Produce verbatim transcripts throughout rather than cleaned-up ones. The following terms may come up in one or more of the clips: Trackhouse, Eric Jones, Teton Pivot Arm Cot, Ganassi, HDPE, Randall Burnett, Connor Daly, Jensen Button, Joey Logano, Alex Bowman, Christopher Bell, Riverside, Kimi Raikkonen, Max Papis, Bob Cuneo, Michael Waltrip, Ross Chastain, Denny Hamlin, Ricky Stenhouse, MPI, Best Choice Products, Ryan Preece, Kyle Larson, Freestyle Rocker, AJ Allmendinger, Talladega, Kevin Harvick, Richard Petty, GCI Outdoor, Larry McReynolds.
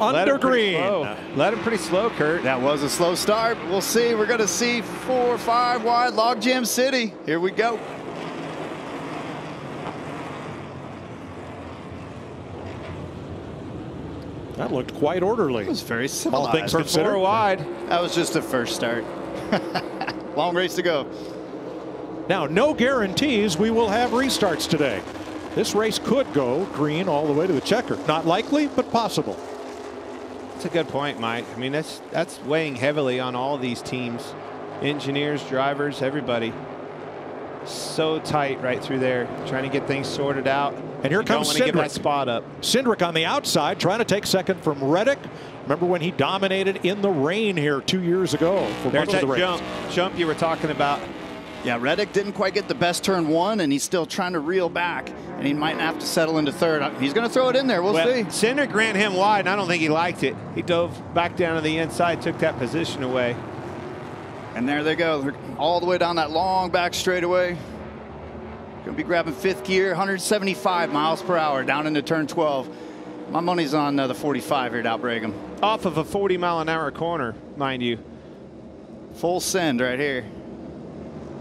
under green. Let him pretty slow, Kurt. That was a slow start. We'll see. We're going to see four or five wide logjam city. Here we go. That looked quite orderly. It was very civilized. All things considered. Four wide. That was just the first start. Long race to go. Now, no guarantees we will have restarts today. This race could go green all the way to the checker. Not likely, but possible. That's a good point, Mike. I mean, that's that's weighing heavily on all these teams. Engineers, drivers, everybody. So tight right through there, trying to get things sorted out. And here you comes Cindric. Get my spot up. Cindric on the outside, trying to take second from Reddick. Remember when he dominated in the rain here two years ago? For There's that the jump, jump you were talking about. Yeah, Reddick didn't quite get the best turn one, and he's still trying to reel back, and he might have to settle into third. He's going to throw it in there. We'll, well see. Cindric ran him wide, and I don't think he liked it. He dove back down to the inside, took that position away. And there they go. They're all the way down that long back straightaway. Gonna be grabbing fifth gear, one seventy-five miles per hour down into turn twelve. My money's on uh, the forty-five here at Outbrigham. Off of a forty mile an hour corner, mind you. Full send right here.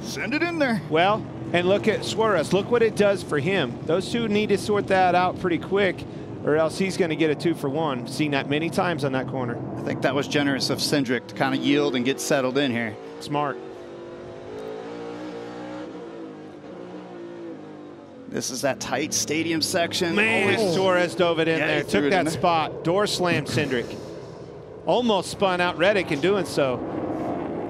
Send it in there. Well, and look at Suarez. Look what it does for him. Those two need to sort that out pretty quick, or else he's going to get a two for one. Seen that many times on that corner. I think that was generous of Cindric to kind of yield and get settled in here. Smart. This is that tight stadium section. Man, oh. Suarez dove it in yeah, there. Took that spot. Door slammed Cindric. Almost spun out Reddick in doing so.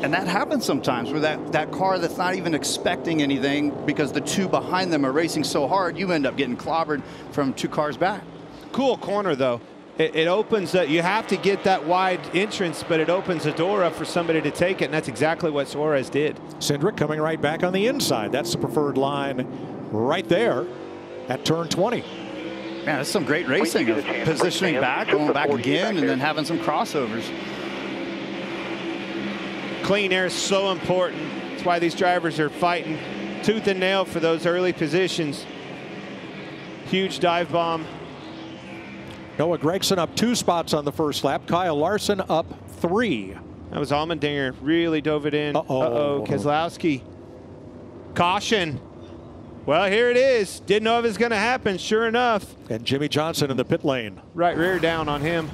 And that happens sometimes where that, that car that's not even expecting anything because the two behind them are racing so hard, you end up getting clobbered from two cars back. Cool corner though. It, it opens up. You have to get that wide entrance, but it opens a door up for somebody to take it, and that's exactly what Suarez did. Cindric coming right back on the inside. That's the preferred line right there at turn twenty. Man, that's some great racing. Positioning back, going back again, and then having some crossovers. Clean air is so important. That's why these drivers are fighting tooth and nail for those early positions. Huge dive bomb. Noah Gragson up two spots on the first lap. Kyle Larson up three. That was Allmendinger. Really dove it in. Uh-oh. Uh-oh. Keselowski. Caution. Well, here it is. Didn't know if it was going to happen. Sure enough. And Jimmy Johnson in the pit lane. Right rear down on him.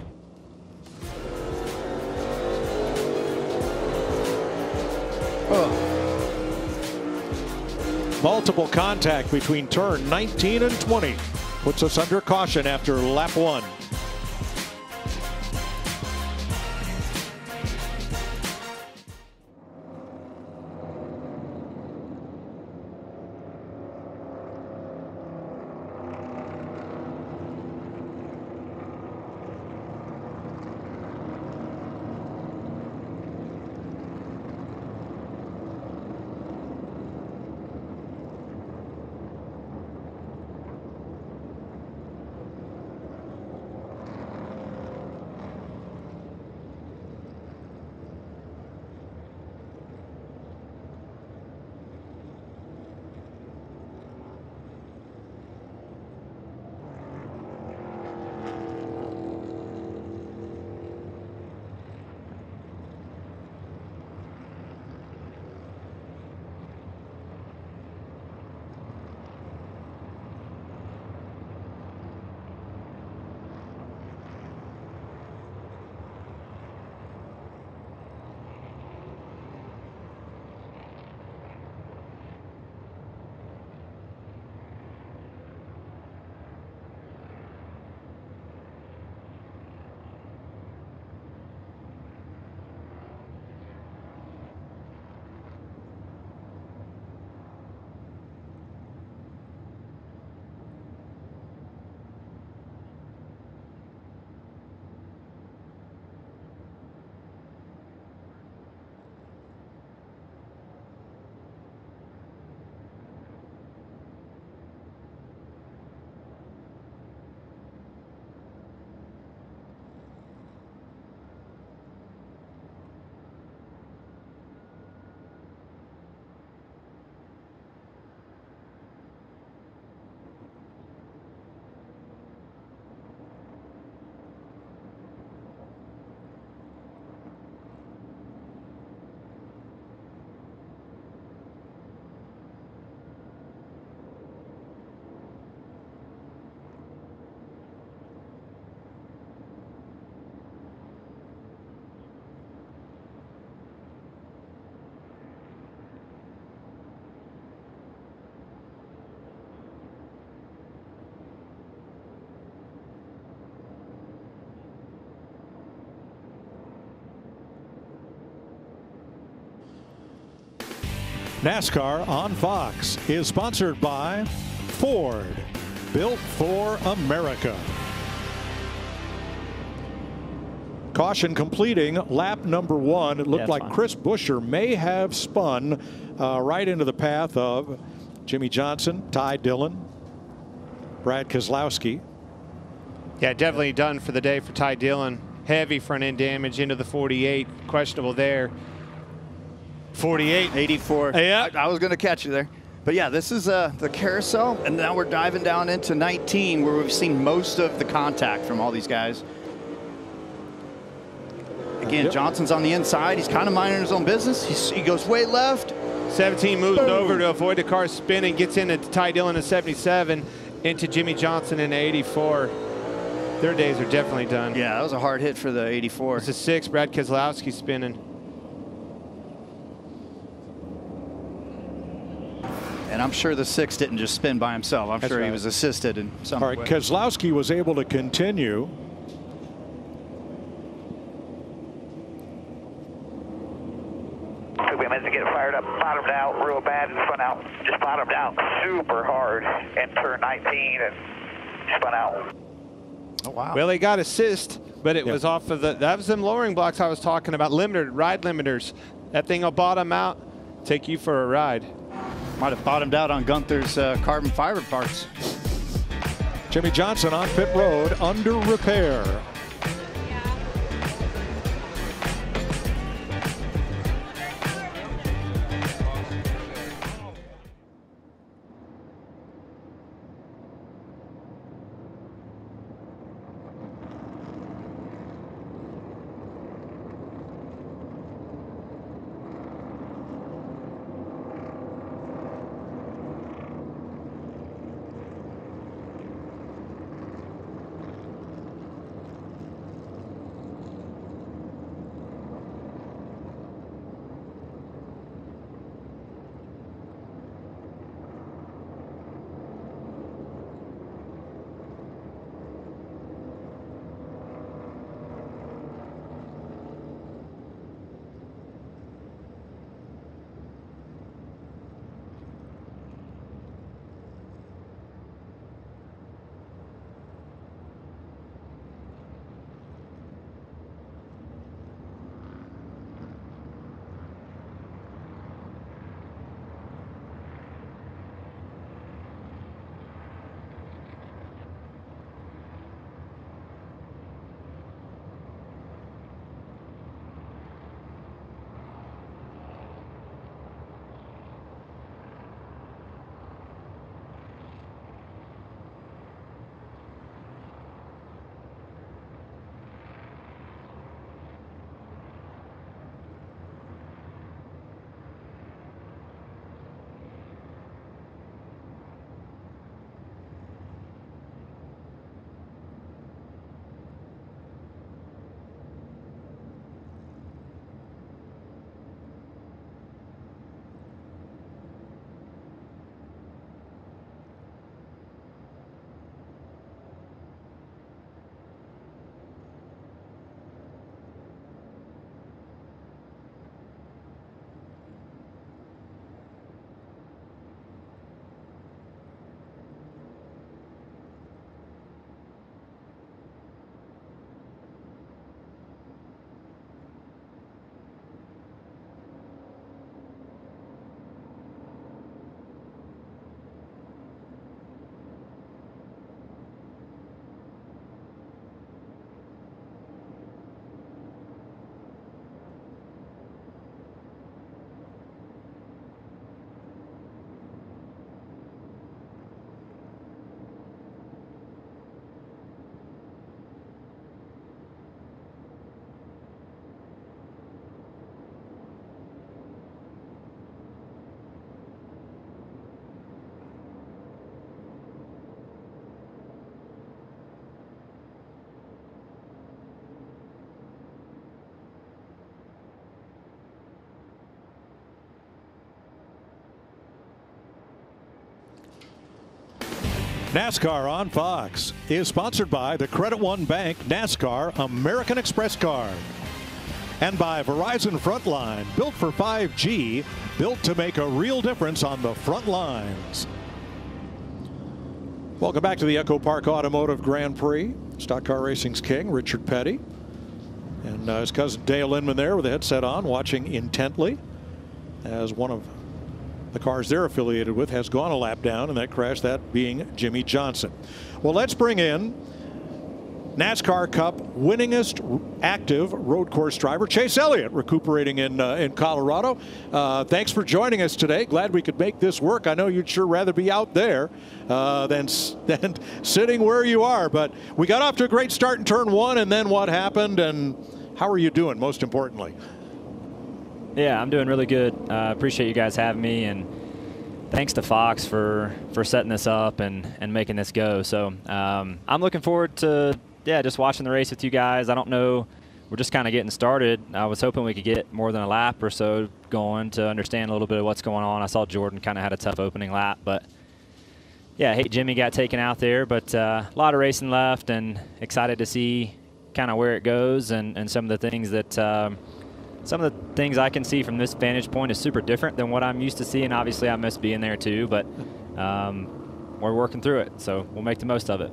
Oh. Multiple contact between turn nineteen and twenty. Puts us under caution after lap one. NASCAR on Fox is sponsored by Ford, built for America. Caution completing lap number one. It looked yeah, like fine. Chris Buescher may have spun uh, right into the path of Jimmy Johnson, Ty Dillon, Brad Keselowski. Yeah, definitely done for the day for Ty Dillon. Heavy front end damage into the forty-eight. Questionable there. forty-eight. eighty-four. Yeah. I, I was going to catch you there. But yeah, this is uh, the carousel. And now we're diving down into nineteen, where we've seen most of the contact from all these guys. Again, yep. Johnson's on the inside. He's kind of minding his own business. He's, he goes way left. seventeen moves Boom. over to avoid the car spinning. Gets into Ty Dillon at seventy-seven, into Jimmy Johnson in eighty-four. Their days are definitely done. Yeah, that was a hard hit for the eighty-four. It's a six. Brad Keselowski spinning. And I'm sure the six didn't just spin by himself. I'm That's sure right. he was assisted in some way. All right, Keselowski was able to continue. Took me a minute to get fired up. Bottomed out real bad and spun out. Just bottomed out super hard and turned nineteen and spun out. Oh, wow. Well, he got assist, but it yep. was off of the, that was them lowering blocks I was talking about. Limited, ride limiters. That thing will bottom out, take you for a ride. Might have bottomed out on Gunther's uh, carbon fiber parts. Jimmy Johnson on pit road under repair. NASCAR on Fox is sponsored by the Credit One Bank NASCAR American Express Card. and by Verizon Frontline, built for five G, built to make a real difference on the front lines. Welcome back to the Echo Park Automotive Grand Prix. Stock Car Racing's king, Richard Petty, and uh, his cousin Dale Inman there with the headset on, watching intently as one of the cars they're affiliated with has gone a lap down in that crash, that being Jimmy Johnson. Well, let's bring in NASCAR Cup winningest active road course driver Chase Elliott, recuperating in uh, in Colorado. Uh, thanks for joining us today. Glad we could make this work. I know you'd sure rather be out there uh, than than sitting where you are. But we got off to a great start in turn one, and then what happened? And how are you doing? Most importantly. Yeah, I'm doing really good. I uh, appreciate you guys having me, and thanks to Fox for for setting this up and and making this go. So um, I'm looking forward to. Yeah, just watching the race with you guys. I don't know. We're just kind of getting started. I was hoping we could get more than a lap or so going to understand a little bit of what's going on. I saw Jordan kind of had a tough opening lap, but yeah, hey, Jimmy got taken out there, but uh, a lot of racing left, and excited to see kind of where it goes and, and some of the things that um, some of the things I can see from this vantage point is super different than what I'm used to seeing. Obviously, I must be in there too, but um, we're working through it, so we'll make the most of it.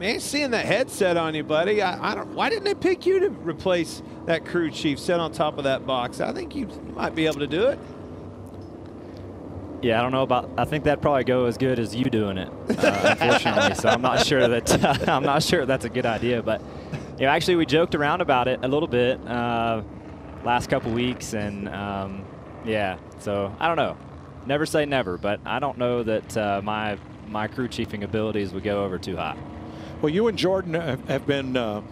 Man, seeing that headset on you, buddy. I, I don't. Why didn't they pick you to replace that crew chief? Sit on top of that box. I think you, you might be able to do it. Yeah, I don't know about. I think that'd probably go as good as you doing it, uh, unfortunately. So I'm not sure that uh, I'm not sure that's a good idea. But you know, actually, we joked around about it a little bit uh, last couple weeks, and um, yeah. So I don't know. Never say never, but I don't know that uh, my my crew chiefing abilities would go over too high. Well, you and Jordan have been uh,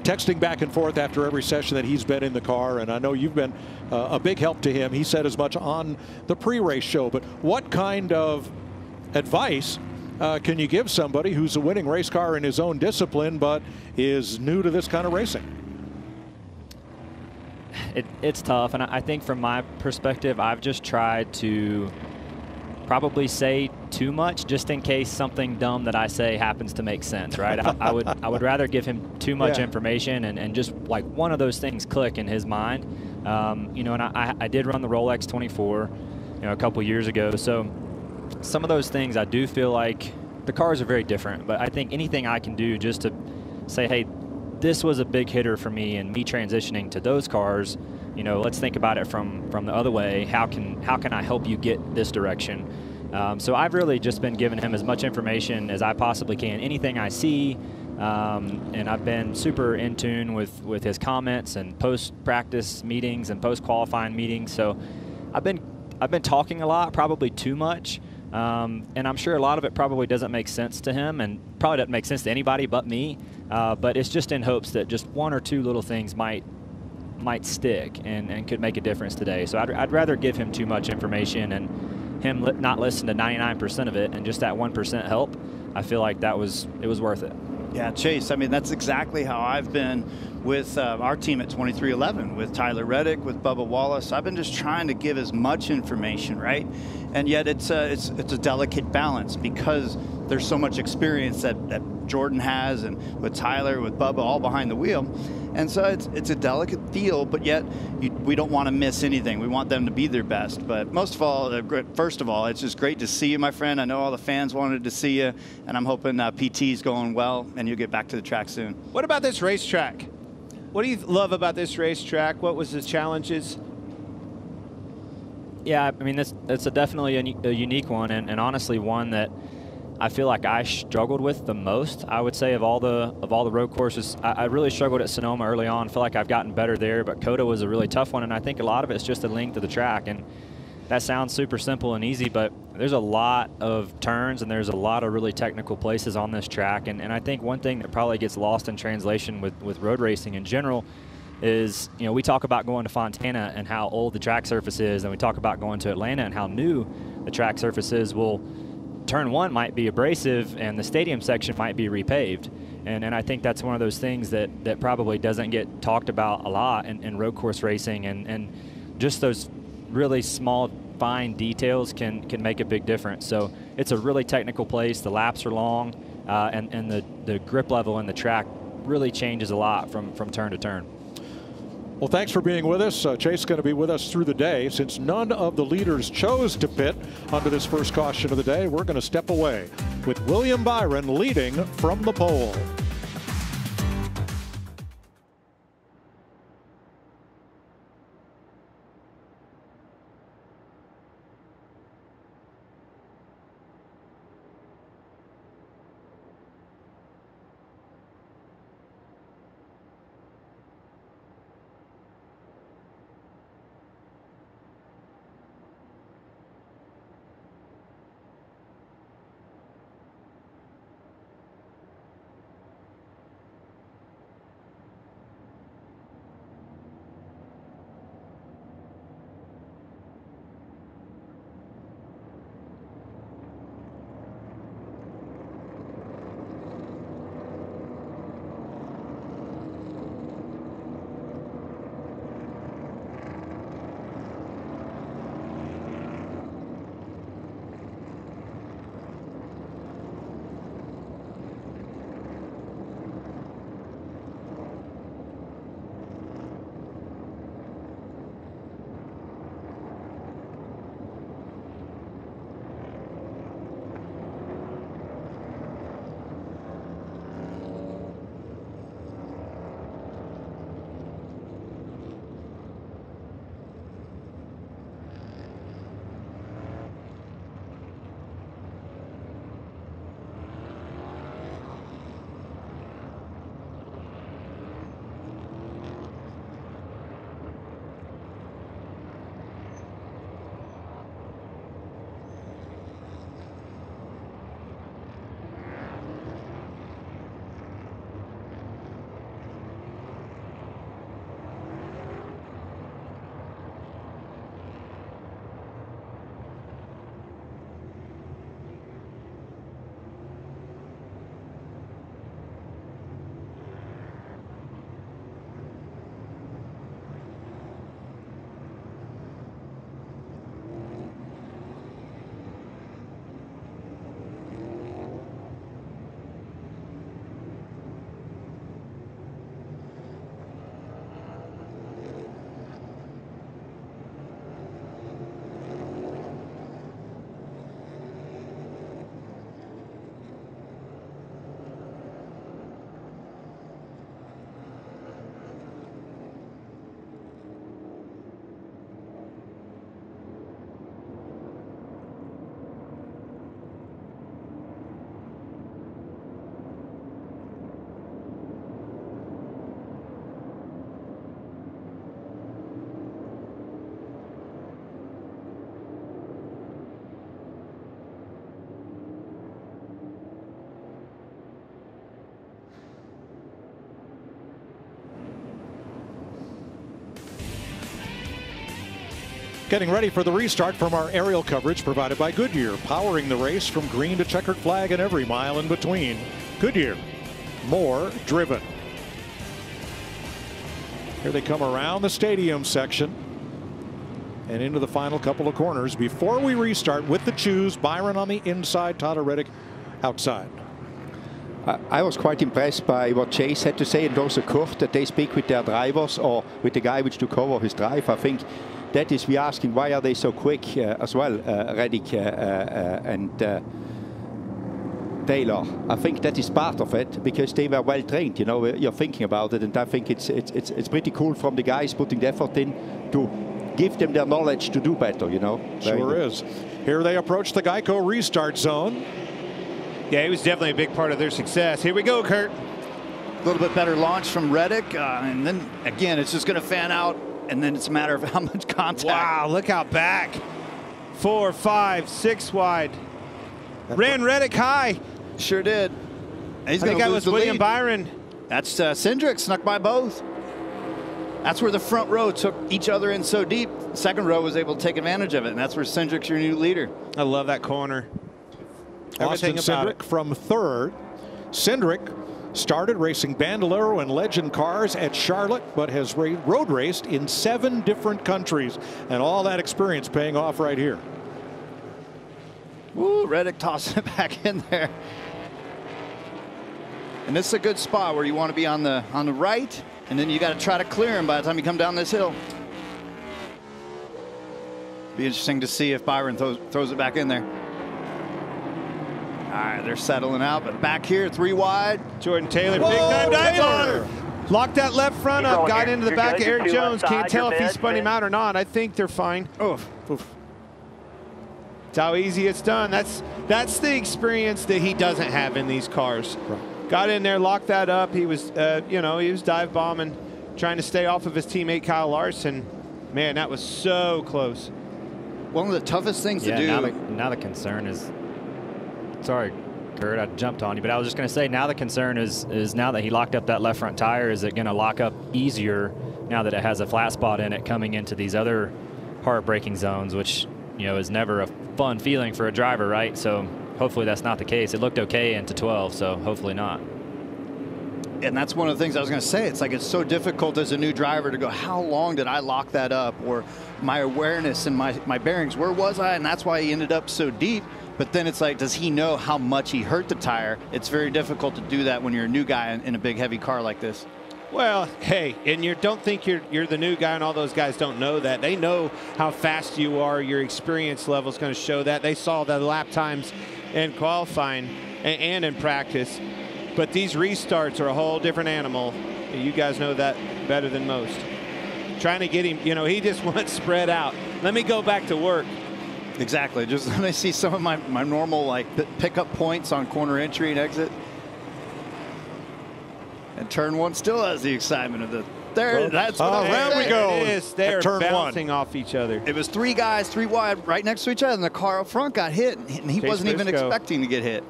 texting back and forth after every session that he's been in the car, and I know you've been uh, a big help to him. He said as much on the pre-race show, but what kind of advice uh, can you give somebody who's a winning race car in his own discipline but is new to this kind of racing? It, it's tough, and I think from my perspective, I've just tried to probably say too much just in case something dumb that I say happens to make sense, right? I, I would I would rather give him too much yeah. information and, and just like one of those things click in his mind. Um, you know, and I, I did run the Rolex twenty-four, you know, a couple years ago. So some of those things I do feel like the cars are very different, but I think anything I can do just to say, hey, this was a big hitter for me and me transitioning to those cars. You know, let's think about it from from the other way. How can how can I help you get this direction? Um, so I've really just been giving him as much information as I possibly can. Anything I see, um, and I've been super in tune with with his comments and post practice meetings and post qualifying meetings. So I've been I've been talking a lot, probably too much, um, and I'm sure a lot of it probably doesn't make sense to him and probably doesn't make sense to anybody but me. Uh, but it's just in hopes that just one or two little things might. might stick and, and could make a difference today. So I'd, I'd rather give him too much information and him li not listen to ninety-nine percent of it and just that one percent help. I feel like that was, it was worth it. Yeah, Chase, I mean, that's exactly how I've been with uh, our team at twenty-three eleven, with Tyler Reddick, with Bubba Wallace. I've been just trying to give as much information, right? And yet it's a, it's, it's a delicate balance because there's so much experience that, that Jordan has, and with Tyler, with Bubba, all behind the wheel. And so it's, it's a delicate deal, but yet you, we don't want to miss anything. We want them to be their best. But most of all, first of all, it's just great to see you, my friend. I know all the fans wanted to see you, and I'm hoping uh, P T's going well, and you'll get back to the track soon. What about this racetrack? What do you love about this racetrack? What was the challenges? Yeah, I mean, this, it's a definitely a, a unique one, and, and honestly one that I feel like I struggled with the most. I would say of all the of all the road courses, I, I really struggled at Sonoma early on. I feel like I've gotten better there, but Coda was a really tough one, and I think a lot of it's just the length of the track. And that sounds super simple and easy, but there's a lot of turns and there's a lot of really technical places on this track. And, and I think one thing that probably gets lost in translation with, with road racing in general is, you know, we talk about going to Fontana and how old the track surface is, and we talk about going to Atlanta and how new the track surface is. Well, turn one might be abrasive and the stadium section might be repaved. And, and I think that's one of those things that, that probably doesn't get talked about a lot in, in road course racing. And, and just those really small, fine details can, can make a big difference. So it's a really technical place. The laps are long, uh, and, and the, the grip level in the track really changes a lot from, from turn to turn. Well, thanks for being with us. Uh, Chase is going to be with us through the day. Since none of the leaders chose to pit under this first caution of the day, we're going to step away with William Byron leading from the pole. Getting ready for the restart from our aerial coverage provided by Goodyear, powering the race from green to checkered flag and every mile in between. Goodyear, more driven. Here they come around the stadium section and into the final couple of corners before we restart with the choose. Byron on the inside, Tyler Reddick outside. I was quite impressed by what Chase had to say, and also Kurt, that they speak with their drivers or with the guy which took over his drive. I think that is, we're asking, why are they so quick uh, as well, uh, Reddick uh, uh, and uh, Taylor? I think that is part of it, because they were well trained. You know, you're thinking about it, and I think it's it's it's, it's pretty cool from the guys putting the effort in to give them their knowledge to do better. You know, sure is. Here they approach the Geico restart zone. Yeah, it was definitely a big part of their success. Here we go, Kurt. A little bit better launch from Reddick, uh, and then again, it's just going to fan out. And then it's a matter of how much contact. Wow, look out back. Four, five, six wide. That's Ran Reddick high. Sure did. And he's I think I was William lead. Byron. That's uh, Cindric snuck by both. That's where the front row took each other in so deep. Second row was able to take advantage of it. And that's where Cindric's your new leader. I love that corner. Austin Cindric from third. Cindric started racing Bandolero and Legend cars at Charlotte, but has road raced in seven different countries, and all that experience paying off right here. Ooh, Reddick tossing it back in there. And this is a good spot where you want to be on the on the right, And then you got to try to clear him by the time you come down this hill. Be interesting to see if Byron throws, throws it back in there. All right, they're settling out, but back here, three wide. Jordan Taylor, whoa, big time diver. Locked that left front up, got into the back of Eric Jones. Can't tell if he spun him out or not. I think they're fine. Oof. Oof. It's how easy it's done. That's that's the experience that he doesn't have in these cars. Right. Got in there, locked that up. He was, uh, you know, he was dive bombing, trying to stay off of his teammate Kyle Larson. Man, that was so close. One of the toughest things yeah, to do. Now the, now the concern is, sorry, Kurt, I jumped on you, but I was just going to say now the concern is is now that he locked up that left front tire, is it going to lock up easier now that it has a flat spot in it coming into these other hard braking zones, which, you know, is never a fun feeling for a driver, right? So hopefully that's not the case. It looked okay into twelve, so hopefully not. And that's one of the things I was going to say. It's like it's so difficult as a new driver to go, how long did I lock that up? Or my awareness and my, my bearings, where was I? And that's why he ended up so deep. But then it's like, does he know how much he hurt the tire? It's very difficult to do that when you're a new guy in, in a big, heavy car like this. Well, hey, and you don't think you're you're the new guy, and all those guys don't know that. They know how fast you are. Your experience level is going to show that. They saw the lap times in qualifying and, and in practice. But these restarts are a whole different animal. You guys know that better than most. Trying to get him, you know, he just wants spread out. Let me go back to work. Exactly. Just let me see some of my, my normal, like, pickup points on corner entry and exit. And turn one still has the excitement of the there. That's what oh, there we go. It is. They're bouncing one. off each other. It was three guys, three wide, right next to each other, and the car up front got hit, and he Chase wasn't even go. expecting to get hit.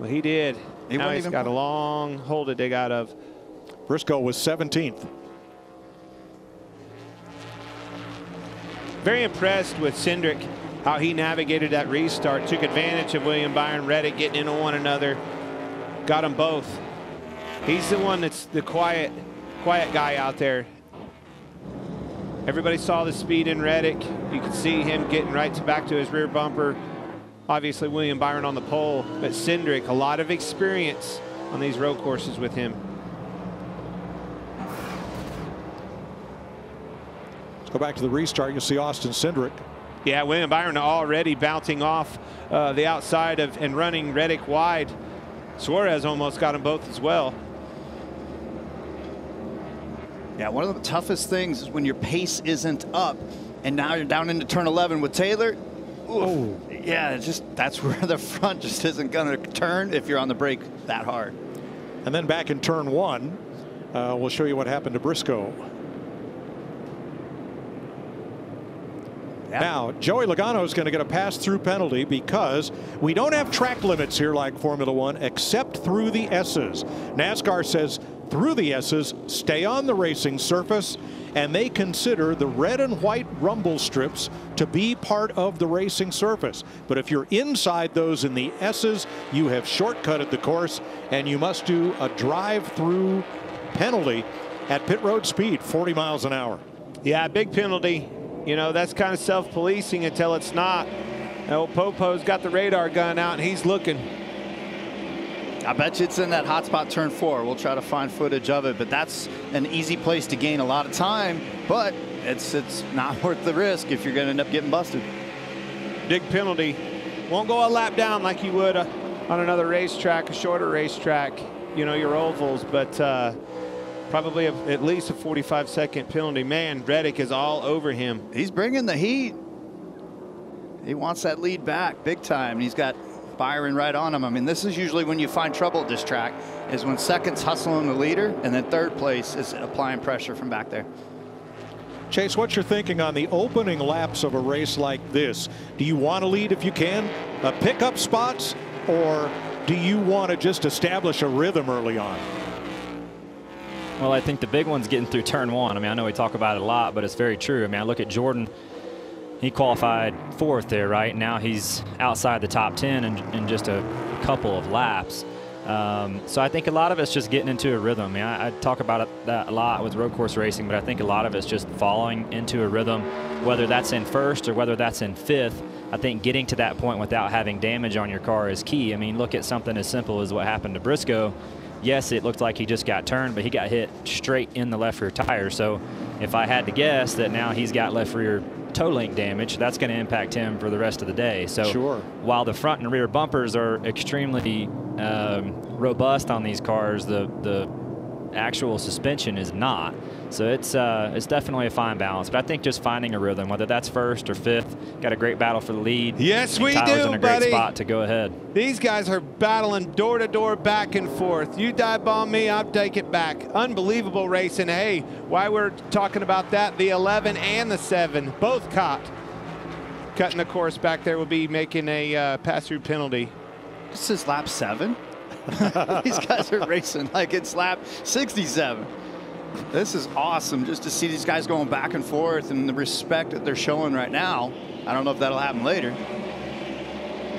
Well, he did. He now he's got play. a long hole to dig out of. Briscoe was seventeenth. Very impressed with Cindric, how he navigated that restart, took advantage of William Byron, Reddick getting into one another, got them both. He's the one that's the quiet, quiet guy out there. Everybody saw the speed in Reddick. You could see him getting right to back to his rear bumper. Obviously, William Byron on the pole, but Cindric, a lot of experience on these road courses with him. Let's go back to the restart. You'll see Austin Cindric. Yeah, William Byron already bouncing off uh, the outside of and running Reddick wide. Suarez almost got them both as well. Yeah, one of the toughest things is when your pace isn't up, and now you're down into turn eleven with Taylor. Oh, yeah, it's just that's where the front just isn't going to turn if you're on the brake that hard. And then back in turn one, uh, we'll show you what happened to Briscoe. Yeah. Now, Joey Logano is going to get a pass-through penalty because we don't have track limits here like Formula One, except through the S's. NASCAR says through the S's, stay on the racing surface, and they consider the red and white rumble strips to be part of the racing surface. But if you're inside those in the S's, you have shortcutted the course, and you must do a drive-through penalty at pit road speed, forty miles an hour. Yeah, big penalty. You know, that's kind of self-policing until it's not. And old Popo's got the radar gun out, and he's looking. I bet you it's in that hot spot turn four. We'll try to find footage of it, but that's an easy place to gain a lot of time. But it's it's not worth the risk if you're going to end up getting busted. Big penalty. Won't go a lap down like you would uh, on another racetrack, a shorter racetrack, you know, your ovals, but... Uh, Probably a, at least a forty-five second penalty. Man, Reddick is all over him. He's bringing the heat. He wants that lead back big time. He's got Byron right on him. I mean, this is usually when you find trouble at this track, is when second's hustling the leader, and then third place is applying pressure from back there. Chase, what's your thinking on the opening laps of a race like this? Do you want to lead if you can? Uh, pick up spots, or do you want to just establish a rhythm early on? Well, I think the big one's getting through turn one. I mean, I know we talk about it a lot, but it's very true. I mean, I look at Jordan. He qualified fourth there, right? Now he's outside the top ten in, in just a couple of laps. Um, so I think a lot of it's just getting into a rhythm. I mean, I, I talk about it, that a lot with road course racing, but I think a lot of it's just following into a rhythm, whether that's in first or whether that's in fifth. I think getting to that point without having damage on your car is key. I mean, look at something as simple as what happened to Briscoe. yes, it looked like he just got turned, but he got hit straight in the left rear tire. So if I had to guess that now he's got left rear toe link damage, that's going to impact him for the rest of the day. So sure. While the front and rear bumpers are extremely um, robust on these cars, the the actual suspension is not. So it's uh, it's definitely a fine balance, but I think just finding a rhythm, whether that's first or fifth, got a great battle for the lead. Yes, we do, buddy. Tyler's in a great spot to go ahead. These guys are battling door to door, back and forth. You dive bomb me, I'll take it back. Unbelievable racing. Hey, while we're talking about that, the eleven and the seven both caught. Cutting the course back there will be making a uh, pass-through penalty. This is lap seven. These guys are racing like it's lap sixty-seven. This is awesome just to see these guys going back and forth and the respect that they're showing right now. I don't know if that'll happen later.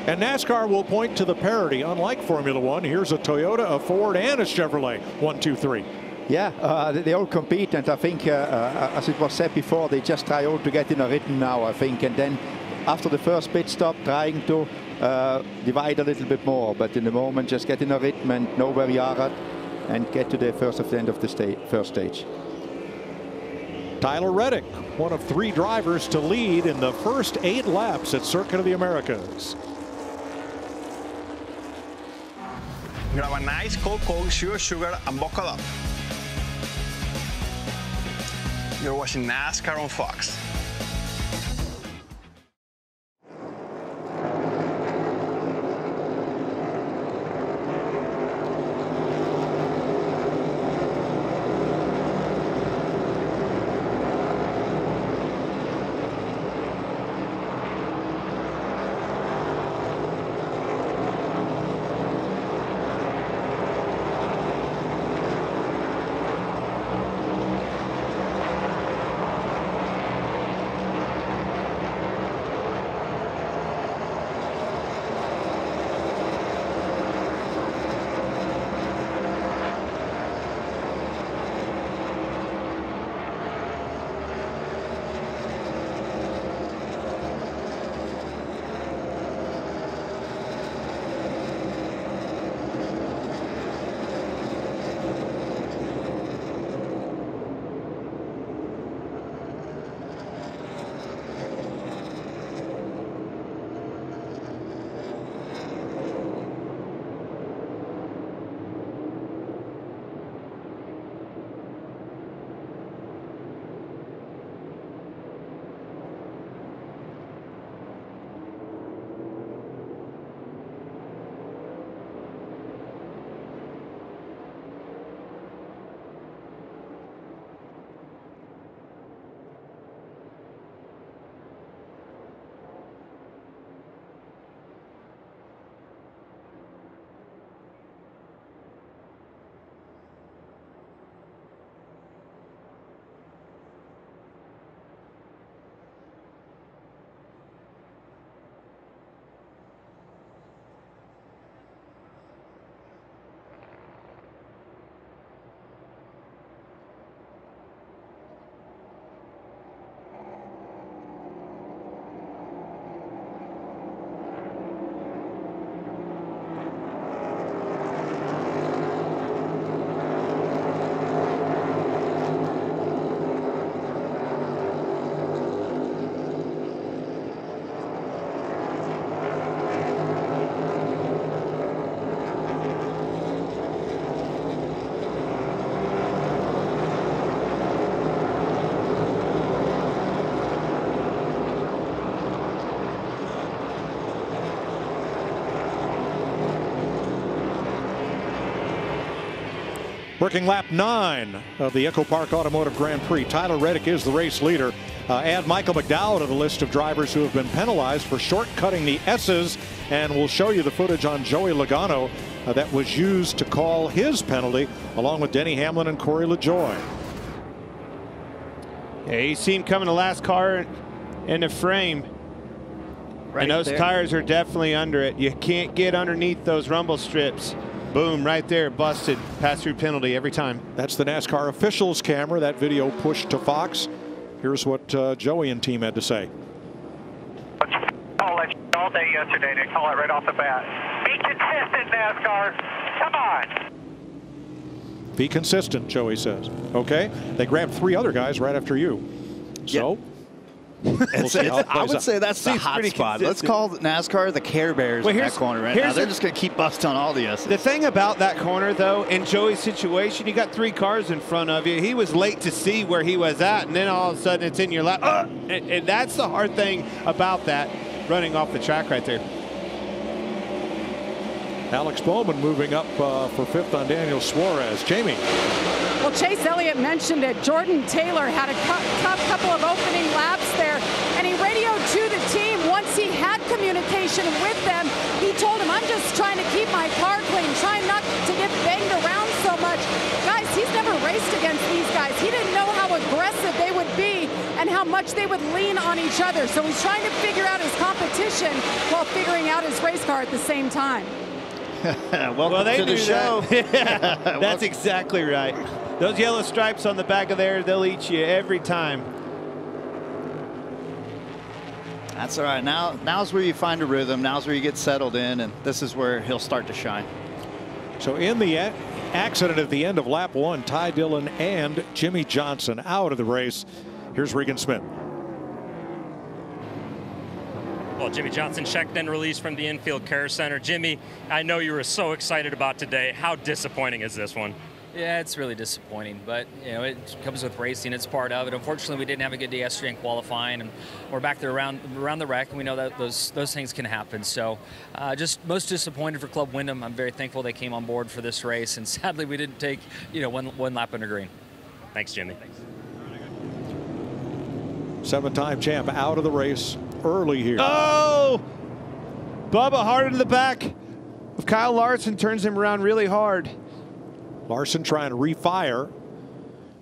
And NASCAR will point to the parity. Unlike Formula One, here's a Toyota, a Ford, and a Chevrolet. One, two, three. Yeah, uh, they all compete, and I think, uh, uh, as it was said before, they just try all to get in a rhythm now, I think, and then after the first pit stop, trying to uh, divide a little bit more. But in the moment, just get in a rhythm and know where you are at, and get to the first of the end of the sta first stage. Tyler Reddick, one of three drivers to lead in the first eight laps at Circuit of the Americas. Grab a nice cold Coke, sugar, sugar, and buckle up. You're watching NASCAR on Fox. Working lap nine of the Echo Park Automotive Grand Prix. Tyler Reddick is the race leader. Uh, add Michael McDowell to the list of drivers who have been penalized for shortcutting the S's, and we'll show you the footage on Joey Logano uh, that was used to call his penalty, along with Denny Hamlin and Corey LaJoie. Yeah, you see him coming the last car in the frame. Right, and those there. Tires are definitely under it. You can't get underneath those rumble strips. Boom, right there, busted. Pass-through penalty every time. That's the NASCAR officials' camera. That video pushed to Fox. Here's what uh, Joey and team had to say. All day yesterday, they call it right off the bat. Be consistent, NASCAR. Come on. Be consistent, Joey says. Okay? They grabbed three other guys right after you. So. Yeah. It's, it's, I would say that's the hot spot. Let's call NASCAR the Care Bears well, in that corner right now. They're the, just going to keep busting on all the S's. The thing about that corner, though, in Joey's situation, you got three cars in front of you. He was late to see where he was at, and then all of a sudden it's in your lap. Uh, and, and that's the hard thing about that, running off the track right there. Alex Bowman moving up uh, for fifth on Daniel Suarez. Jamie. Well, Chase Elliott mentioned it. Jordan Taylor had a tough couple of opening laps there, and he radioed to the team once he had communication with them. He told them, I'm just trying to keep my car clean, trying not to get banged around so much. Guys, he's never raced against these guys. He didn't know how aggressive they would be and how much they would lean on each other. So he's trying to figure out his competition while figuring out his race car at the same time. Welcome well, they to the show. That. That's exactly right. Those yellow stripes on the back of there, they'll eat you every time. That's all right. Now, now's where you find a rhythm. Now's where you get settled in, and this is where he'll start to shine. So in the accident at the end of lap one, Ty Dillon and Jimmy Johnson out of the race. Here's Regan Smith. Well, Jimmy Johnson checked and released from the infield care center. Jimmy, I know you were so excited about today. How disappointing is this one? Yeah, it's really disappointing, but you know, it comes with racing. It's part of it. Unfortunately, we didn't have a good day yesterday in qualifying, and we're back there around around the wreck, and we know that those those things can happen. So uh, just most disappointed for Club Wyndham. I'm very thankful they came on board for this race, and sadly we didn't take you know one one lap under green. Thanks, Jimmy. Thanks. Seven-time champ out of the race early here. Oh, Bubba hard into the back of Kyle Larson, turns him around really hard. Larson trying to refire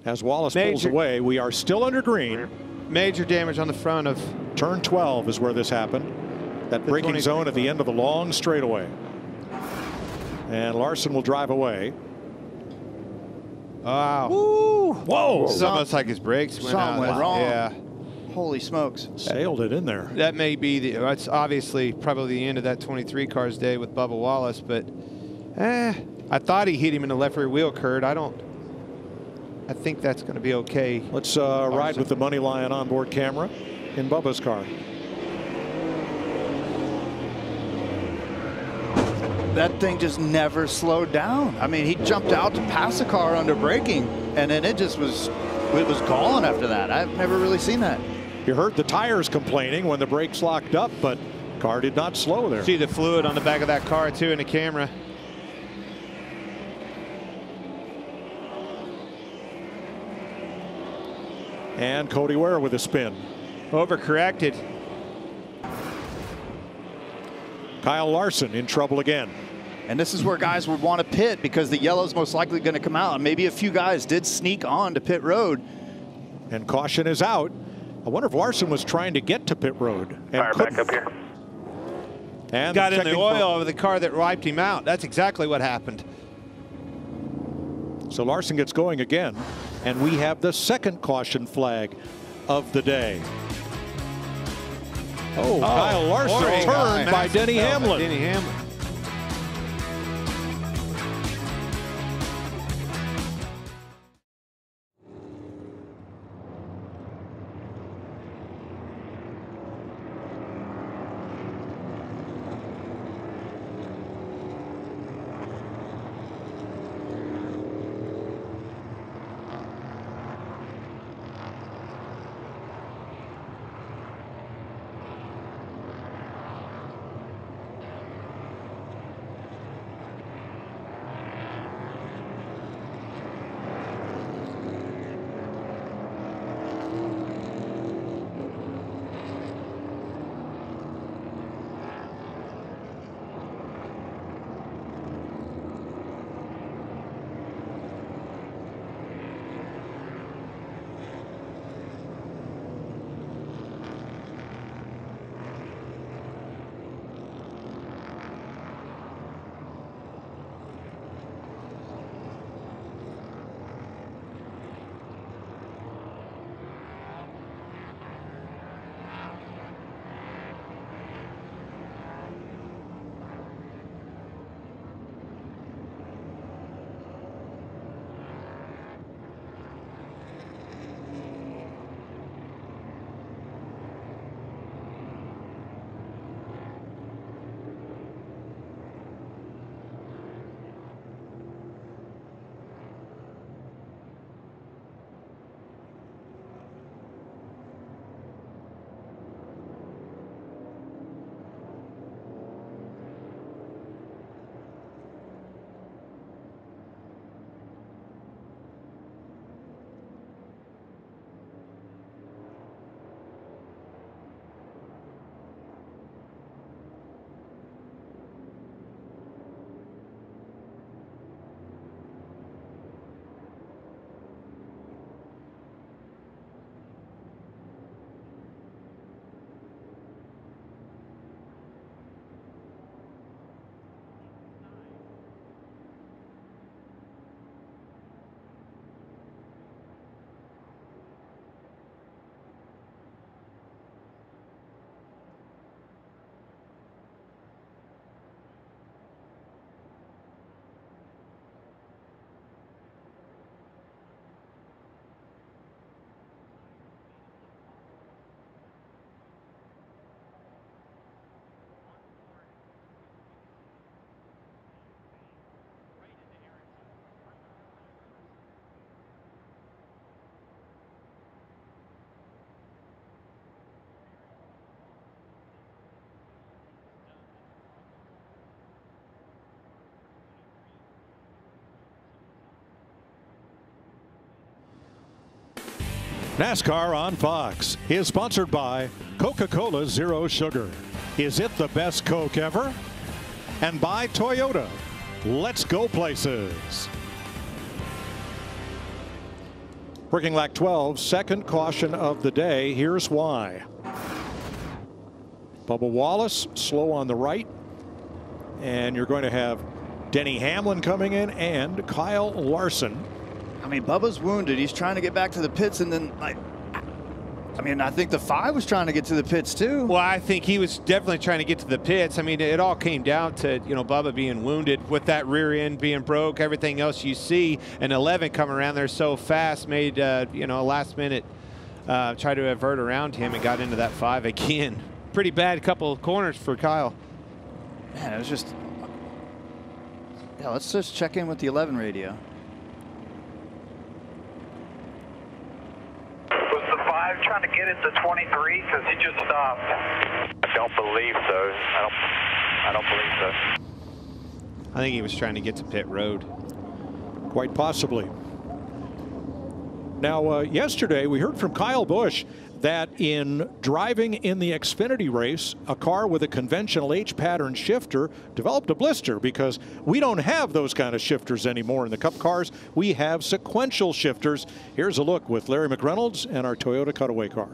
as Wallace major, pulls away. We are still under green. Major damage on the front of turn twelve is where this happened. That braking zone at the end of the long straightaway. And Larson will drive away. Wow. Woo. Whoa. It's almost like his brakes went out. Went wrong. Yeah. Holy smokes. Sailed it in there. That may be the, that's obviously probably the end of that twenty-three cars day with Bubba Wallace, but eh, I thought he hit him in the left rear wheel, Kurt. I don't, I think that's going to be okay. Let's uh, ride with the money lion onboard camera in Bubba's car. That thing just never slowed down. I mean, he jumped out to pass a car under braking, and then it just was, it was gone after that. I've never really seen that. You heard the tires complaining when the brakes locked up, but car did not slow there. See the fluid on the back of that car, too, in the camera. And Cody Ware with a spin. Overcorrected. Kyle Larson in trouble again. And this is where guys would want to pit, because the yellow's most likely going to come out. And maybe a few guys did sneak on to pit road. And caution is out. I wonder if Larson was trying to get to pit road. And fire couldn't. Back up here. And got in the oil of the car that wiped him out. That's exactly what happened. So Larson gets going again. And we have the second caution flag of the day. Oh, oh Kyle Larson turned guy. by Massive Denny Hamlin. Denny Hamlin. NASCAR on Fox is sponsored by Coca-Cola Zero Sugar. Is it the best Coke ever? And by Toyota. Let's go places. Working lap twelve, second caution of the day. Here's why. Bubba Wallace slow on the right, and you're going to have Denny Hamlin coming in and Kyle Larson. I mean, Bubba's wounded. He's trying to get back to the pits, and then I, I mean, I think the five was trying to get to the pits too. Well, I think he was definitely trying to get to the pits. I mean, it all came down to, you know, Bubba being wounded with that rear end being broke, everything else you see, and eleven coming around there so fast made, uh, you know, last minute uh, try to avert around him and got into that five again. Pretty bad couple of corners for Kyle. Man, it was just. Yeah, let's just check in with the eleven radio. Was the five trying to get it to twenty-three? Because he just stopped. I don't believe so. I don't. I don't believe so. I think he was trying to get to pit road. Quite possibly. Now, uh, yesterday we heard from Kyle Busch that in driving in the Xfinity race, a car with a conventional H-pattern shifter developed a blister because we don't have those kind of shifters anymore in the Cup cars. We have sequential shifters. Here's a look with Larry McReynolds and our Toyota Cutaway car.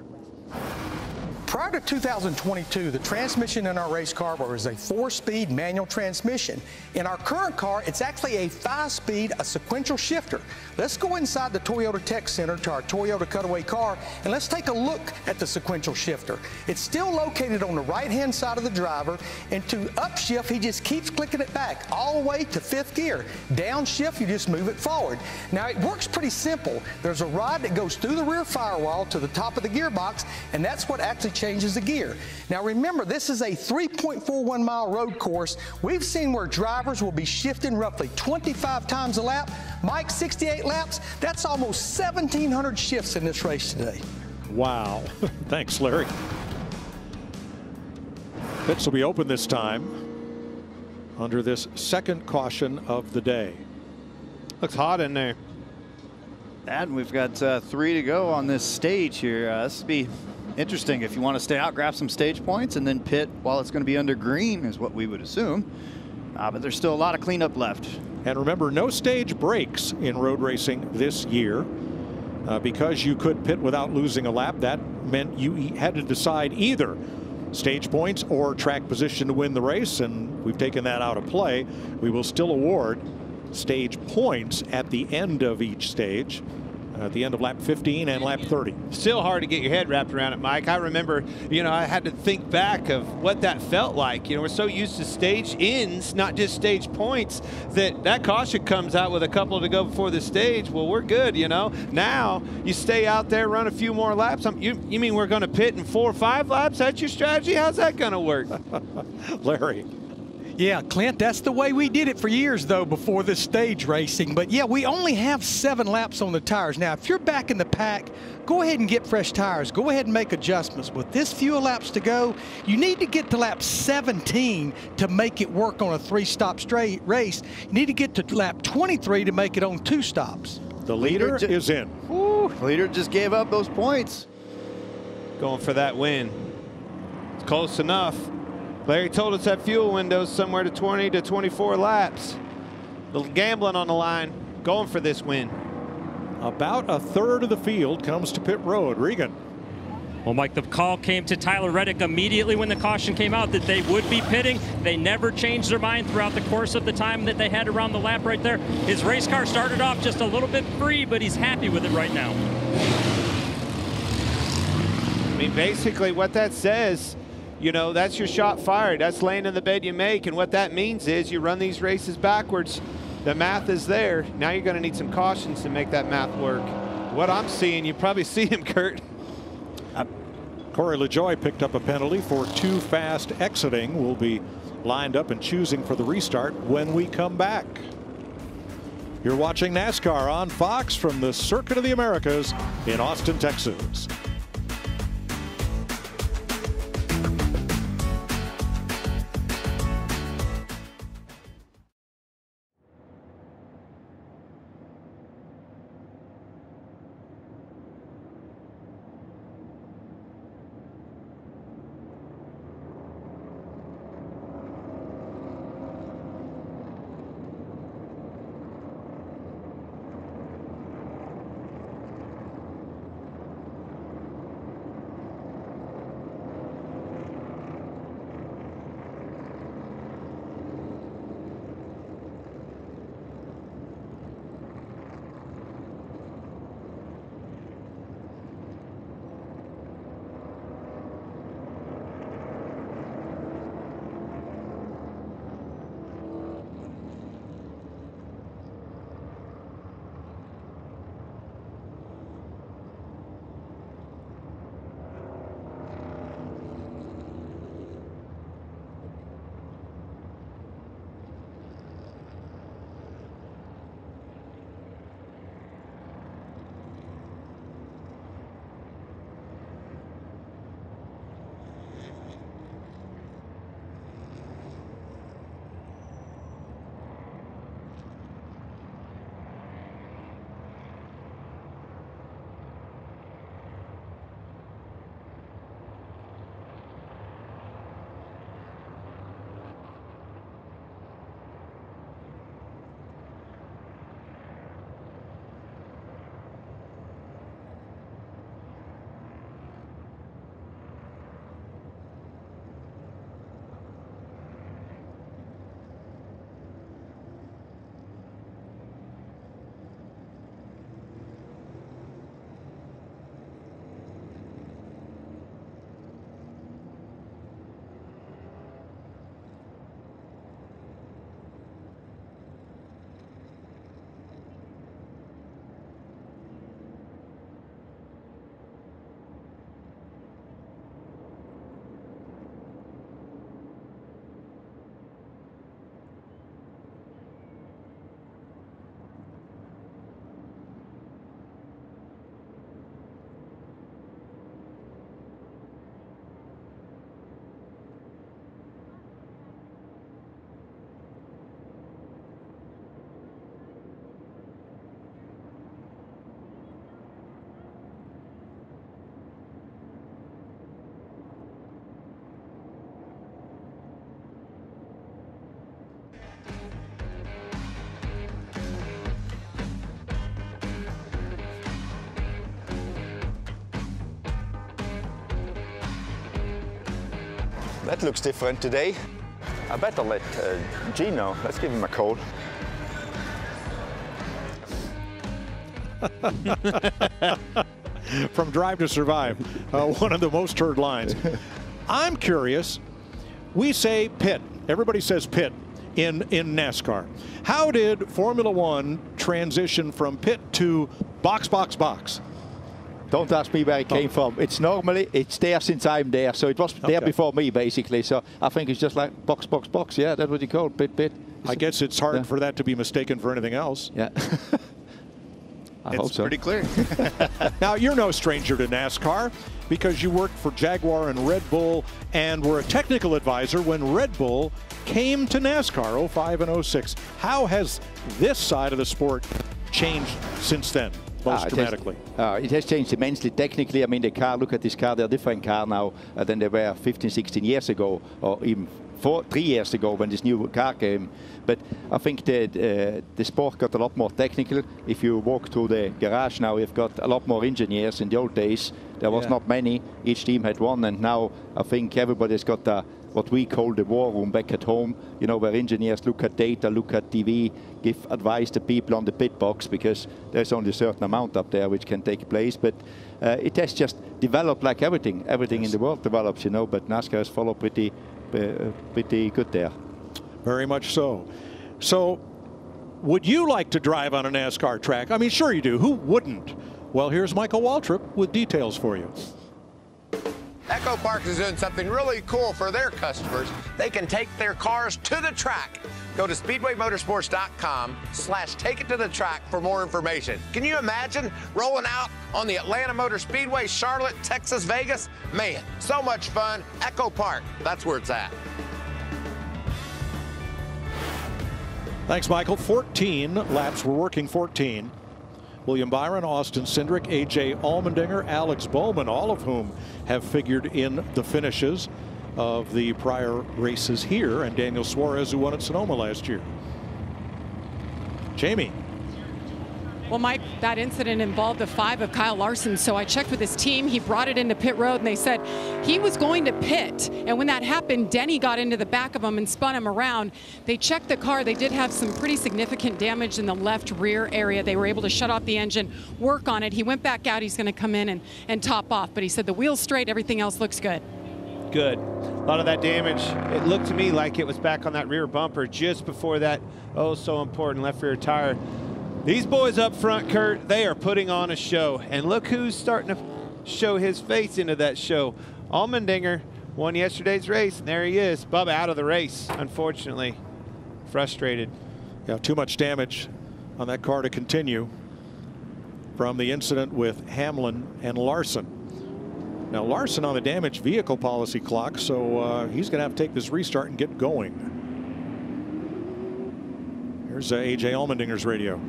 Prior to two thousand twenty-two, the transmission in our race car was a four-speed manual transmission. In our current car, it's actually a five-speed, a sequential shifter. Let's go inside the Toyota Tech Center to our Toyota Cutaway car, and let's take a look at the sequential shifter. It's still located on the right-hand side of the driver, and to upshift, he just keeps clicking it back all the way to fifth gear. Downshift, you just move it forward. Now, it works pretty simple. There's a rod that goes through the rear firewall to the top of the gearbox, and that's what actually changes the gear. Now remember, this is a three point four one mile road course. We've seen where drivers will be shifting roughly twenty-five times a lap. Mike, sixty-eight laps, that's almost seventeen hundred shifts in this race today. Wow. Thanks, Larry. Pits will be open this time under this second caution of the day. Looks hot in there. And we've got uh, three to go on this stage here. Uh, this will be interesting. If you want to stay out, grab some stage points and then pit while it's going to be under green is what we would assume. Uh, but there's still a lot of cleanup left. And remember, no stage breaks in road racing this year. Uh, because you could pit without losing a lap, that meant you had to decide either stage points or track position to win the race, and we've taken that out of play. We will still award stage points at the end of each stage. At the end of lap fifteen and lap thirty. Still hard to get your head wrapped around it, Mike. I remember, you know, I had to think back of what that felt like. You know, we're so used to stage ends, not just stage points, that that caution comes out with a couple to go before the stage. Well, we're good, you know. Now, you stay out there, run a few more laps. You, you mean we're going to pit in four or five laps? That's your strategy? How's that going to work? Larry. Yeah, Clint, that's the way we did it for years, though, before this stage racing. But, yeah, we only have seven laps on the tires. Now, if you're back in the pack, go ahead and get fresh tires. Go ahead and make adjustments. With this few laps to go, you need to get to lap seventeen to make it work on a three-stop straight race. You need to get to lap twenty-three to make it on two stops. The leader, leader is in. Ooh, the leader just gave up those points. Going for that win. It's close enough. Larry told us that fuel window's somewhere to twenty to twenty-four laps. A little gambling on the line, going for this win. About a third of the field comes to pit road. Regan. Well, Mike, the call came to Tyler Reddick immediately when the caution came out that they would be pitting. They never changed their mind throughout the course of the time that they had around the lap right there. His race car started off just a little bit free, but he's happy with it right now. I mean, basically what that says, you know, that's your shot fired. That's laying in the bed you make. And what that means is you run these races backwards. The math is there. Now you're going to need some cautions to make that math work. What I'm seeing, you probably see him, Kurt. Uh, Corey LaJoy picked up a penalty for too fast exiting. We'll be lined up and choosing for the restart when we come back. You're watching NASCAR on Fox from the Circuit of the Americas in Austin, Texas. That looks different today. I better let uh, Gino, let's give him a call. From Drive to Survive, uh, one of the most heard lines. I'm curious, we say pit, everybody says pit in, in NASCAR. How did Formula One transition from pit to box, box, box? Don't ask me where it came oh. from. It's normally, it's there since I'm there. So it was there okay. before me, basically. So I think it's just like box, box, box. Yeah, that's what you call it, pit, pit. I so, guess it's hard yeah. for that to be mistaken for anything else. Yeah. I it's hope so. Pretty clear. Now, you're no stranger to NASCAR because you worked for Jaguar and Red Bull and were a technical advisor when Red Bull came to NASCAR oh five and oh six. How has this side of the sport changed since then? Most ah, dramatically. It has, uh, it has changed immensely technically. I mean, the car, look at this car, they're a different car now uh, than they were fifteen, sixteen years ago, or even four, three years ago when this new car came. But I think that uh, the sport got a lot more technical. If you walk through the garage now, you've got a lot more engineers. In the old days, there was yeah. not many. Each team had one, and now I think everybody's got a what we call the war room back at home, you know, where engineers look at data, look at T V, give advice to people on the pit box, because there's only a certain amount up there which can take place. But uh, it has just developed like everything. Everything yes. in the world develops, you know, but NASCAR has followed pretty, uh, pretty good there. Very much so. So would you like to drive on a NASCAR track? I mean, sure you do. Who wouldn't? Well, here's Michael Waltrip with details for you. Echo Parks is doing something really cool for their customers. They can take their cars to the track. Go to speedway motorsports dot com slash take it to the track for more information. Can you imagine rolling out on the Atlanta Motor Speedway, Charlotte, Texas, Vegas? Man, so much fun. Echo Park, that's where it's at. Thanks, Michael. fourteen laps. We're working fourteen. William Byron, Austin Cindric, A J Allmendinger, Alex Bowman, all of whom have figured in the finishes of the prior races here, and Daniel Suarez, who won at Sonoma last year. Jamie. Well, Mike, that incident involved the five of Kyle Larson, so I checked with his team. He brought it into pit road, and they said he was going to pit. And when that happened, Denny got into the back of him and spun him around. They checked the car. They did have some pretty significant damage in the left rear area. They were able to shut off the engine, work on it. He went back out. He's going to come in and, and top off. But he said the wheel's straight. Everything else looks good. Good. A lot of that damage, it looked to me like it was back on that rear bumper just before that oh so important left rear tire. These boys up front, Kurt, they are putting on a show. And look who's starting to show his face into that show. Allmendinger won yesterday's race, and there he is. Bubba out of the race, unfortunately. Frustrated. Yeah, too much damage on that car to continue from the incident with Hamlin and Larson. Now, Larson on the damaged vehicle policy clock, so uh, he's going to have to take this restart and get going. Here's uh, A J Allmendinger's radio.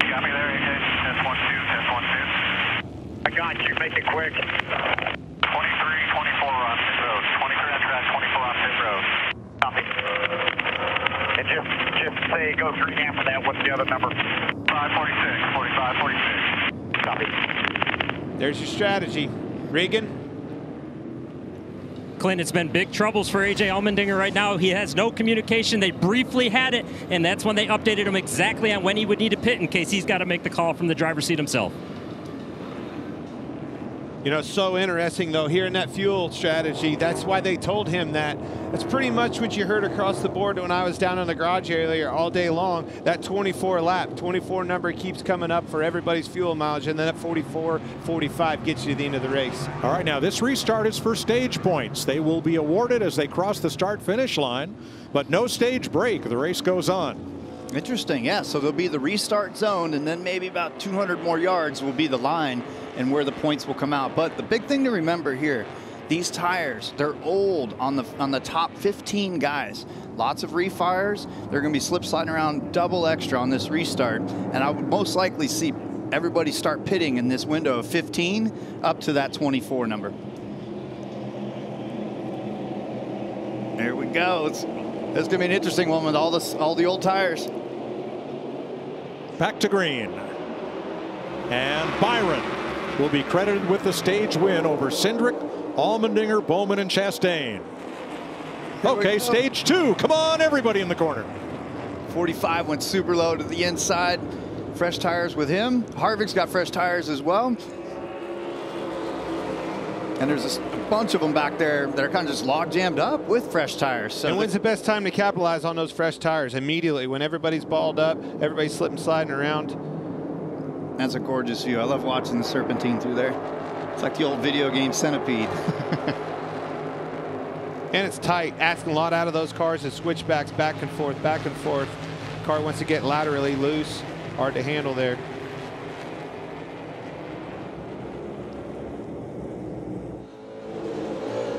Copy there, A J, ten one two, ten one two. I got you, make it quick. twenty-three, twenty-four on pit road, twenty-three on track, twenty-four on pit road. Copy. And just, just say go through down for that, what's the other number? five forty-six, forty-five, forty-six. Copy. There's your strategy. Regan? Clint, it's been big troubles for A J Allmendinger right now. He has no communication. They briefly had it, and that's when they updated him exactly on when he would need to pit in case he's got to make the call from the driver's seat himself. You know, so interesting, though, here in that fuel strategy. That's why they told him that. That's pretty much what you heard across the board when I was down in the garage earlier all day long. That twenty-four lap, twenty-four number keeps coming up for everybody's fuel mileage, and then that forty-four, forty-five gets you to the end of the race. All right, now this restart is for stage points. They will be awarded as they cross the start-finish line, but no stage break. The race goes on. Interesting, yeah. So there'll be the restart zone, and then maybe about two hundred more yards will be the line and where the points will come out. But the big thing to remember here, these tires, they're old on the on the top fifteen guys. Lots of refires. They're going to be slip sliding around double extra on this restart. And I would most likely see everybody start pitting in this window of fifteen up to that twenty-four number. There we go. It's, it's going to be an interesting one with all, this, all the old tires. Back to green. And Byron will be credited with the stage win over Cindric, Allmendinger, Bowman, and Chastain. Okay, stage two. Come on, everybody in the corner. forty-five went super low to the inside. Fresh tires with him. Harvick's got fresh tires as well. And there's a bunch of them back there that are kind of just log jammed up with fresh tires. So and when's the best time to capitalize on those fresh tires? Immediately, when everybody's balled up, everybody's slipping, sliding around. That's a gorgeous view. I love watching the serpentine through there. It's like the old video game Centipede. And it's tight, asking a lot out of those cars as switchbacks back and forth, back and forth. Car wants to get laterally loose, hard to handle there.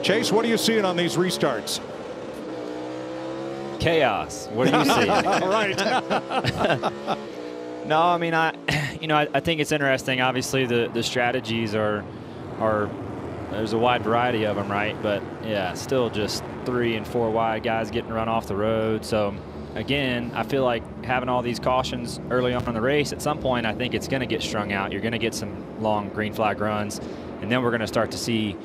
Chase, what are you seeing on these restarts? Chaos. What are you seeing? All right. No, I mean, I, you know, I, I think it's interesting. Obviously, the the strategies are, are, there's a wide variety of them, right? But yeah, still just three and four wide guys getting run off the road. So again, I feel like having all these cautions early on in the race, at some point, I think it's going to get strung out. You're going to get some long green flag runs, and then we're going to start to see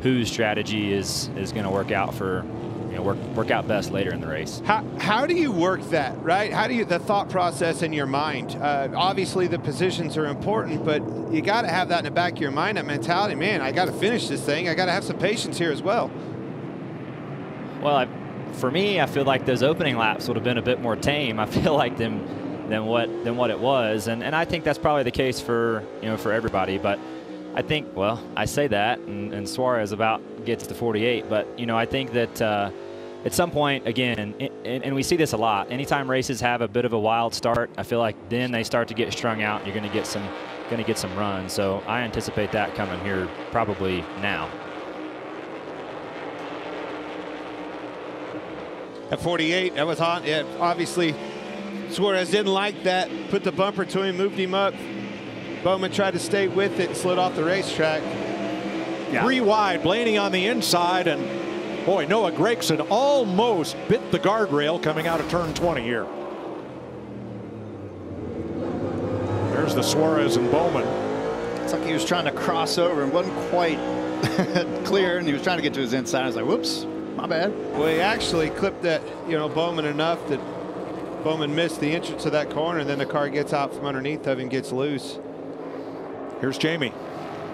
whose strategy is is going to work out for. You know, work, work out best later in the race. How, how do you work that, right? How do you, the thought process in your mind? Uh, obviously, the positions are important, but you got to have that in the back of your mind, that mentality, man, I got to finish this thing. I got to have some patience here as well. Well, I, for me, I feel like those opening laps would have been a bit more tame. I feel like than, than, what, than what it was. And, and I think that's probably the case for, you know, for everybody. But I think, well, I say that, and, and Suarez about gets to forty-eight, but, you know, I think that uh, at some point, again, and, and, and we see this a lot, anytime races have a bit of a wild start, I feel like then they start to get strung out, and you're going to get some going to get some runs. So I anticipate that coming here probably now. At forty-eight, that was hot. Yeah, obviously, Suarez didn't like that, put the bumper to him, moved him up. Bowman tried to stay with it, slid off the racetrack. Yeah. Three wide, Blaney on the inside, and boy, Noah Gragson almost bit the guardrail coming out of turn twenty here. There's the Suarez and Bowman. It's like he was trying to cross over and wasn't quite clear, and he was trying to get to his inside. I was like, whoops, my bad. Well, he actually clipped that, you know, Bowman enough that Bowman missed the entrance of that corner, and then the car gets out from underneath of him and gets loose. Here's Jamie.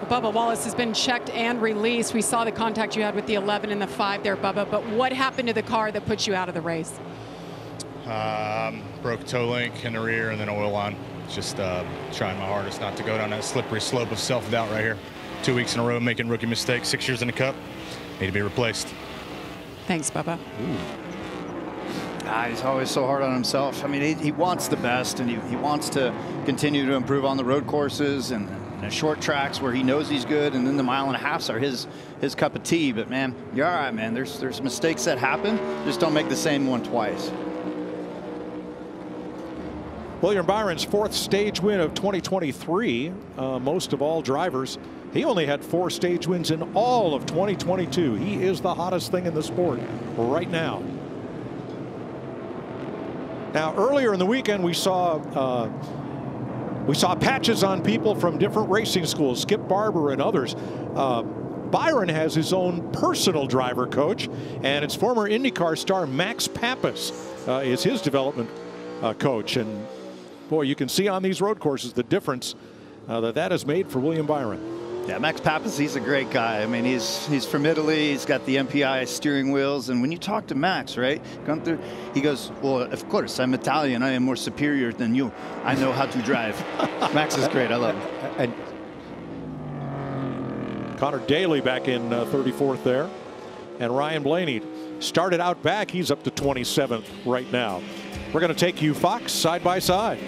Bubba Wallace has been checked and released. We saw the contact you had with the eleven and the five there, Bubba. But what happened to the car that put you out of the race? Um, broke toe link in the rear and then oil line. Just uh, trying my hardest not to go down that slippery slope of self-doubt right here. Two weeks in a row making rookie mistakes. Six years in the cup. Need to be replaced. Thanks, Bubba. Ooh. Ah, he's always so hard on himself. I mean, he, he wants the best, and he, he wants to continue to improve on the road courses and and short tracks where he knows he's good, and then the mile and a halfs are his his cup of tea. But man, you're all right, man. There's there's mistakes that happen. Just don't make the same one twice. William Byron's fourth stage win of twenty twenty-three, uh, most of all drivers. He only had four stage wins in all of twenty twenty-two. He is the hottest thing in the sport right now. Now, earlier in the weekend, we saw. Uh, We saw patches on people from different racing schools, Skip Barber and others. Uh, Byron has his own personal driver coach, and it's former IndyCar star Max Papis uh, is his development uh, coach. And boy, you can see on these road courses the difference uh, that that has made for William Byron. Yeah, Max Papis, he's a great guy. I mean, he's he's from Italy. He's got the M P I steering wheels. And when you talk to Max, right, Gunther, he goes, well, of course, I'm Italian. I am more superior than you. I know how to drive. Max is great. I love him. And Connor Daly back in uh, thirty-fourth there. And Ryan Blaney started out back. He's up to twenty-seventh right now. We're going to take you, Fox, side by side.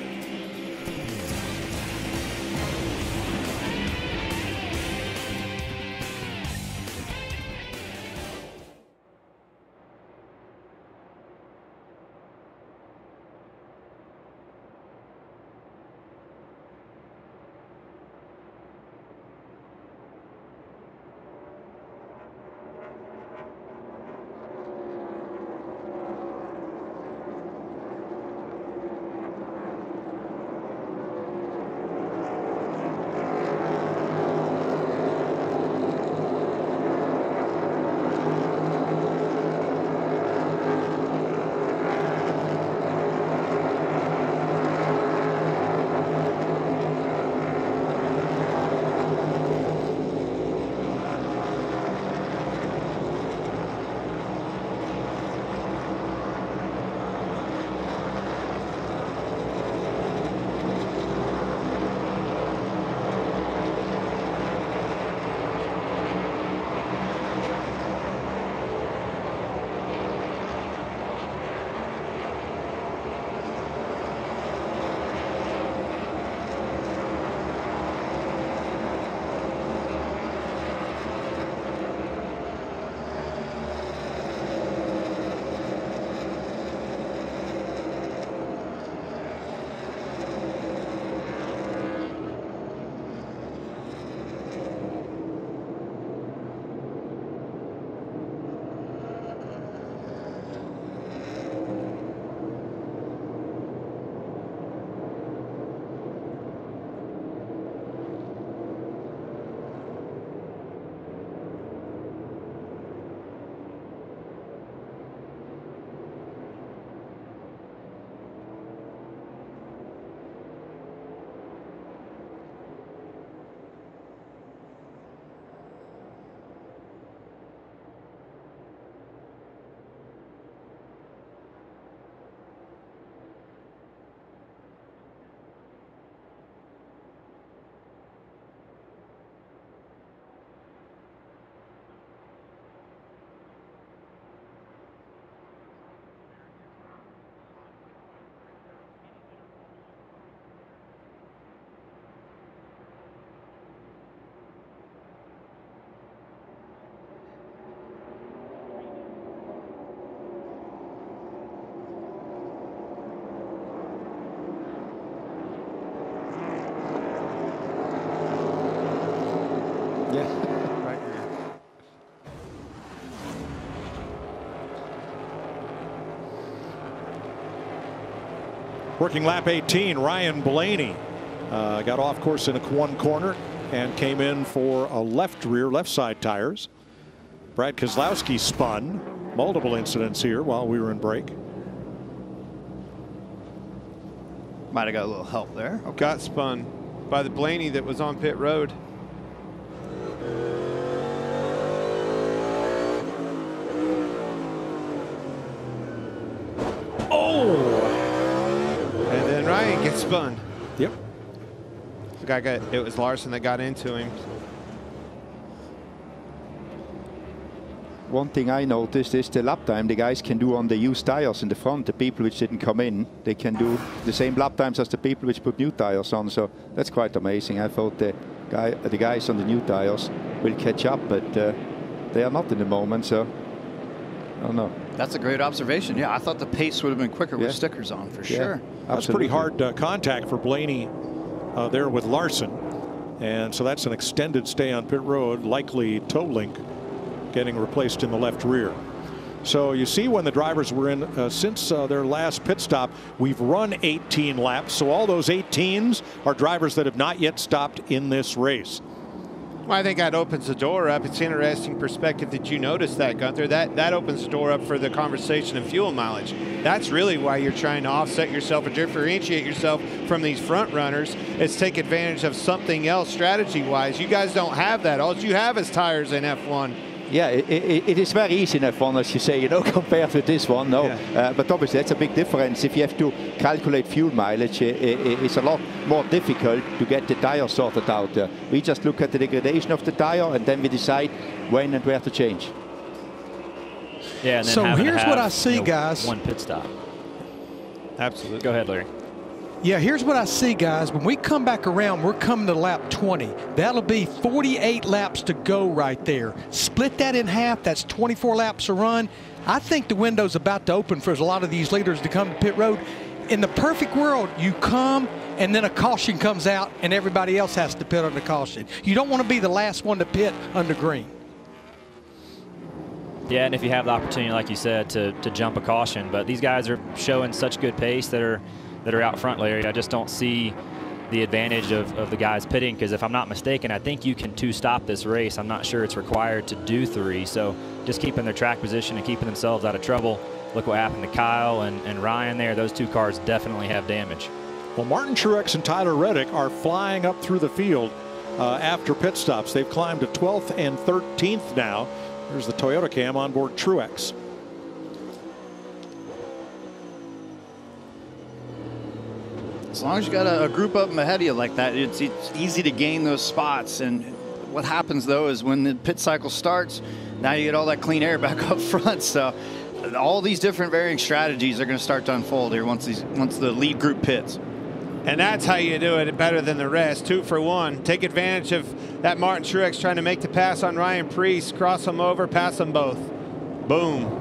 Working lap eighteen, Ryan Blaney uh, got off course in a one corner and came in for a left rear, left side tires. Brad Keselowski spun. Multiple incidents here while we were in break. Might have got a little help there. Okay. Got spun by the Blaney that was on pit road. Oh! And then Ryan gets spun. Yep. The guy got, it was Larson that got into him. One thing I noticed is the lap time the guys can do on the used tires in the front. The people which didn't come in, they can do the same lap times as the people which put new tires on. So that's quite amazing. I thought the guy, the guys on the new tires will catch up, but uh, they are not in the moment. So I don't know. That's a great observation. Yeah, I thought the pace would have been quicker yeah. with stickers on for yeah, sure. That's absolutely. Pretty hard uh, contact for Blaney uh, there with Larson, and so that's an extended stay on pit road, likely toe link. Getting replaced in the left rear. So you see when the drivers were in uh, since uh, their last pit stop, we've run eighteen laps. So all those eighteens are drivers that have not yet stopped in this race. Well, I think that opens the door up. It's an interesting perspective that you noticed that, Gunther. That that opens the door up for the conversation of fuel mileage. That's really why you're trying to offset yourself or differentiate yourself from these front runners. It's take advantage of something else strategy-wise. You guys don't have that. All you have is tires in F one. Yeah, it, it, it is very easy in F one, as you say, you know, compared to this one. No, yeah. uh, but obviously that's a big difference. If you have to calculate fuel mileage, it, it, it's a lot more difficult to get the tire sorted out. Uh, we just look at the degradation of the tire, and then we decide when and where to change. Yeah. And then so here's what I see, you know, guys. One pit stop. Absolutely. Go ahead, Larry. Yeah, here's what I see, guys. When we come back around, we're coming to lap twenty. That'll be forty-eight laps to go right there. Split that in half. That's twenty-four laps a run. I think the window's about to open for a lot of these leaders to come to pit road. In the perfect world, you come, and then a caution comes out, and everybody else has to pit under caution. You don't want to be the last one to pit under green. Yeah, and if you have the opportunity, like you said, to, to jump a caution. But these guys are showing such good pace that are that are out front, Larry. I just don't see the advantage of, of the guys pitting, because if I'm not mistaken, I think you can two stop this race. I'm not sure it's required to do three. So just keeping their track position and keeping themselves out of trouble. Look what happened to Kyle and, and Ryan there. Those two cars definitely have damage. Well, Martin Truex and Tyler Reddick are flying up through the field uh, after pit stops. They've climbed to twelfth and thirteenth now. There's the Toyota cam on board Truex. As long as you got a, a group up ahead of you like that, it's, it's easy to gain those spots. And what happens, though, is when the pit cycle starts, now you get all that clean air back up front. So all these different varying strategies are going to start to unfold here once these once the lead group pits. And that's how you do it better than the rest. Two for one. Take advantage of that Martin Truex trying to make the pass on Ryan Preece. Cross them over, pass them both. Boom.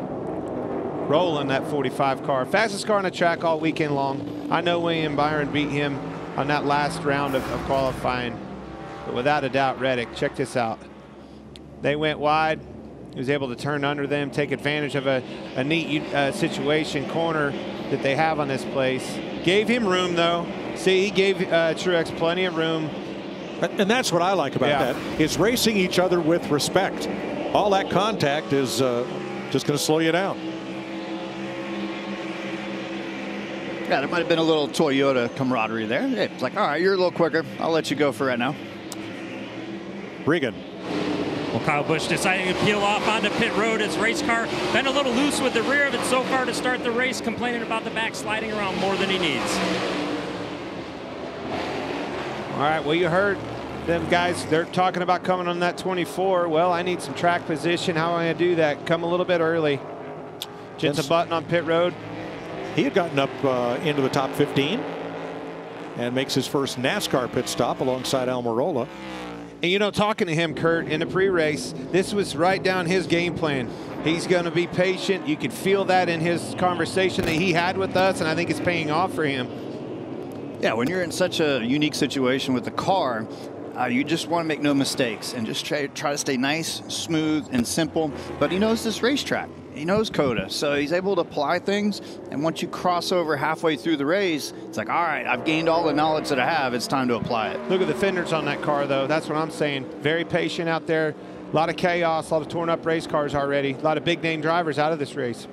Rolling that forty-five car. Fastest car on the track all weekend long. I know William Byron beat him on that last round of, of qualifying. But without a doubt, Reddick, check this out. They went wide. He was able to turn under them, take advantage of a, a neat uh, situation corner that they have on this place. Gave him room, though. See, he gave uh, Truex plenty of room. And that's what I like about yeah. that. It's racing each other with respect. All that contact is uh, just going to slow you down. Yeah, there might have been a little Toyota camaraderie there. It's like, all right, you're a little quicker. I'll let you go for right now. Regan. Well, Kyle Busch deciding to peel off onto pit road. His race car been a little loose with the rear of it so far to start the race, complaining about the back sliding around more than he needs. All right, well, you heard them guys. They're talking about coming on that twenty-four. Well, I need some track position. How am I going to do that? Come a little bit early. Jensen Button on pit road. He had gotten up uh, into the top fifteen and makes his first NASCAR pit stop alongside Almirola. And, you know, talking to him, Kurt, in the pre-race, this was right down his game plan. He's going to be patient. You could feel that in his conversation that he had with us, and I think it's paying off for him. Yeah, when you're in such a unique situation with the car, Uh, you just want to make no mistakes and just try, try to stay nice, smooth, and simple. But he knows this racetrack. He knows COTA, so he's able to apply things. And once you cross over halfway through the race, it's like, all right, I've gained all the knowledge that I have. It's time to apply it. Look at the fenders on that car, though. That's what I'm saying. Very patient out there. A lot of chaos, a lot of torn up race cars already. A lot of big name drivers out of this race.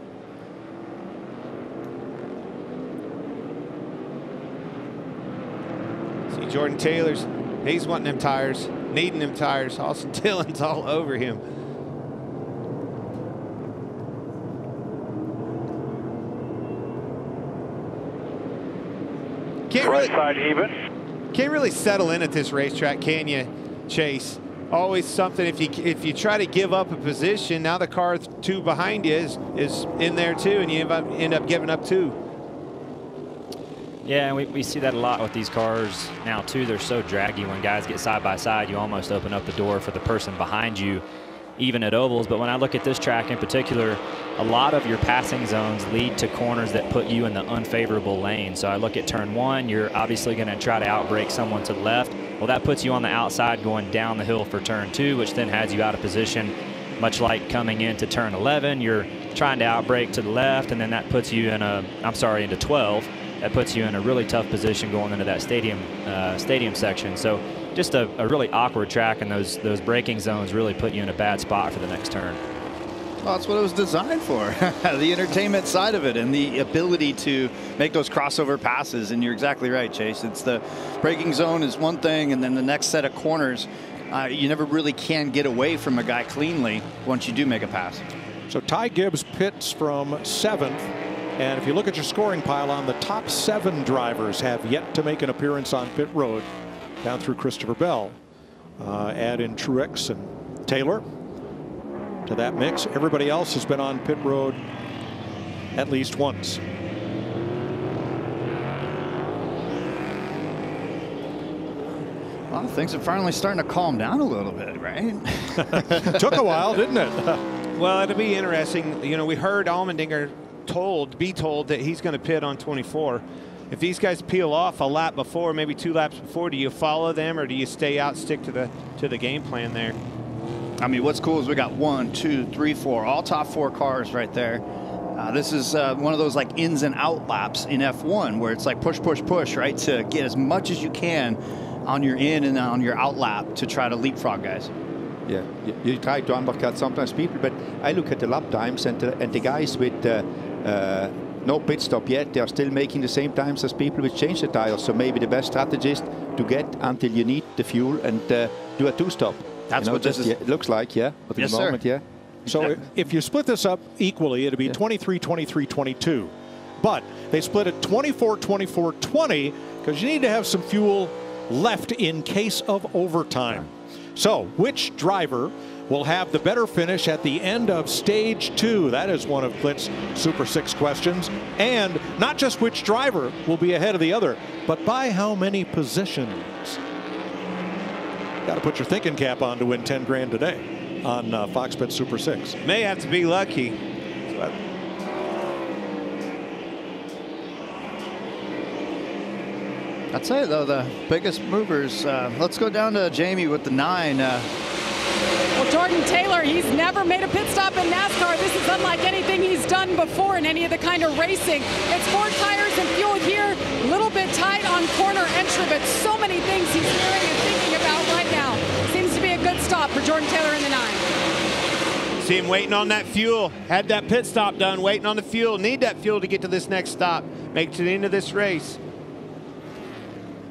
See, Jordan Taylor's, he's wanting them tires, needing them tires. Austin Dillon's all over him. Can't right really, side even. Can't really settle in at this racetrack, can you, Chase? Always something. If you if you try to give up a position, now the car two behind you is is in there too, and you end up, end up giving up two. Yeah, and we, we see that a lot with these cars now too. They're so draggy. When guys get side by side, you almost open up the door for the person behind you, even at ovals. But when I look at this track in particular, a lot of your passing zones lead to corners that put you in the unfavorable lane. So I look at turn one, you're obviously going to try to outbrake someone to the left. Well, that puts you on the outside going down the hill for turn two, which then has you out of position, much like coming into turn eleven. You're trying to outbrake to the left, and then that puts you in a, I'm sorry, into twelve. That puts you in a really tough position going into that stadium uh, stadium section. So just a, a really awkward track, and those those braking zones really put you in a bad spot for the next turn. Well, that's what it was designed for, the entertainment side of it and the ability to make those crossover passes. And you're exactly right, Chase. It's the braking zone is one thing, and then the next set of corners, uh, you never really can get away from a guy cleanly once you do make a pass. So Ty Gibbs pits from seventh. And if you look at your scoring pile, on the top seven drivers have yet to make an appearance on pit road, down through Christopher Bell. Uh, add in Truex and Taylor to that mix. Everybody else has been on pit road at least once. Well, things are finally starting to calm down a little bit, right? Took a while, didn't it? Well, it'll be interesting. You know, we heard Allmendinger told, be told that he's going to pit on twenty-four. If these guys peel off a lap before, maybe two laps before, do you follow them or do you stay out, stick to the to the game plan there? I mean, what's cool is we got one, two, three, four, all top four cars right there. Uh, this is uh, one of those like ins and out laps in F one where it's like push, push, push, right? To get as much as you can on your in and on your out lap to try to leapfrog guys. Yeah, you, you try to undercut sometimes people, but I look at the lap times and the, and the guys with uh, uh, no pit stop yet, they are still making the same times as people which change the tires. So maybe the best strategy is to get until you need the fuel and uh, do a two-stop. That's you know, what this is. Yeah, it looks like, yeah. But yes, in the moment, sir. Yeah. So yeah. If you split this up equally, it'll be yeah. twenty-three, twenty-three, twenty-two. But they split it twenty-four, twenty-four, twenty because you need to have some fuel left in case of overtime. So which driver will have the better finish at the end of stage two? That is one of Clint's Super Six questions. And not just which driver will be ahead of the other, but by how many positions. Got to put your thinking cap on to win ten grand today on uh, Fox Bet Super Six. May have to be lucky. But I'd say, though, the biggest movers, uh, let's go down to Jamie with the nine. Uh. Well, Jordan Taylor, he's never made a pit stop in NASCAR. This is unlike anything he's done before in any of the kind of racing. It's four tires and fuel here, a little bit tight on corner entry, but so many things he's hearing and thinking about right now. Seems to be a good stop for Jordan Taylor in the nine. See him waiting on that fuel. Had that pit stop done, waiting on the fuel. Need that fuel to get to this next stop. Make it to the end of this race.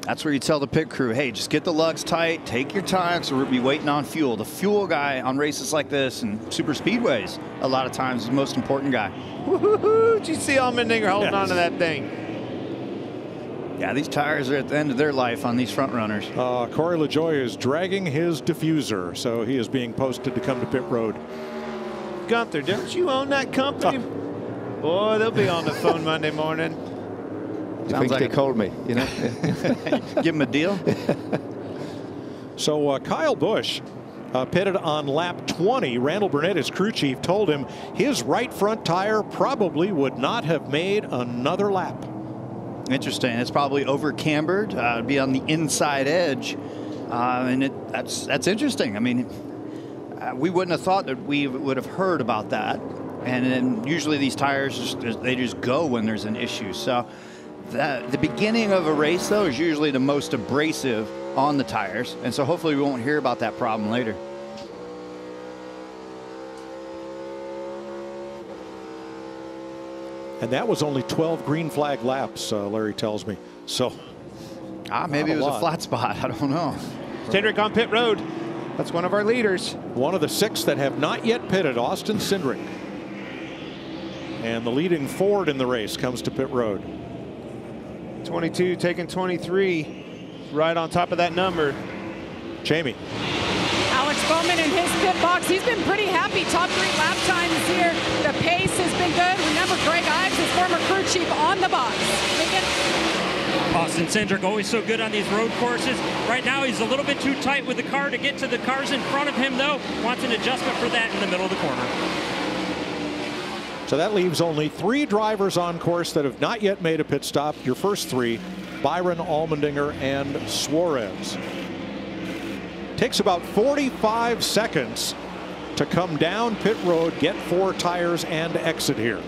That's where you tell the pit crew, hey, just get the lugs tight, take your time, so we'll be waiting on fuel. The fuel guy on races like this and super speedways, a lot of times, is the most important guy. Woo-hoo-hoo, did you see Allmendinger holding yes. on to that thing? Yeah, these tires are at the end of their life on these front runners. Uh, Corey LaJoie is dragging his diffuser, so he is being posted to come to pit road. Gunther, don't you own that company? Oh. Boy, they'll be on the phone Monday morning. You Sounds think like they called me, you know? Give him a deal. So uh, Kyle Busch uh, pitted on lap twenty. Randall Burnett, his crew chief, told him his right front tire probably would not have made another lap. Interesting. It's probably over cambered. Uh, it'd be on the inside edge, uh, and it, that's that's interesting. I mean, uh, we wouldn't have thought that we would have heard about that. And then usually these tires, just, they just go when there's an issue. So that, the beginning of a race, though, is usually the most abrasive on the tires. And so hopefully we won't hear about that problem later. And that was only twelve green flag laps, uh, Larry tells me. So ah, maybe it was a, a flat spot. I don't know. Cindric on pit road. That's one of our leaders. One of the six that have not yet pitted, Austin Cindric. And the leading Ford in the race comes to pit road. twenty-two taking twenty-three, right on top of that number. Jamie. Alex Bowman in his pit box. He's been pretty happy. Top three lap times here. The pace has been good. Remember, Greg Ives, his former crew chief, on the box. Austin Cindric always so good on these road courses. Right now, he's a little bit too tight with the car to get to the cars in front of him, though. Wants an adjustment for that in the middle of the corner. So that leaves only three drivers on course that have not yet made a pit stop. Your first three, Byron, Allmendinger, and Suarez. Takes about forty-five seconds to come down pit road, get four tires, and exit here.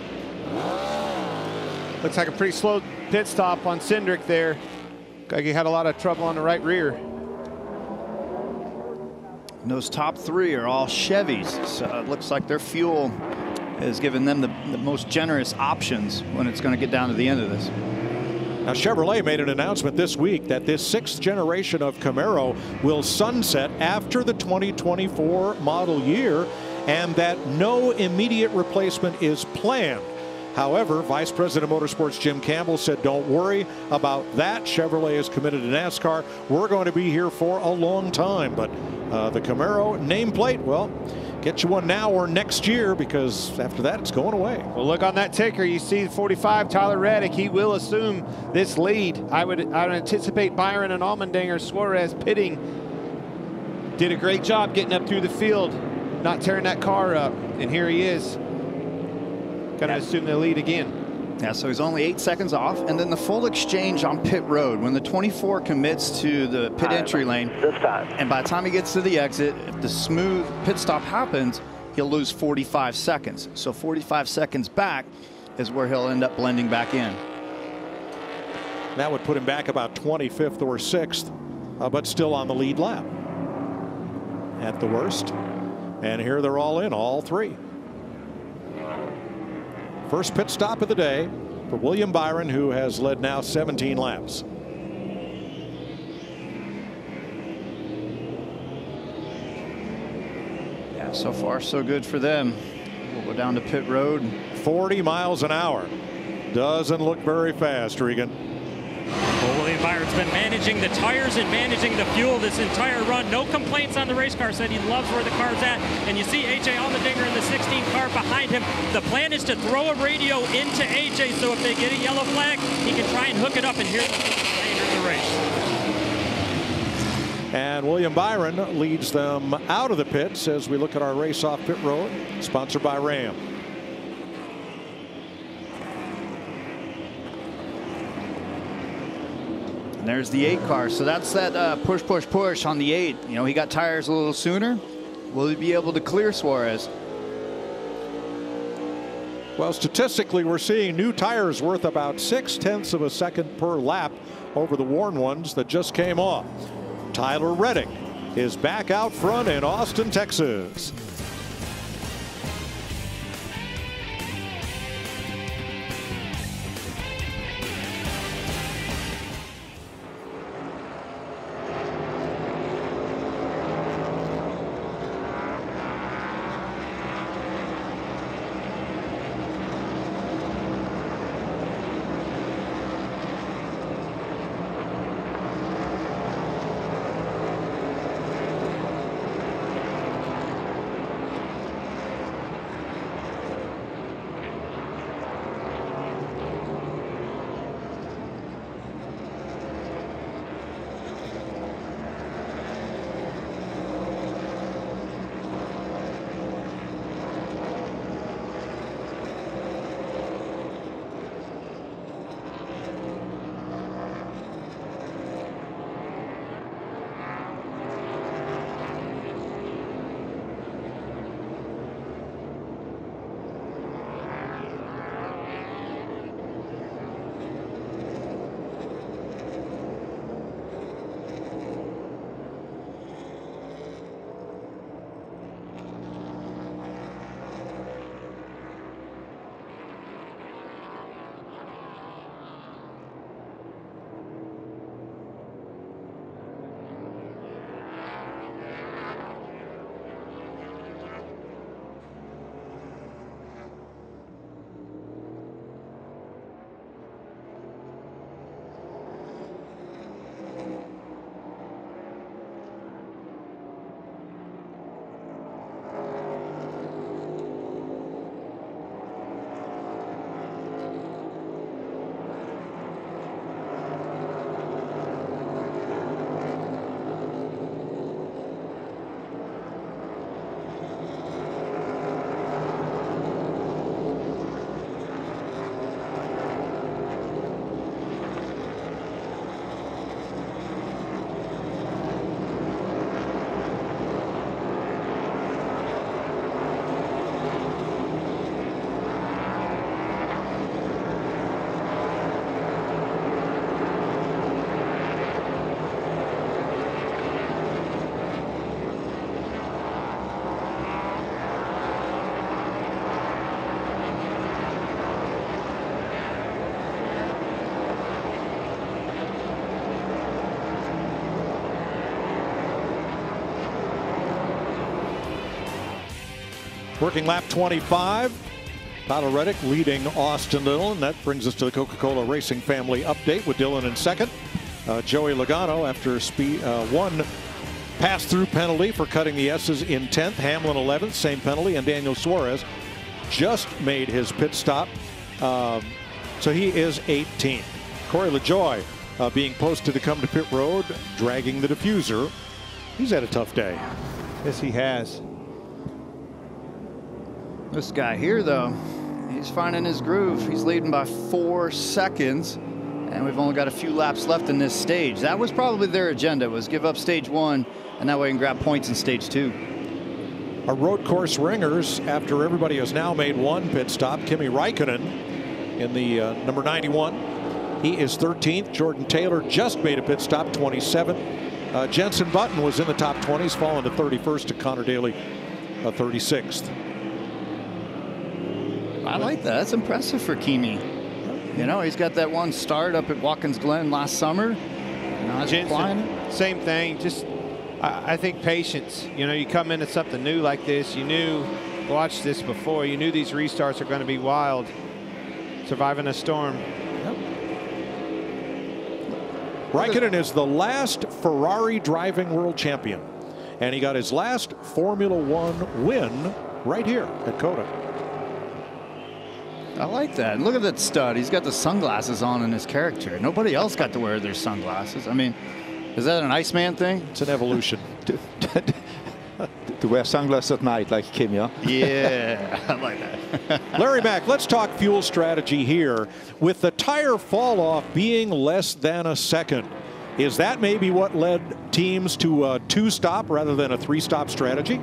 Looks like a pretty slow pit stop on Cindric there. Like he had a lot of trouble on the right rear. And those top three are all Chevys, so it looks like their fuel is giving them the, the most generous options when it's going to get down to the end of this. Now, Chevrolet made an announcement this week that this sixth generation of Camaro will sunset after the twenty twenty-four model year and that no immediate replacement is planned. However, Vice President of Motorsports Jim Campbell said, don't worry about that. Chevrolet is committed to NASCAR. We're going to be here for a long time. But uh, the Camaro nameplate, well, get you one now or next year, because after that, it's going away. Well, look on that ticker. You see forty-five, Tyler Reddick. He will assume this lead. I would, I would anticipate Byron and Allmendinger, Suarez pitting. Did a great job getting up through the field, not tearing that car up. And here he is. Going to yeah. assume the lead again. Yeah, so he's only eight seconds off. And then the full exchange on pit road. When the twenty-four commits to the pit time. entry lane, this time. and by the time he gets to the exit, if the smooth pit stop happens, he'll lose forty-five seconds. So forty-five seconds back is where he'll end up blending back in. That would put him back about twenty-fifth or sixth, uh, but still on the lead lap at the worst. And here they're all in, all three. First pit stop of the day for William Byron, who has led now seventeen laps. Yeah, so far so good for them. We'll go down to pit road. forty miles an hour. Doesn't look very fast, Regan. Well, William Byron's been managing the tires and managing the fuel this entire run. No complaints on the race car. Said he loves where the car's at. And you see A J Allmendinger in the sixteen car behind him. The plan is to throw a radio into A J, so if they get a yellow flag, he can try and hook it up and hear the race. And William Byron leads them out of the pits as we look at our race off pit road, sponsored by Ram. There's the eight car. So that's that uh, push, push, push on the eight. You know, he got tires a little sooner. Will he be able to clear Suarez? Well, statistically, we're seeing new tires worth about six tenths of a second per lap over the worn ones that just came off. Tyler Reddick is back out front in Austin, Texas. Working lap twenty-five. Tyler Reddick leading Austin Dillon. That brings us to the Coca-Cola Racing Family update with Dillon in second. Uh, Joey Logano after speed, uh, one pass-through penalty for cutting the S's in tenth. Hamlin eleventh, same penalty, and Daniel Suarez just made his pit stop. Um, so he is eighteenth. Corey LaJoy uh, being posted to come to pit road, dragging the diffuser. He's had a tough day. Yes, he has. This guy here, though, he's finding his groove. He's leading by four seconds. And we've only got a few laps left in this stage. That was probably their agenda, was give up stage one, and that way you can grab points in stage two. Our road course ringers, after everybody has now made one pit stop. Kimi Raikkonen in the uh, number ninety-one. He is thirteenth. Jordan Taylor just made a pit stop, twenty-seventh. Uh, Jensen Button was in the top twenties, falling to thirty-first to Connor Daly, uh, thirty-sixth. I like that. That's impressive for Kimi. You know, he's got that one start up at Watkins Glen last summer. Jensen, same thing. Just, I, I think patience. You know, you come into something new like this. You knew, watched this before. You knew these restarts are going to be wild. Surviving a storm. Yep. Raikkonen is the last Ferrari driving world champion, and he got his last Formula One win right here at COTA. I like that. And look at that stud. He's got the sunglasses on in his character. Nobody else got to wear their sunglasses. I mean, is that an Iceman thing? It's an evolution. to, to, to wear sunglasses at night like Kim, yeah? Yeah, I like that. Larry Mack, let's talk fuel strategy here. With the tire fall off being less than a second, is that maybe what led teams to a two-stop rather than a three-stop strategy?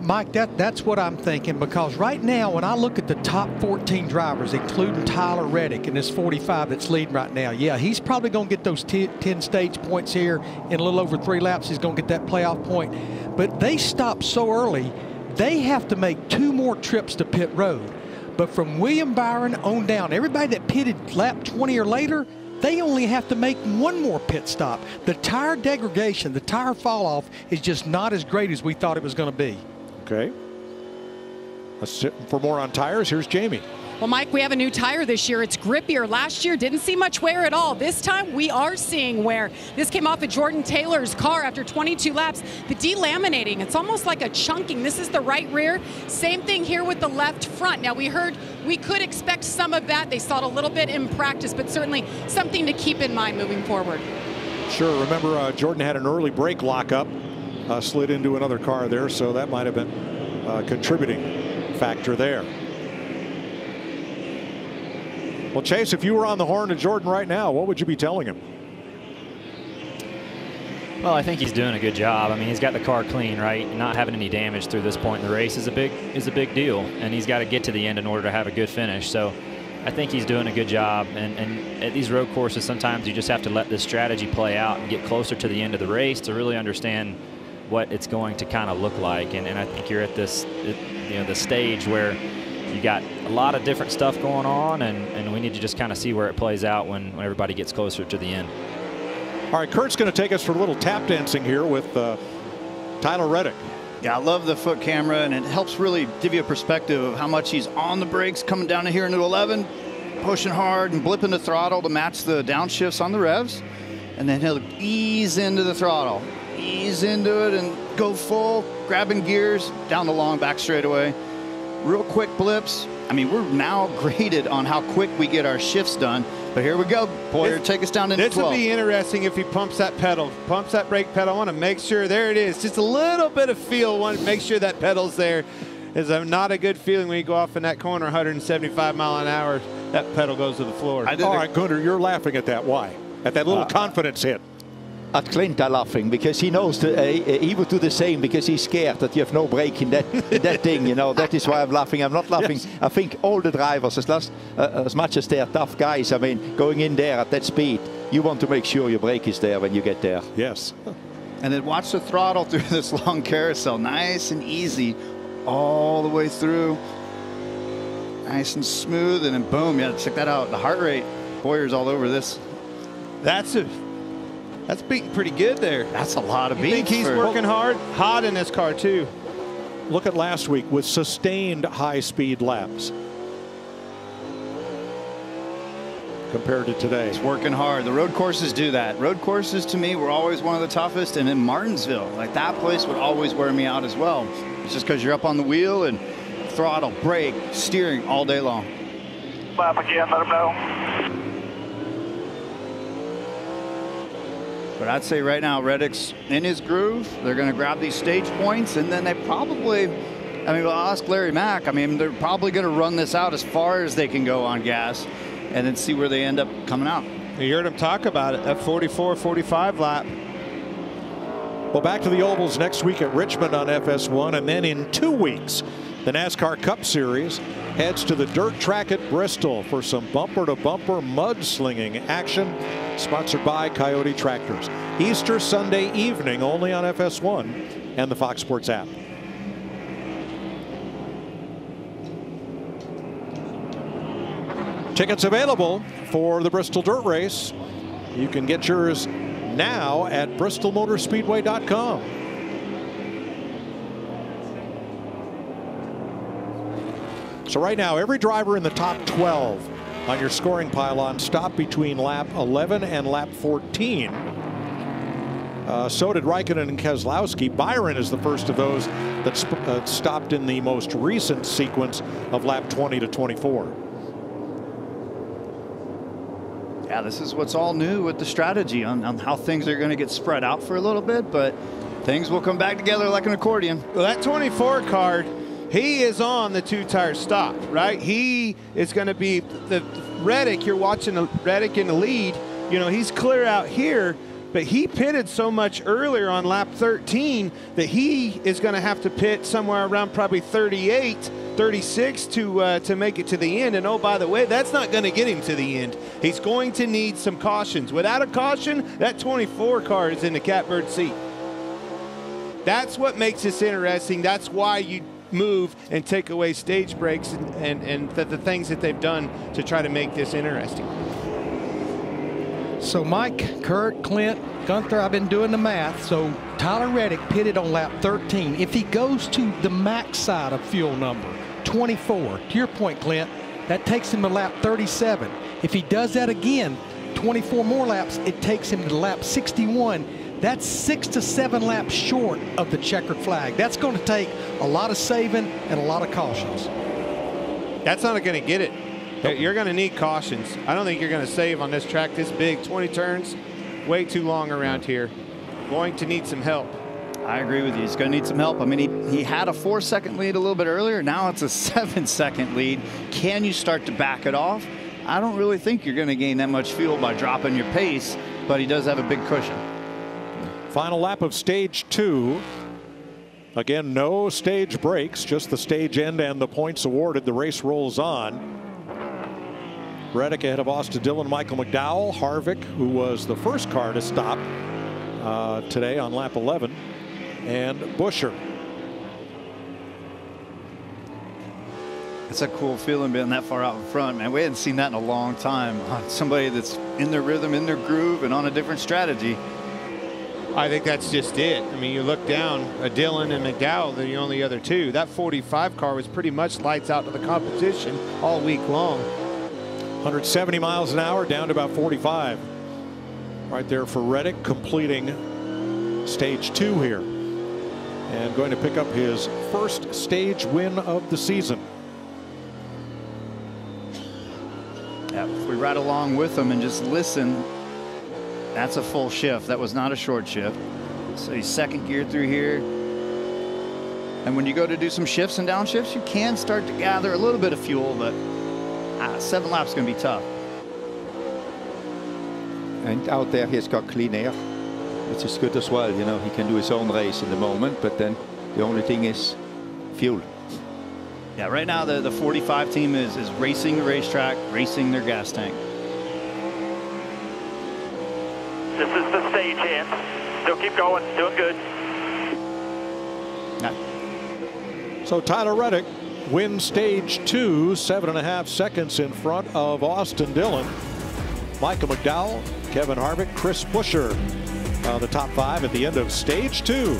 Mike, that, that's what I'm thinking, because right now when I look at the top fourteen drivers, including Tyler Reddick in this forty-five that's leading right now, yeah, he's probably going to get those ten stage points here in a little over three laps. He's going to get that playoff point. But they stop so early, they have to make two more trips to pit road. But from William Byron on down, everybody that pitted lap twenty or later, they only have to make one more pit stop. The tire degradation, the tire fall off is just not as great as we thought it was going to be. Okay. For more on tires, here's Jamie. Well, Mike, we have a new tire this year. It's grippier. Last year didn't see much wear at all. This time we are seeing wear. This came off of Jordan Taylor's car after twenty-two laps. The delaminating, it's almost like a chunking. This is the right rear. Same thing here with the left front. Now, we heard we could expect some of that. They saw it a little bit in practice, but certainly something to keep in mind moving forward. Sure. Remember, uh, Jordan had an early brake lockup. Uh, slid into another car there, so that might have been a contributing factor there. Well, Chase, if you were on the horn to Jordan right now, what would you be telling him? Well, I think he's doing a good job. I mean, he's got the car clean, right? Not having any damage through this point in the race is a big is a big deal, and he's got to get to the end in order to have a good finish. So I think he's doing a good job, and, and at these road courses, sometimes you just have to let this strategy play out and get closer to the end of the race to really understand what it's going to kind of look like. And, and I think you're at this, you know, the stage where you got a lot of different stuff going on, and, and we need to just kind of see where it plays out when, when everybody gets closer to the end. All right, Kurt's going to take us for a little tap dancing here with uh, Tyler Reddick. Yeah, I love the foot camera, and it helps really give you a perspective of how much he's on the brakes, coming down to here into eleven, pushing hard and blipping the throttle to match the downshifts on the revs. And then he'll ease into the throttle, ease into it and go full, grabbing gears down the long back straightaway. Real quick blips. I mean, we're now graded on how quick we get our shifts done. But here we go, Poyer, it's, take us down into this twelve. This would be interesting if he pumps that pedal, pumps that brake pedal. I want to make sure, there it is, just a little bit of feel. Want to make sure that pedal's there. It's a, not a good feeling when you go off in that corner, one hundred seventy-five mile an hour. That pedal goes to the floor. I All right, Gunter, you're laughing at that. Why? At that little uh, confidence hit. At Clint are laughing because he knows that uh, he would do the same, because he's scared that you have no brake in that in that thing, you know. That is why I'm laughing. I'm not laughing. Yes. I think all the drivers, as, last, uh, as much as they are tough guys, I mean, going in there at that speed, you want to make sure your brake is there when you get there. Yes. And then watch the throttle through this long carousel, nice and easy, all the way through, nice and smooth, and then boom! Yeah, check that out. The heart rate, Boyer's all over this. That's it. That's beating pretty good there. That's a lot of beats. You think he's working hard? Hot in this car, too. look at last week with sustained high speed laps compared to today. It's working hard. The road courses do that. Road courses to me were always one of the toughest, and in Martinsville, like, that place would always wear me out as well. It's just because you're up on the wheel and throttle, brake, steering all day long. Lap again, let them know. But I'd say right now Reddick's in his groove. They're going to grab these stage points, and then they probably, I mean, we'll ask Larry Mack, I mean, they're probably going to run this out as far as they can go on gas, and then see where they end up coming out. You heard him talk about it, that forty-four forty-five lap. Well, back to the ovals next week at Richmond on F S one, and then in two weeks the NASCAR Cup Series heads to the dirt track at Bristol for some bumper to bumper mudslinging action, sponsored by Coyote Tractors. Easter Sunday evening only on F S one and the Fox Sports app. Tickets available for the Bristol Dirt Race. You can get yours now at bristol motor speedway dot com. So right now, every driver in the top twelve on your scoring pylon stopped between lap eleven and lap fourteen. Uh, so did Raikkonen and Keselowski. Byron is the first of those that uh, stopped in the most recent sequence of lap twenty to twenty-four. Yeah, this is what's all new with the strategy on, on how things are going to get spread out for a little bit, but things will come back together like an accordion. Well, that twenty-four card, he is on the two-tire stop, right? He is going to be the Reddick. You're watching the Reddick in the lead. You know, he's clear out here, but he pitted so much earlier on lap thirteen that he is going to have to pit somewhere around probably thirty-eight, thirty-six to uh, to make it to the end. And oh, by the way, that's not going to get him to the end. He's going to need some cautions. Without a caution, that twenty-four car is in the catbird seat. That's what makes this interesting. That's why you move and take away stage breaks and, and, and the, the things that they've done to try to make this interesting. So Mike, Kurt, Clint, Gunther, I've been doing the math. So Tyler Reddick pitted on lap thirteen. If he goes to the max side of fuel number, twenty-four, to your point, Clint, that takes him to lap thirty-seven. If he does that again, twenty-four more laps, it takes him to lap sixty-one. That's six to seven laps short of the checkered flag. That's going to take a lot of saving and a lot of cautions. That's not going to get it. Nope. You're going to need cautions. I don't think you're going to save on this track this big. twenty turns, way too long around here. Going to need some help. I agree with you. He's going to need some help. I mean, he, he had a four second lead a little bit earlier. Now it's a seven second lead. Can you start to back it off? I don't really think you're going to gain that much fuel by dropping your pace, but he does have a big cushion. Final lap of stage two. Again, no stage breaks, just the stage end and the points awarded. The race rolls on. Reddick ahead of Austin Dillon, Michael McDowell, Harvick, who was the first car to stop uh, today on lap eleven, and Buescher. It's a cool feeling being that far out in front, man. We hadn't seen that in a long time. Somebody that's in their rhythm, in their groove, and on a different strategy. I think that's just it. I mean, you look down, a Dillon and McDowell, they're the only other two. That forty-five car was pretty much lights out to the competition all week long. one hundred seventy miles an hour, down to about forty-five. Right there for Reddick, completing stage two here. And going to pick up his first stage win of the season. Yeah, if we ride along with them and just listen, that's a full shift. That was not a short shift. So he's second gear through here. And when you go to do some shifts and downshifts, you can start to gather a little bit of fuel, but Uh, seven laps going to be tough. And out there, he's got clean air, which is good as well. You know, he can do his own race in the moment, but then the only thing is fuel. Yeah, right now the, the forty-five team is, is racing the racetrack, racing their gas tank. This is the stage end. Still keep going, doing good. Nah. So Tyler Reddick win stage two, seven and a half seconds in front of Austin Dillon, Michael McDowell, Kevin Harvick, Chris Buescher, uh, the top five at the end of stage two.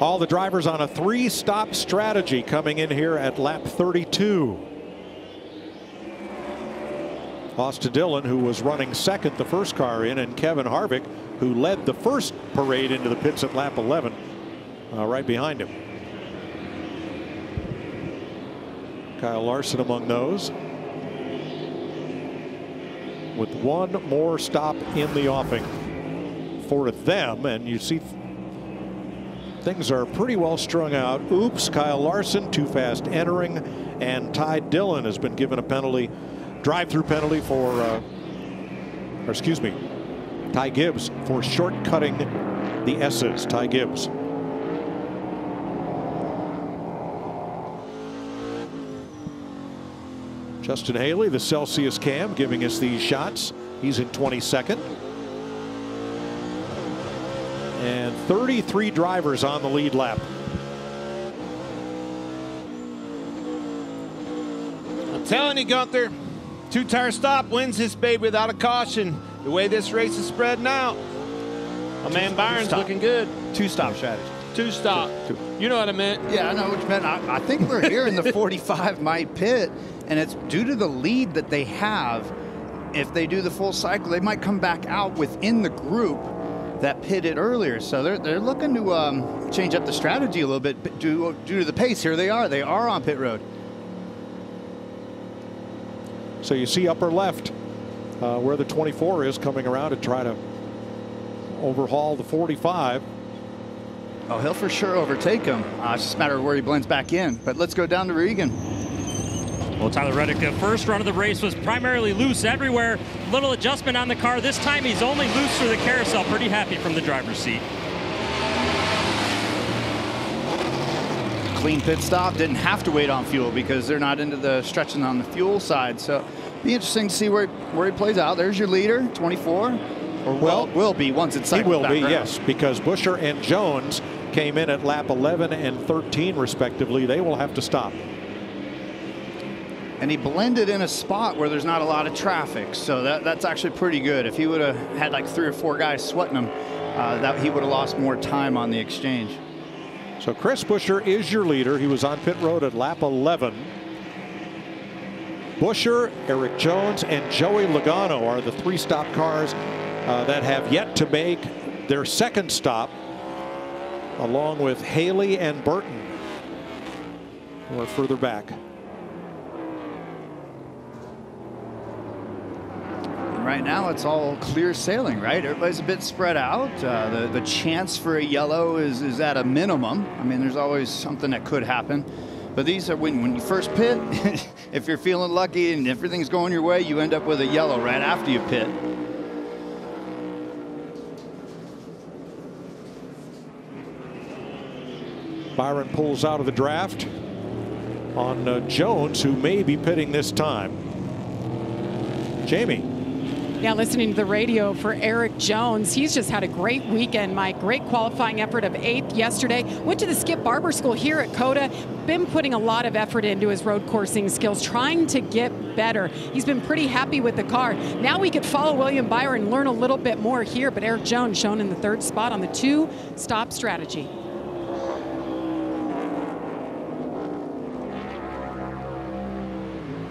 All the drivers on a three-stop strategy coming in here at lap thirty-two. Austin Dillon, who was running second the first car in, and Kevin Harvick, who led the first parade into the pits at lap eleven, uh, right behind him. Kyle Larson among those, with one more stop in the offing for them. And you see things are pretty well strung out. Oops, Kyle Larson too fast entering, and Ty Dillon has been given a penalty, drive-through penalty for, uh, or excuse me, Ty Gibbs for shortcutting the S's. Ty Gibbs. Justin Haley, the Celsius cam, giving us these shots. He's in twenty-second. And thirty-three drivers on the lead lap. I'm telling you, Gunther, two-tire stop wins this baby without a caution. The way this race is spreading out, my man Byron's looking good. Two-stop strategy. Two-stop. Two. You know what I meant. Yeah, I know what you meant. I, I think we're here in the forty-five might pit, and it's due to the lead that they have. If they do the full cycle, they might come back out within the group that pitted earlier. So they're, they're looking to um, change up the strategy a little bit due, due to the pace. Here they are. They are on pit road. So you see upper left uh, where the twenty-four is coming around to try to overhaul the forty-five. Oh, he'll for sure overtake him. Uh, it's just a matter of where he blends back in. But let's go down to Regan. Well, Tyler Reddick, the first run of the race was primarily loose everywhere. Little adjustment on the car. This time he's only loose through the carousel. Pretty happy from the driver's seat. Clean pit stop. Didn't have to wait on fuel because they're not into the stretching on the fuel side. So be interesting to see where, where he plays out. There's your leader, twenty-four. Or well, will be once it's cycled. He will be, around. Yes, because Buescher and Jones came in at lap eleven and thirteen, respectively. They will have to stop. And he blended in a spot where there's not a lot of traffic, so that, that's actually pretty good. If he would have had like three or four guys sweating him, uh, that he would have lost more time on the exchange. So Chris Buescher is your leader. He was on pit road at lap eleven. Buescher, Eric Jones, and Joey Logano are the three-stop cars Uh, that have yet to make their second stop, along with Haley and Burton, who are further back. Right now it's all clear sailing, right? Everybody's a bit spread out. Uh, the, the chance for a yellow is, is at a minimum. I mean, there's always something that could happen. But these are when, when you first pit, if you're feeling lucky and everything's going your way, you end up with a yellow right after you pit. Byron pulls out of the draft on uh, Jones, who may be pitting this time. Jamie. Yeah, listening to the radio for Eric Jones. He's just had a great weekend, Mike. Great qualifying effort of eighth yesterday. Went to the Skip Barber School here at COTA. Been putting a lot of effort into his road coursing skills, trying to get better. He's been pretty happy with the car. Now we could follow William Byron, learn a little bit more here, but Eric Jones shown in the third spot on the two-stop strategy.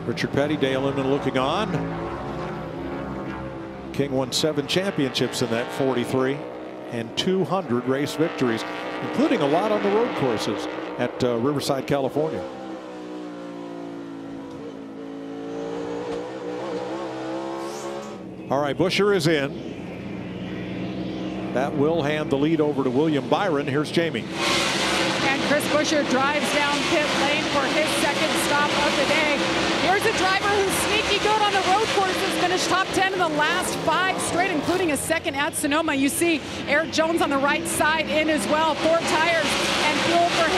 Richard Petty, Dale Inman looking on. King won seven championships in that forty-three and two hundred race victories, including a lot on the road courses at uh, Riverside, California. All right, Buescher is in. That will hand the lead over to William Byron. Here's Jamie. And Chris Buescher drives down pit lane for his second stop of the day. Here's a driver who's sneaky good on the road courses, finished top ten in the last five straight, including a second at Sonoma. You see Eric Jones on the right side in as well. Four tires and fuel for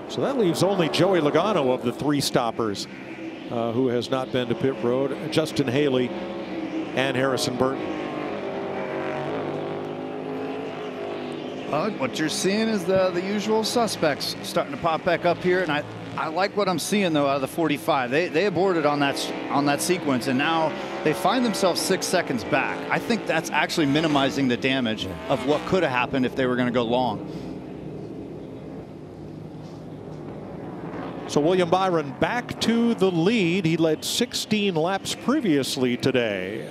him. So that leaves only Joey Logano of the three stoppers uh, who has not been to pit road. Justin Haley and Harrison Burton. Well, what you're seeing is the, the usual suspects starting to pop back up here. And I, I like what I'm seeing, though, out of the forty-five. They, they aborted on that, on that sequence, and now they find themselves six seconds back. I think that's actually minimizing the damage of what could have happened if they were going to go long. So William Byron back to the lead. He led sixteen laps previously today.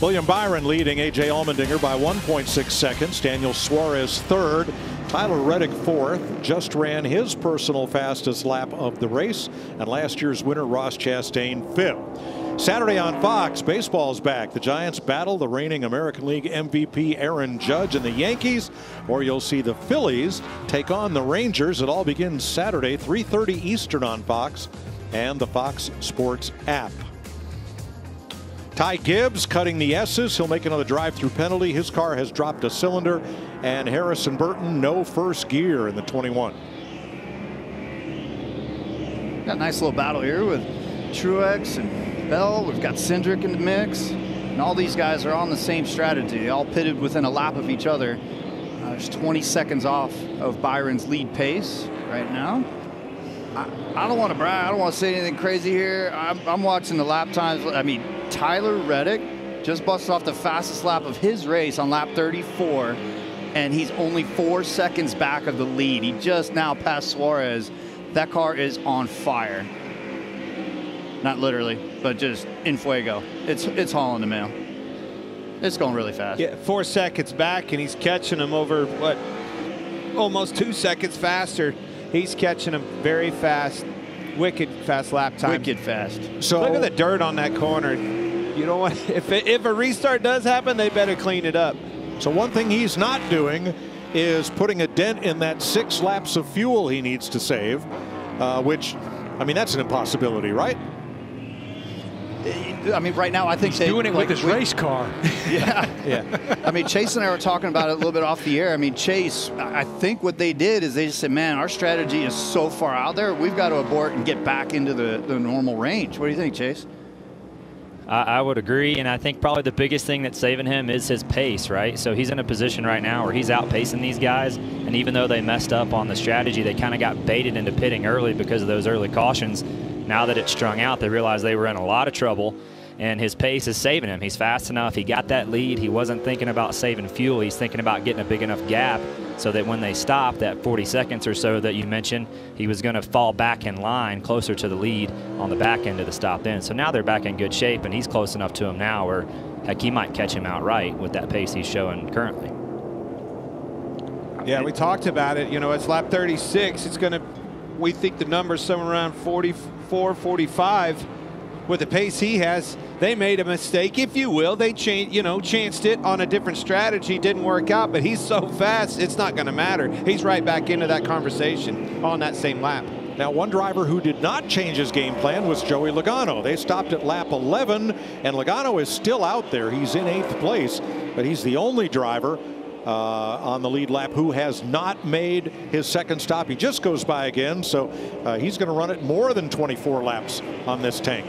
William Byron leading A J Allmendinger by one point six seconds. Daniel Suarez third. Tyler Reddick fourth. Just ran his personal fastest lap of the race. And last year's winner, Ross Chastain, fifth. Saturday on Fox, baseball's back. The Giants battle the reigning American League M V P Aaron Judge and the Yankees. Or you'll see the Phillies take on the Rangers. It all begins Saturday, three thirty Eastern on Fox and the Fox Sports app. Ty Gibbs cutting the S's. He'll make another drive-through penalty. His car has dropped a cylinder. And Harrison Burton, no first gear in the twenty-one. Got a nice little battle here with Truex and Bell. We've got Cindric in the mix. And all these guys are on the same strategy. They all pitted within a lap of each other. Uh, there's twenty seconds off of Byron's lead pace right now. I, I don't want to brag. I don't want to say anything crazy here. I'm, I'm watching the lap times. I mean, Tyler Reddick just busted off the fastest lap of his race on lap thirty-four, and he's only four seconds back of the lead. He just now passed Suarez. That car is on fire. Not literally, but just in fuego. It's it's hauling the mail. It's going really fast. Yeah, four seconds back, and he's catching him over what? Almost two seconds faster. He's catching him very fast. Wicked fast lap time. Wicked fast. So look at the dirt on that corner. You know what? If it, if a restart does happen, they better clean it up. So one thing he's not doing is putting a dent in that six laps of fuel he needs to save, uh, which, I mean, that's an impossibility, right? I mean, right now I think he's they, doing it like, with his we, race car. Yeah. Yeah. I mean, Chase and I were talking about it a little bit off the air. I mean, Chase, I think what they did is they just said, man, our strategy is so far out there. We've got to abort and get back into the, the normal range. What do you think, Chase? I, I would agree. And I think probably the biggest thing that's saving him is his pace, right? So he's in a position right now where he's outpacing these guys. And even though they messed up on the strategy, they kind of got baited into pitting early because of those early cautions. Now that it's strung out, they realize they were in a lot of trouble. And his pace is saving him. He's fast enough. He got that lead. He wasn't thinking about saving fuel. He's thinking about getting a big enough gap so that when they stop, that forty seconds or so that you mentioned, he was going to fall back in line closer to the lead on the back end of the stop then. So now they're back in good shape, and he's close enough to him now where, heck, he might catch him outright with that pace he's showing currently. Yeah, we talked about it. You know, it's lap thirty-six. It's going to, we think the number's somewhere around forty-four, forty-five. With the pace he has, they made a mistake, if you will. They changed, you know, chanced it on a different strategy, didn't work out, but he's so fast, it's not going to matter. He's right back into that conversation on that same lap. Now, one driver who did not change his game plan was Joey Logano. They stopped at lap eleven, and Logano is still out there. He's in eighth place, but he's the only driver uh, on the lead lap who has not made his second stop. He just goes by again, so uh, he's going to run it more than twenty-four laps on this tank.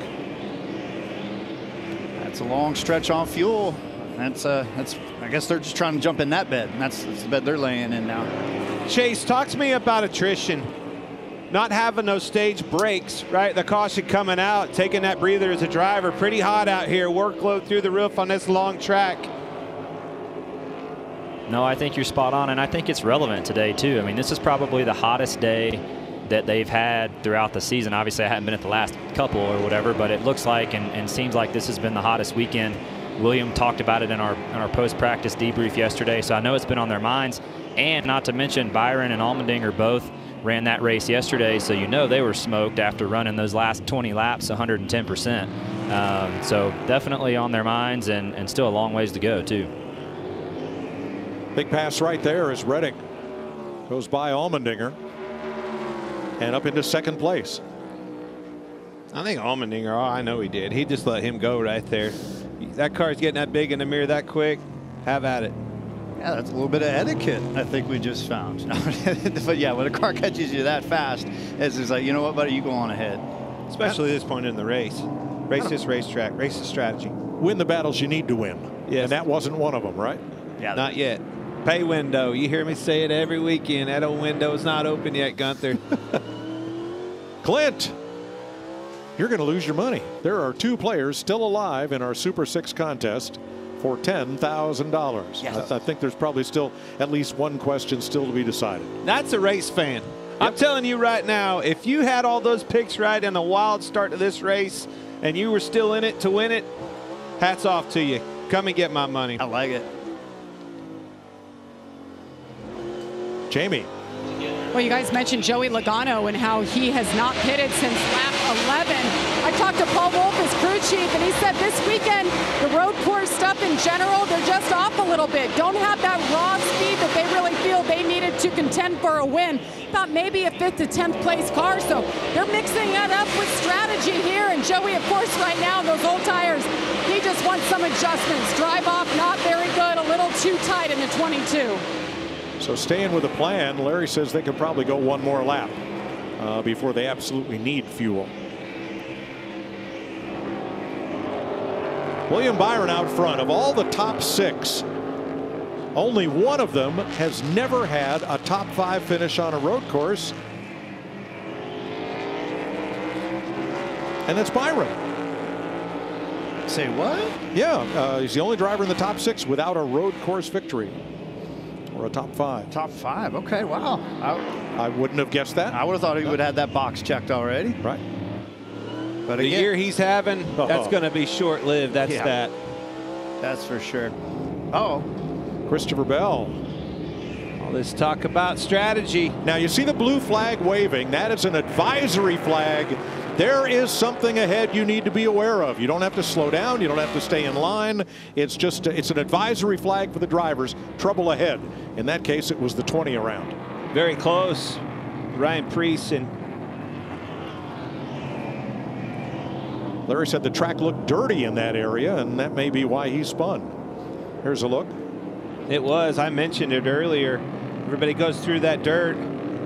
It's a long stretch on fuel. That's uh, that's. I guess they're just trying to jump in that bed. And that's, that's the bed they're laying in now. Chase, talk to me about attrition. Not having those stage breaks, right? The caution coming out, taking that breather as a driver. Pretty hot out here. Workload through the roof on this long track. No, I think you're spot on, and I think it's relevant today too. I mean, this is probably the hottest day that they've had throughout the season. Obviously, I haven't been at the last couple or whatever, but it looks like and, and seems like this has been the hottest weekend. William talked about it in our, in our post-practice debrief yesterday, so I know it's been on their minds. And not to mention, Byron and Allmendinger both ran that race yesterday, so you know they were smoked after running those last twenty laps one hundred ten percent. Um, so definitely on their minds and, and still a long ways to go, too. Big pass right there as Reddick goes by Allmendinger and up into second place. I think Allmendinger, oh, I know he did. He just let him go right there. That car's getting that big in the mirror that quick. Have at it. Yeah, that's a little bit of etiquette I think we just found. But yeah, when a car catches you that fast, it's just like, you know what, buddy, you go on ahead. Especially at this point in the race. Race this racetrack, race this strategy. Win the battles you need to win. Yes. And that wasn't one of them, right? Yeah. Not yet. Pay window. You hear me say it every weekend. That old window is not open yet, Gunther. Clint, you're going to lose your money. There are two players still alive in our Super Six contest for ten thousand dollars. Yes. I, I think there's probably still at least one question still to be decided. That's a race fan. Yep. I'm telling you right now, if you had all those picks right in the wild start to this race and you were still in it to win it, hats off to you. Come and get my money. I like it. Jamie. Well, you guys mentioned Joey Logano and how he has not pitted since lap eleven. I talked to Paul Wolf, his crew chief, and he said this weekend the road course stuff in general, they're just off a little bit. Don't have that raw speed that they really feel they needed to contend for a win. About maybe a fifth to tenth place car, so they're mixing that up with strategy here. And Joey, of course, right now, those old tires, he just wants some adjustments. Drive off, not very good, a little too tight in the twenty-two. So staying with the plan, Larry says they could probably go one more lap uh, before they absolutely need fuel. William Byron out front. Of all the top six, only one of them has never had a top five finish on a road course. And that's Byron. Say what? Yeah, uh, he's the only driver in the top six without a road course victory. Or a top five. Top five. Okay. Wow. I, I wouldn't have guessed that. I would have thought he would have had that box checked already. Right. But the again, year he's having, uh-huh. that's going to be short-lived. That's yeah. that. That's for sure. Oh. Christopher Bell. All this talk about strategy. Now you see the blue flag waving. That is an advisory flag. There is something ahead you need to be aware of. You don't have to slow down. You don't have to stay in line. It's just it's an advisory flag for the drivers. Trouble ahead. In that case, it was the twenty around. Very close. Ryan Preece and Larry said the track looked dirty in that area, and that may be why he spun. Here's a look. It was. I mentioned it earlier. Everybody goes through that dirt.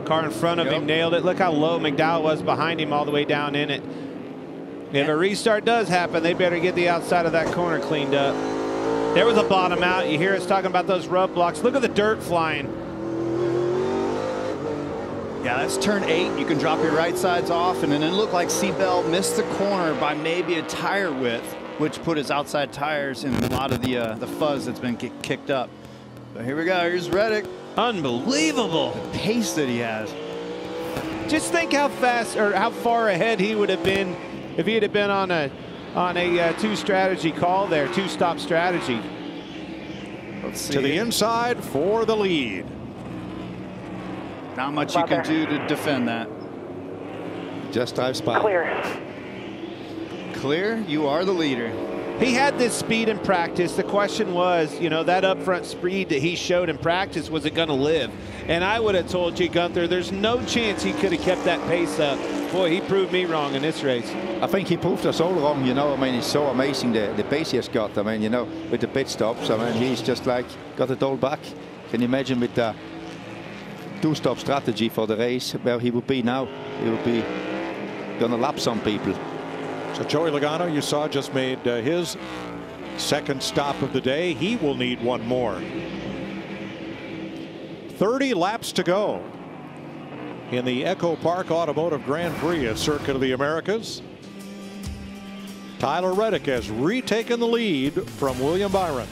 Car in front of yep. him nailed it. Look how low McDowell was behind him all the way down in it. If a restart does happen, they better get the outside of that corner cleaned up. There was a bottom out. You hear us talking about those rub blocks. Look at the dirt flying. Yeah, that's turn eight. You can drop your right sides off, and then it looked like Seabell missed the corner by maybe a tire width, which put his outside tires in a lot of the uh, the fuzz that's been kicked up. But here we go. Here's Reddick. Unbelievable the pace that he has. Just think how fast or how far ahead he would have been if he had been on a on a uh, two strategy call there, two stop strategy. Let's see. To the inside for the lead. Not much you can do to defend that. Just dive spot. Clear. Clear, you are the leader. He had this speed in practice. The question was, you know, that upfront speed that he showed in practice, was it going to live? And I would have told you, Gunther, there's no chance he could have kept that pace up. Boy, he proved me wrong in this race. I think he proved us all wrong, you know. I mean, it's so amazing the, the pace he has got. I mean, you know, with the pit stops, I mean, he's just like got it all back. Can you imagine with the two-stop strategy for the race, where he would be now? He would be going to lap some people. So Joey Logano, you saw, just made uh, his second stop of the day. He will need one more. thirty laps to go in the Echo Park Automotive Grand Prix at Circuit of the Americas. Tyler Reddick has retaken the lead from William Byron.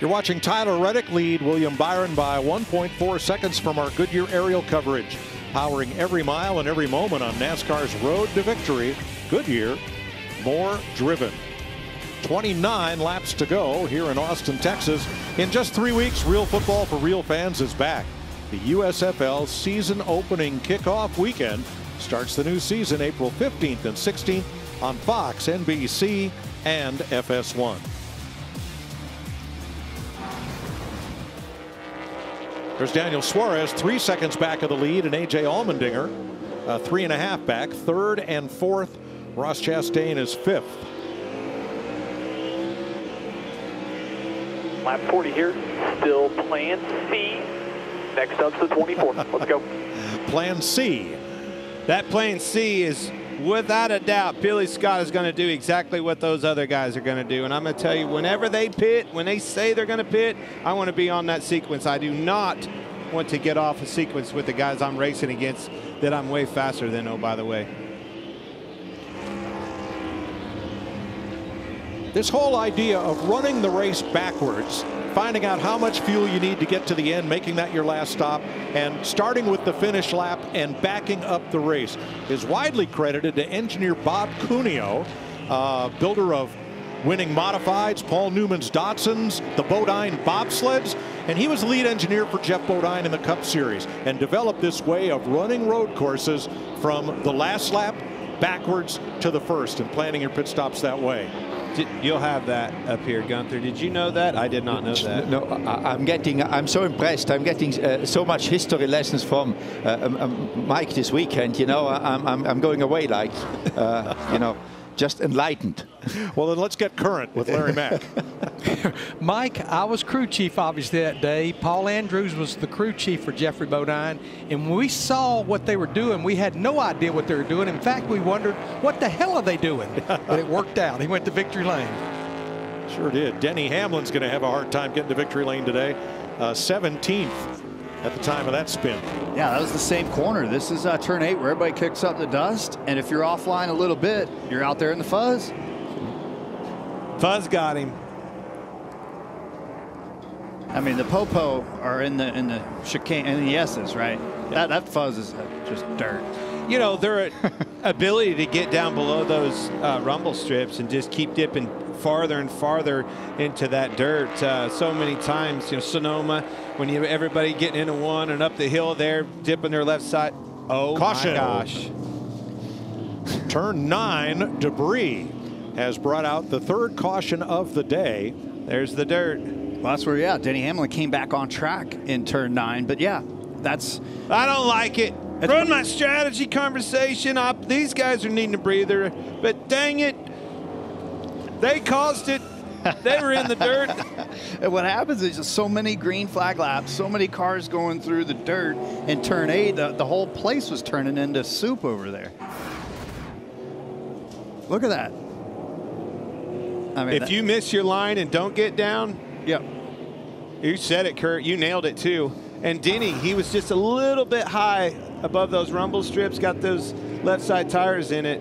You're watching Tyler Reddick lead William Byron by one point four seconds from our Goodyear aerial coverage. Powering every mile and every moment on NASCAR's road to victory, Goodyear, more driven. twenty-nine laps to go here in Austin, Texas. In just three weeks, Real Football for Real Fans is back. The U S F L season opening kickoff weekend starts the new season April fifteenth and sixteenth on Fox, N B C, and F S one. There's Daniel Suarez, three seconds back of the lead, and A J Allmendinger uh, three and a half back. Third and fourth. Ross Chastain is fifth. Lap forty here, still plan C. Next up's the twenty-four. Let's go. Plan C. That plan C is, without a doubt, Billy Scott is going to do exactly what those other guys are going to do. And I'm going to tell you, whenever they pit, when they say they're going to pit, I want to be on that sequence. I do not want to get off a sequence with the guys I'm racing against that I'm way faster than, oh, by the way. This whole idea of running the race backwards, finding out how much fuel you need to get to the end, making that your last stop, and starting with the finish lap and backing up the race is widely credited to engineer Bob Cuneo, uh, builder of winning modifieds, Paul Newman's Datsuns, the Bodine bobsleds, and he was lead engineer for Jeff Bodine in the Cup Series and developed this way of running road courses from the last lap backwards to the first and planning your pit stops that way. You'll have that up here, Gunther. Did you know that? I did not know that. No, I, I'm getting, I'm so impressed. I'm getting uh, so much history lessons from uh, um, Mike this weekend. You know, I'm, I'm, I'm going away like, uh, you know, just enlightened. Well, then let's get current with Larry Mack. Mike, I was crew chief, obviously, that day. Paul Andrews was the crew chief for Jeffrey Bodine. And when we saw what they were doing, we had no idea what they were doing. In fact, we wondered, what the hell are they doing? But it worked out. He went to victory lane. Sure did. Denny Hamlin's going to have a hard time getting to victory lane today. Uh, seventeenth at the time of that spin. Yeah, that was the same corner. This is uh, turn eight where everybody kicks up the dust. And if you're offline a little bit, you're out there in the fuzz. Fuzz got him. I mean, the popo are in the in the chicane in the S's, right? Yeah. That that fuzz is just dirt. You know, their ability to get down below those uh, rumble strips and just keep dipping farther and farther into that dirt. Uh, so many times, you know, Sonoma, when you everybody getting into one and up the hill there, dipping their left side. Oh, caution. My gosh. Turn nine, debris has brought out the third caution of the day. There's the dirt. Well, that's where, yeah, Denny Hamlin came back on track in turn nine. But, yeah, that's... I don't like it. Run my strategy conversation up. These guys are needing a breather. But, dang it, they caused it. They were in the dirt. And what happens is just so many green flag laps, so many cars going through the dirt in turn eight, the, the whole place was turning into soup over there. Look at that. I mean, if you miss your line and don't get down, yep. You said it, Kurt. You nailed it, too. And Denny, he was just a little bit high above those rumble strips, got those left side tires in it.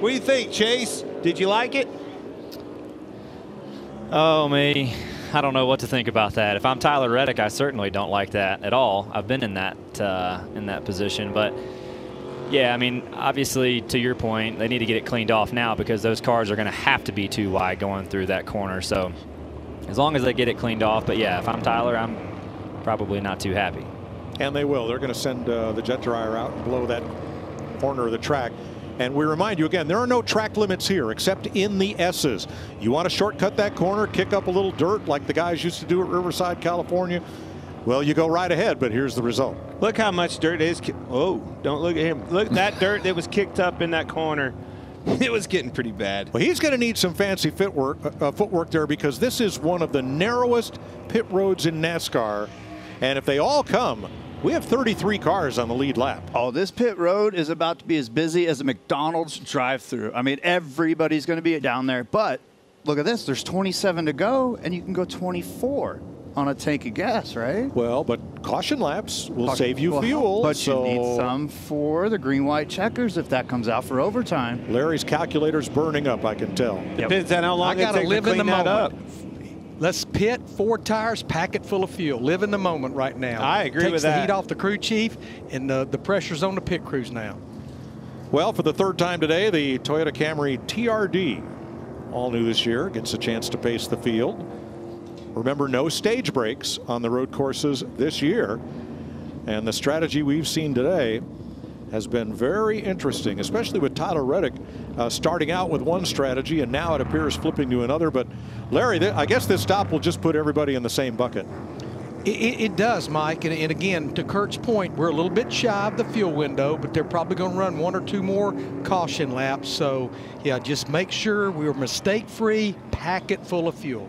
What do you think, Chase? Did you like it? Oh, me. I don't know what to think about that. If I'm Tyler Reddick, I certainly don't like that at all. I've been in that, uh, in that position, but... Yeah, I mean, obviously, to your point, they need to get it cleaned off now because those cars are going to have to be too wide going through that corner. So as long as they get it cleaned off. But, yeah, if I'm Tyler, I'm probably not too happy. And they will. They're going to send uh, the jet dryer out and blow that corner of the track. And we remind you again, there are no track limits here except in the S's. You want to shortcut that corner, kick up a little dirt like the guys used to do at Riverside, California. Well, you go right ahead, but here's the result. Look how much dirt is. Oh, don't look at him. Look, that dirt that was kicked up in that corner. It was getting pretty bad. Well, he's going to need some fancy footwork, uh, footwork there because this is one of the narrowest pit roads in NASCAR. And if they all come, we have thirty-three cars on the lead lap. Oh, this pit road is about to be as busy as a McDonald's drive-through. I mean, everybody's going to be down there. But look at this. There's twenty-seven to go, and you can go twenty-four. On a tank of gas, right? Well, but caution laps will caution, save you well, fuel. But so you need some for the green-white checkers if that comes out for overtime. Larry's calculator's burning up, I can tell. Yep. Depends on how long I it takes live to clean in the that moment. up. Let's pit, four tires, packet full of fuel. Live in the moment right now. I agree Takes with that. Takes the heat off the crew chief, and the, the pressure's on the pit crews now. Well, for the third time today, the Toyota Camry T R D, all new this year, gets a chance to pace the field. Remember, no stage breaks on the road courses this year. And the strategy we've seen today has been very interesting, especially with Tyler Reddick uh, starting out with one strategy and now it appears flipping to another. But Larry, I guess this stop will just put everybody in the same bucket. It, it does, Mike. And, and again, to Kurt's point, we're a little bit shy of the fuel window, but they're probably going to run one or two more caution laps. So, yeah, just make sure we're mistake-free, pack it full of fuel.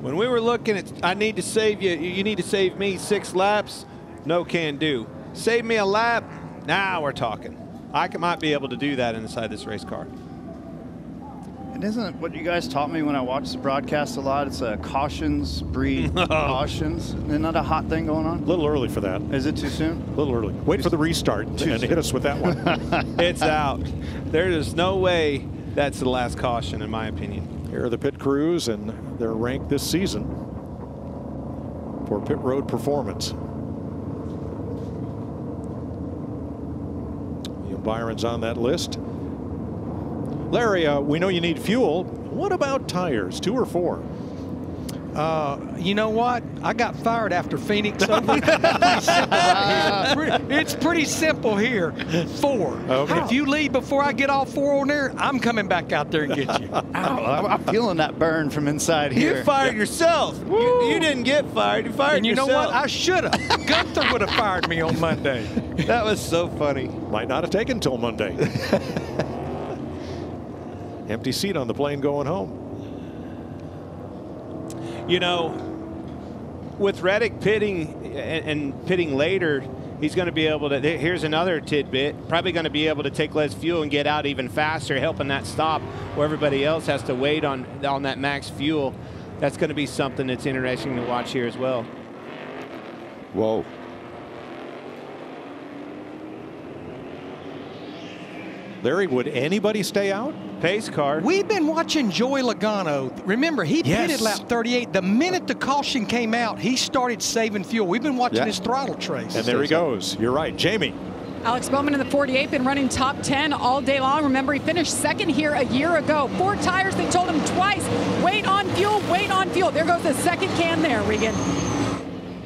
When we were looking at, I need to save you, you need to save me six laps, no can do. Save me a lap, now we're talking. I might be able to do that inside this race car. And isn't what you guys taught me when I watched the broadcast a lot? It's uh, cautions breed cautions. Isn't that a hot thing going on? A little early for that. Is it too soon? A little early. Wait for the restart and hit us with that one. It's out. There is no way that's the last caution, in my opinion. Here are the pit crews and their rank this season for pit road performance. Byron's on that list. Larry, uh, we know you need fuel. What about tires, two or four? Uh, you know what? I got fired after Phoenix. It's pretty simple here. Four. Okay. If you leave before I get all four on there, I'm coming back out there and get you. Ow, I'm feeling that burn from inside here. You fired yourself. You, you didn't get fired. You fired and you yourself. You know what? I should have. Gunther would have fired me on Monday. That was so funny. Might not have taken till Monday. Empty seat on the plane going home. You know, with Reddick pitting and, and pitting later, he's going to be able to, here's another tidbit, probably going to be able to take less fuel and get out even faster, helping that stop where everybody else has to wait on, on that max fuel. That's going to be something that's interesting to watch here as well. Whoa. Larry, would anybody stay out? Pace car. We've been watching Joey Logano. Remember, he yes. pitted lap thirty-eight. The minute the caution came out, he started saving fuel. We've been watching yeah. his throttle trace. And there he goes. You're right. Jamie. Alex Bowman in the forty-eight, been running top ten all day long. Remember, he finished second here a year ago. Four tires, they told him twice. Wait on fuel, wait on fuel. There goes the second can there, Regan.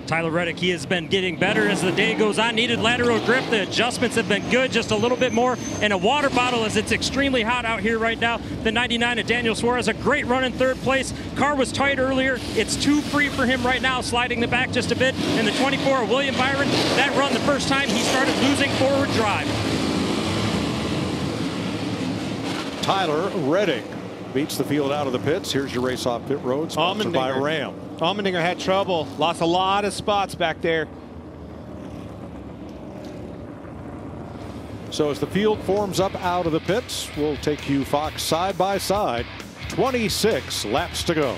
Tyler Reddick, he has been getting better as the day goes on. Needed lateral grip. The adjustments have been good, just a little bit more. And a water bottle as it's extremely hot out here right now. The ninety-nine of Daniel Suarez, a great run in third place. Car was tight earlier. It's too free for him right now, sliding the back just a bit. And the twenty-four of William Byron, that run the first time he started losing forward drive. Tyler Reddick beats the field out of the pits. Here's your race off pit road, sponsored by Ram. Allmendinger had trouble, lost a lot of spots back there. So as the field forms up out of the pits, we'll take you, Fox, side by side. twenty-six laps to go.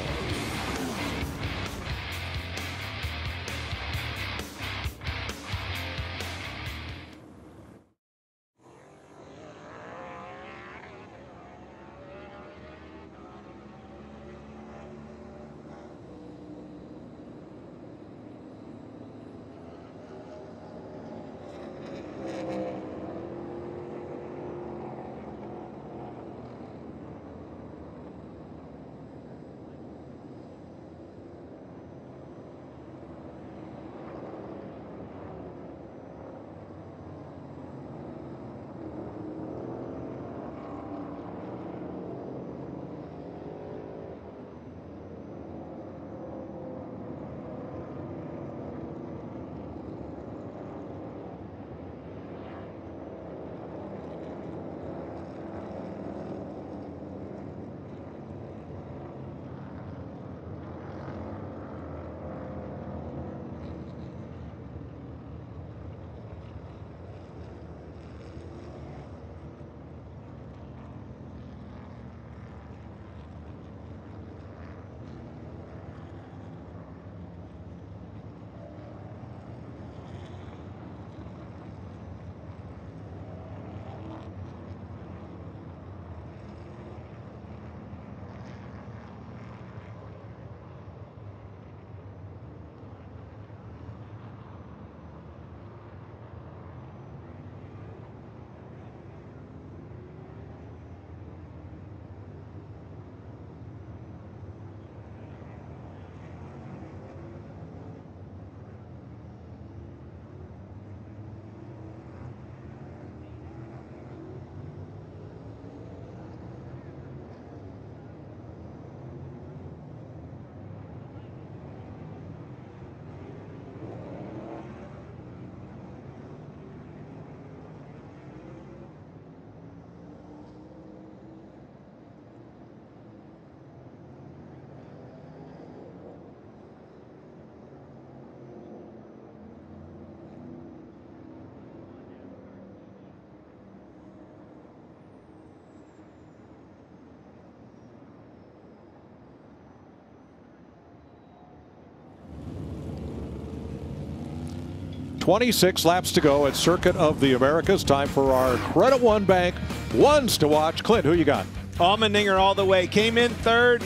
twenty-six laps to go at Circuit of the Americas. Time for our Credit One Bank ones to watch. Clint, who you got? Allmendinger all the way. Came in third,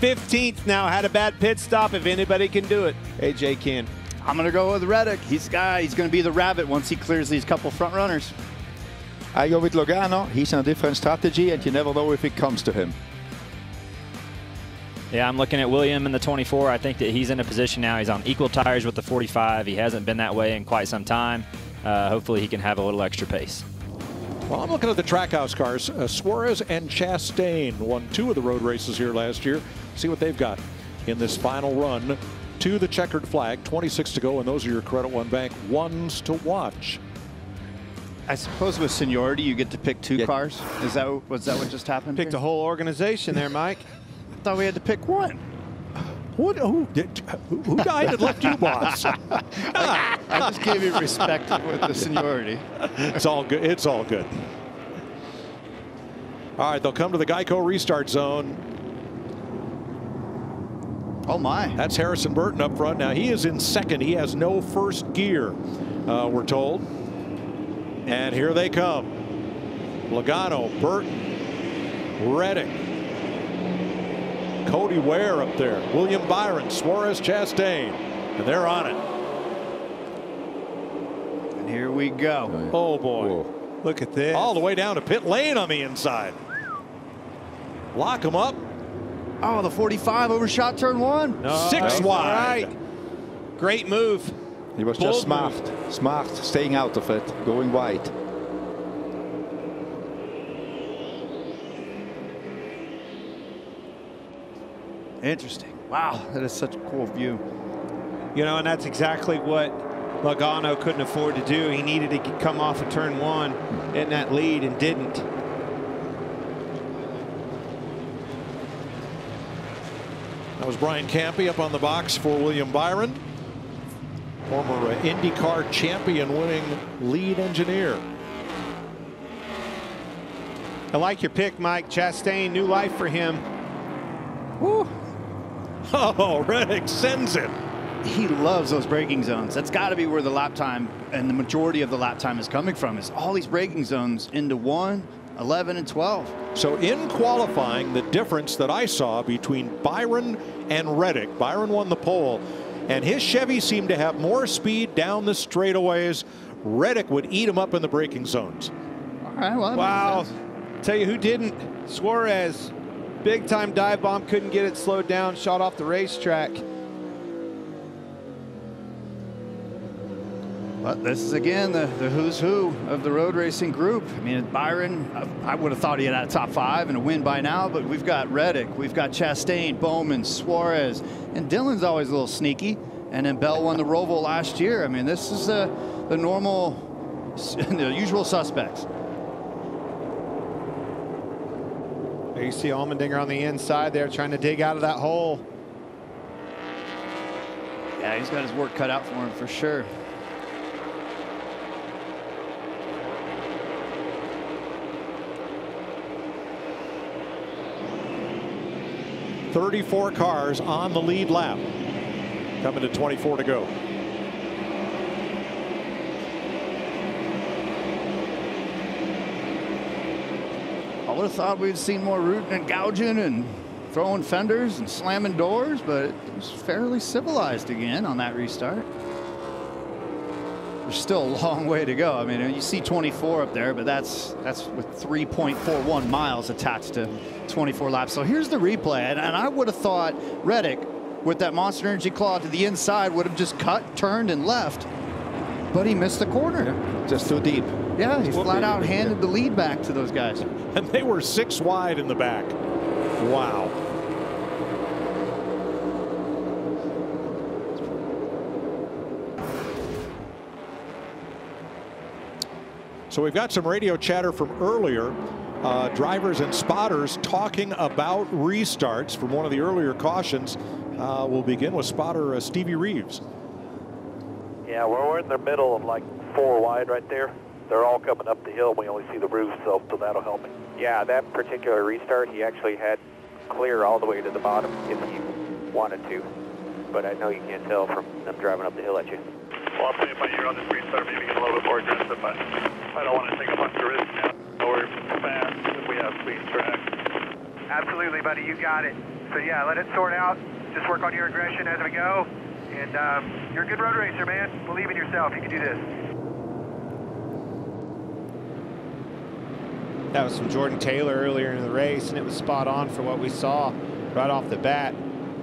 fifteenth now. Had a bad pit stop. If anybody can do it, A J can. I'm going to go with Reddick. He's guy. He's going to be the rabbit once he clears these couple front runners. I go with Logano. He's on a different strategy, and you never know if it comes to him. Yeah, I'm looking at William in the twenty-four. I think that he's in a position now. He's on equal tires with the forty-five. He hasn't been that way in quite some time. Uh, hopefully he can have a little extra pace. Well, I'm looking at the Trackhouse cars. Uh, Suarez and Chastain won two of the road races here last year. See what they've got in this final run to the checkered flag. twenty-six to go, and those are your Credit One Bank ones to watch. I suppose with seniority, you get to pick two yeah. cars. Is that, was that what just happened? Picked here? A whole organization there, Mike. I thought we had to pick one. What, who, did, who died and left you, boss? I, I just gave you respect with the seniority. It's all good. It's all good. All right, they'll come to the Geico restart zone. Oh, my. That's Harrison Burton up front. Now, he is in second. He has no first gear, uh, we're told. And here they come. Logano, Burton, Reddick. Cody Ware up there, William Byron, Suarez, Chastain, and they're on it. And here we go. Oh, yeah. Oh boy. Whoa. Look at this. All the way down to pit lane on the inside. Lock them up. Oh, the forty-five overshot turn one. No. Six wide. Right. Great move. He was Bold just smart. Move. Smart, staying out of it, going wide. Interesting. Wow, that is such a cool view. You know, and that's exactly what Logano couldn't afford to do. He needed to come off of turn one in that lead and didn't. That was Brian Campy up on the box for William Byron. Former IndyCar champion winning lead engineer. I like your pick, Mike. Chastain, new life for him. Woo. Oh, Reddick sends it. He loves those braking zones. That's got to be where the lap time and the majority of the lap time is coming from, is all these braking zones into one, eleven, and twelve. So in qualifying, the difference that I saw between Byron and Reddick, Byron won the pole, and his Chevy seemed to have more speed down the straightaways. Reddick would eat him up in the braking zones. All right, well, wow. Tell you who didn't. Suarez. Big time dive bomb, couldn't get it slowed down, shot off the racetrack. But this is again the, the who's who of the road racing group. I mean, Byron, I, I would have thought he had a top five and a win by now, but we've got Reddick, we've got Chastain, Bowman, Suarez, and Dillon's always a little sneaky. And then Bell won the Roval last year. I mean, this is the, the normal, the usual suspects. You see Allmendinger on the inside there trying to dig out of that hole. Yeah, he's got his work cut out for him for sure. thirty-four cars on the lead lap. Coming to twenty-four to go. I would have thought we'd seen more rooting and gouging and throwing fenders and slamming doors, but it was fairly civilized again on that restart. There's still a long way to go. I mean, you see twenty-four up there, but that's that's with three point four one miles attached to twenty-four laps. So here's the replay, and, and I would have thought Reddick, with that Monster Energy claw to the inside, would have just cut, turned, and left, but he missed the corner. Yeah, just too deep. Yeah, he flat out handed the lead back to those guys. And they were six wide in the back. Wow. So we've got some radio chatter from earlier. Uh, drivers and spotters talking about restarts from one of the earlier cautions. Uh, we'll begin with spotter uh, Stevie Reeves. Yeah, well, we're in the middle of like four wide right there. They're all coming up the hill. We only see the roof, so, so that'll help me. Yeah, that particular restart, he actually had clear all the way to the bottom if you wanted to. But I know you can't tell from them driving up the hill at you. Well, I'll play it by ear on this restart, maybe get a little bit more aggressive, but I don't want to take a bunch of risks now. We're fast, if we have clean track. Absolutely, buddy, you got it. So yeah, let it sort out. Just work on your aggression as we go. And um, you're a good road racer, man. Believe in yourself, you can do this. That was from Jordan Taylor earlier in the race, and it was spot on for what we saw right off the bat.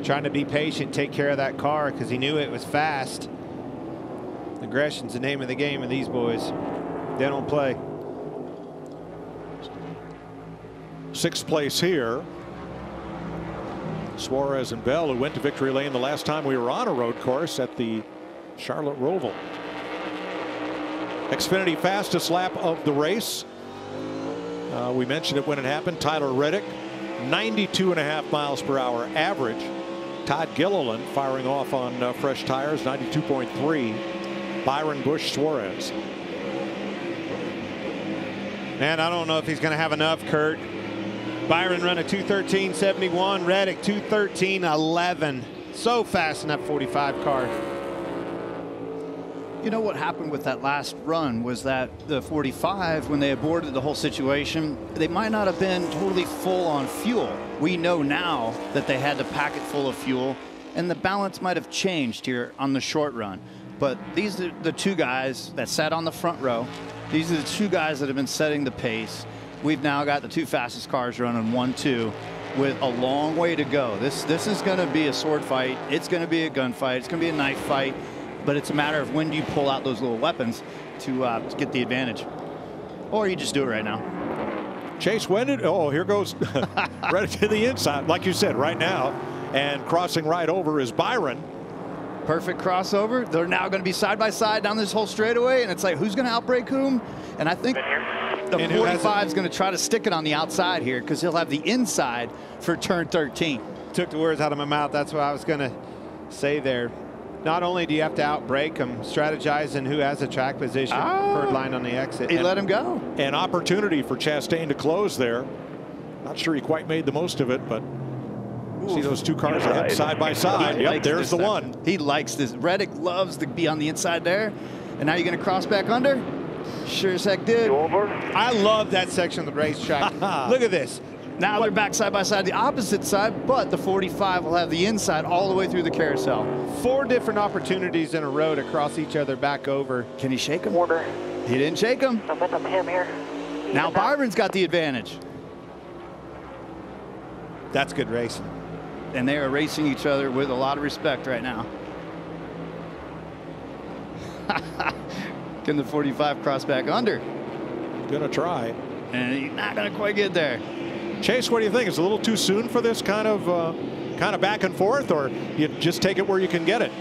Trying to be patient, take care of that car, because he knew it was fast. Aggression's the name of the game of these boys. They don't play. Sixth place here. Suarez and Bell, who went to victory lane the last time we were on a road course at the Charlotte Roval. Xfinity fastest lap of the race. Uh, we mentioned it when it happened. Tyler Reddick, ninety-two and a half miles per hour average. Todd Gilliland firing off on uh, fresh tires, ninety-two point three. Byron, Busch, Suarez. Man, I don't know if he's going to have enough, Kurt. Byron run a two thirteen seventy-one, Reddick two thirteen eleven. So fast in that forty-five car. You know what happened with that last run was that the forty-five, when they aborted the whole situation, they might not have been totally full on fuel. We know now that they had the packet full of fuel, and the balance might have changed here on the short run. But these are the two guys that sat on the front row. These are the two guys that have been setting the pace. We've now got the two fastest cars running one two with a long way to go. This, this is going to be a sword fight. It's going to be a gunfight. It's going to be a knife fight. But it's a matter of when do you pull out those little weapons to, uh, to get the advantage. Or you just do it right now. Chase, when did, oh, here goes right to the inside, like you said, right now. And crossing right over is Byron. Perfect crossover. They're now going to be side by side down this whole straightaway, and it's like, who's going to outbreak whom? And I think the forty-five is going to try to stick it on the outside here because he'll have the inside for turn thirteen. Took the words out of my mouth. That's what I was going to say there. Not only do you have to outbreak him, strategizing who has a track position, oh, preferred line on the exit. He and let him go. An opportunity for Chastain to close there. Not sure he quite made the most of it, but ooh, see those two cars right side by side. Yep, there's the one. He likes this. Reddick loves to be on the inside there. And now you're going to cross back under? Sure as heck did. Over. I love that section of the racetrack. Look at this. Now they're back side by side, the opposite side, but the forty-five will have the inside all the way through the carousel. Four different opportunities in a row to cross each other back over. Can he shake him? Order. He didn't shake him. I'm up him here. Now Byron's got the advantage. That's good racing. And they are racing each other with a lot of respect right now. Can the forty-five cross back under? Gonna try. And he's not gonna quite get there. Chase, what do you think? It's a little too soon for this kind of uh, kind of back and forth, or you just take it where you can get it?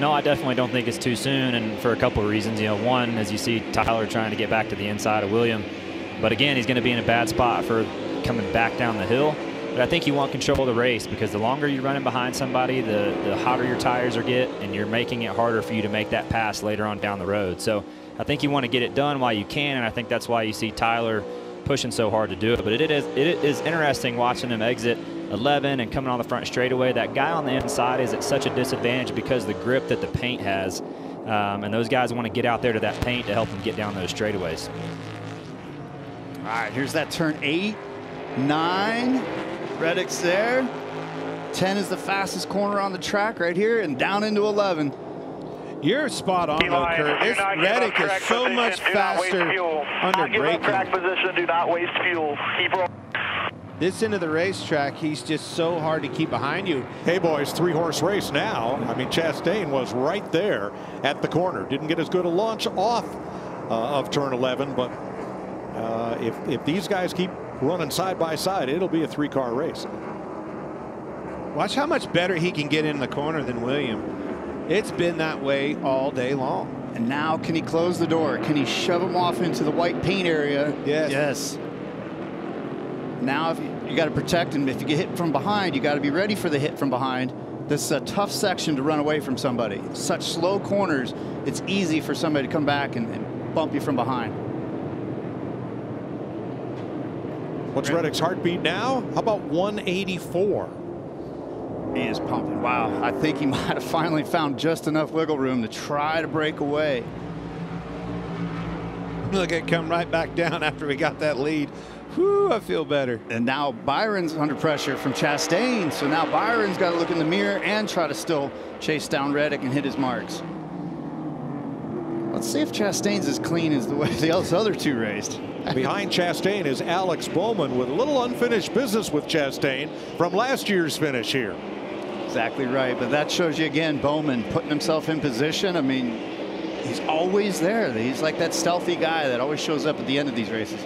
No, I definitely don't think it's too soon, and for a couple of reasons. You know, one, as you see Tyler trying to get back to the inside of William, but again, he's going to be in a bad spot for coming back down the hill. But I think you want control of the race, because the longer you're running behind somebody, the the hotter your tires are get, and you're making it harder for you to make that pass later on down the road. So I think you want to get it done while you can, and I think that's why you see Tyler pushing so hard to do it. But it is it is interesting watching him exit eleven and coming on the front straightaway. That guy on the inside is at such a disadvantage because of the grip that the paint has, um, and those guys want to get out there to that paint to help them get down those straightaways. All right, here's that turn eight, nine. Reddick's there. ten is the fastest corner on the track right here, and down into eleven. You're spot on, though, Kurt. This Reddick is so much faster under braking. Track position, do not waste fuel. Keep rolling. This end of the racetrack, he's just so hard to keep behind you. Hey, boys, three-horse race now. I mean, Chastain was right there at the corner. Didn't get as good a launch off uh, of turn eleven, but uh, if, if these guys keep running side by side, it'll be a three-car race. Watch how much better he can get in the corner than William. It's been that way all day long. And now, can he close the door? Can he shove him off into the white paint area? Yes. Yes. Now, if you, you got to protect him. If you get hit from behind, you got to be ready for the hit from behind. This is a tough section to run away from somebody. Such slow corners, it's easy for somebody to come back and, and bump you from behind. What's Reddick's heartbeat now? How about one eighty-four? He is pumping. Wow. I think he might have finally found just enough wiggle room to try to break away. Look, it come right back down after we got that lead. Whew, I feel better. And now Byron's under pressure from Chastain. So now Byron's got to look in the mirror and try to still chase down Reddick and hit his marks. Let's see if Chastain's as clean as the way the other two raced. Behind Chastain is Alex Bowman with a little unfinished business with Chastain from last year's finish here. Exactly right. But that shows you again, Bowman putting himself in position. I mean, he's always there. He's like that stealthy guy that always shows up at the end of these races.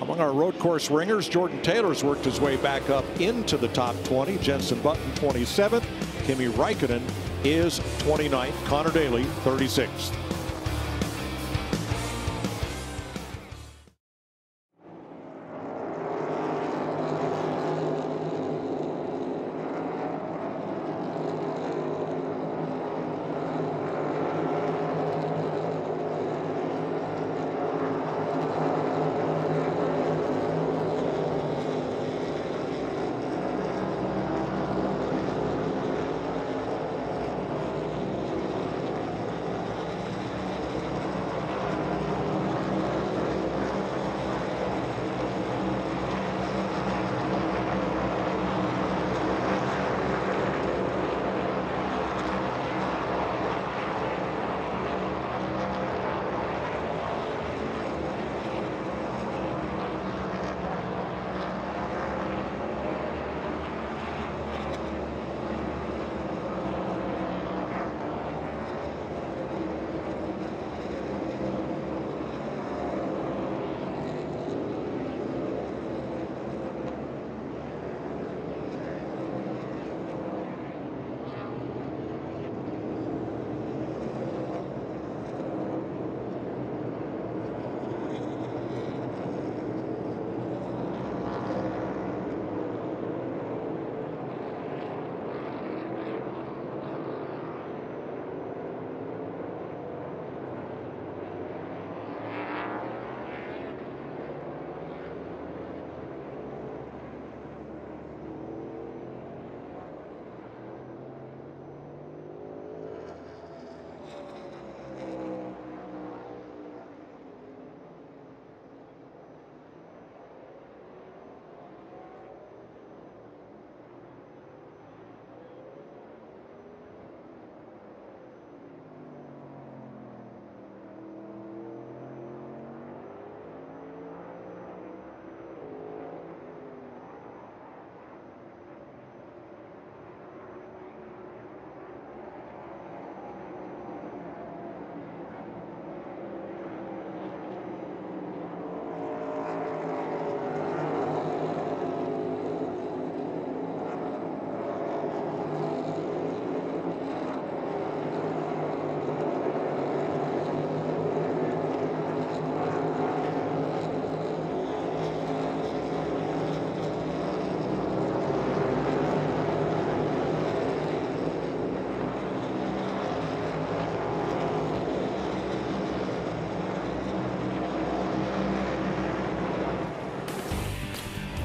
Among our road course ringers, Jordan Taylor's worked his way back up into the top twenty. Jensen Button, twenty-seventh. Kimi Raikkonen is twenty-ninth. Connor Daly, thirty-sixth.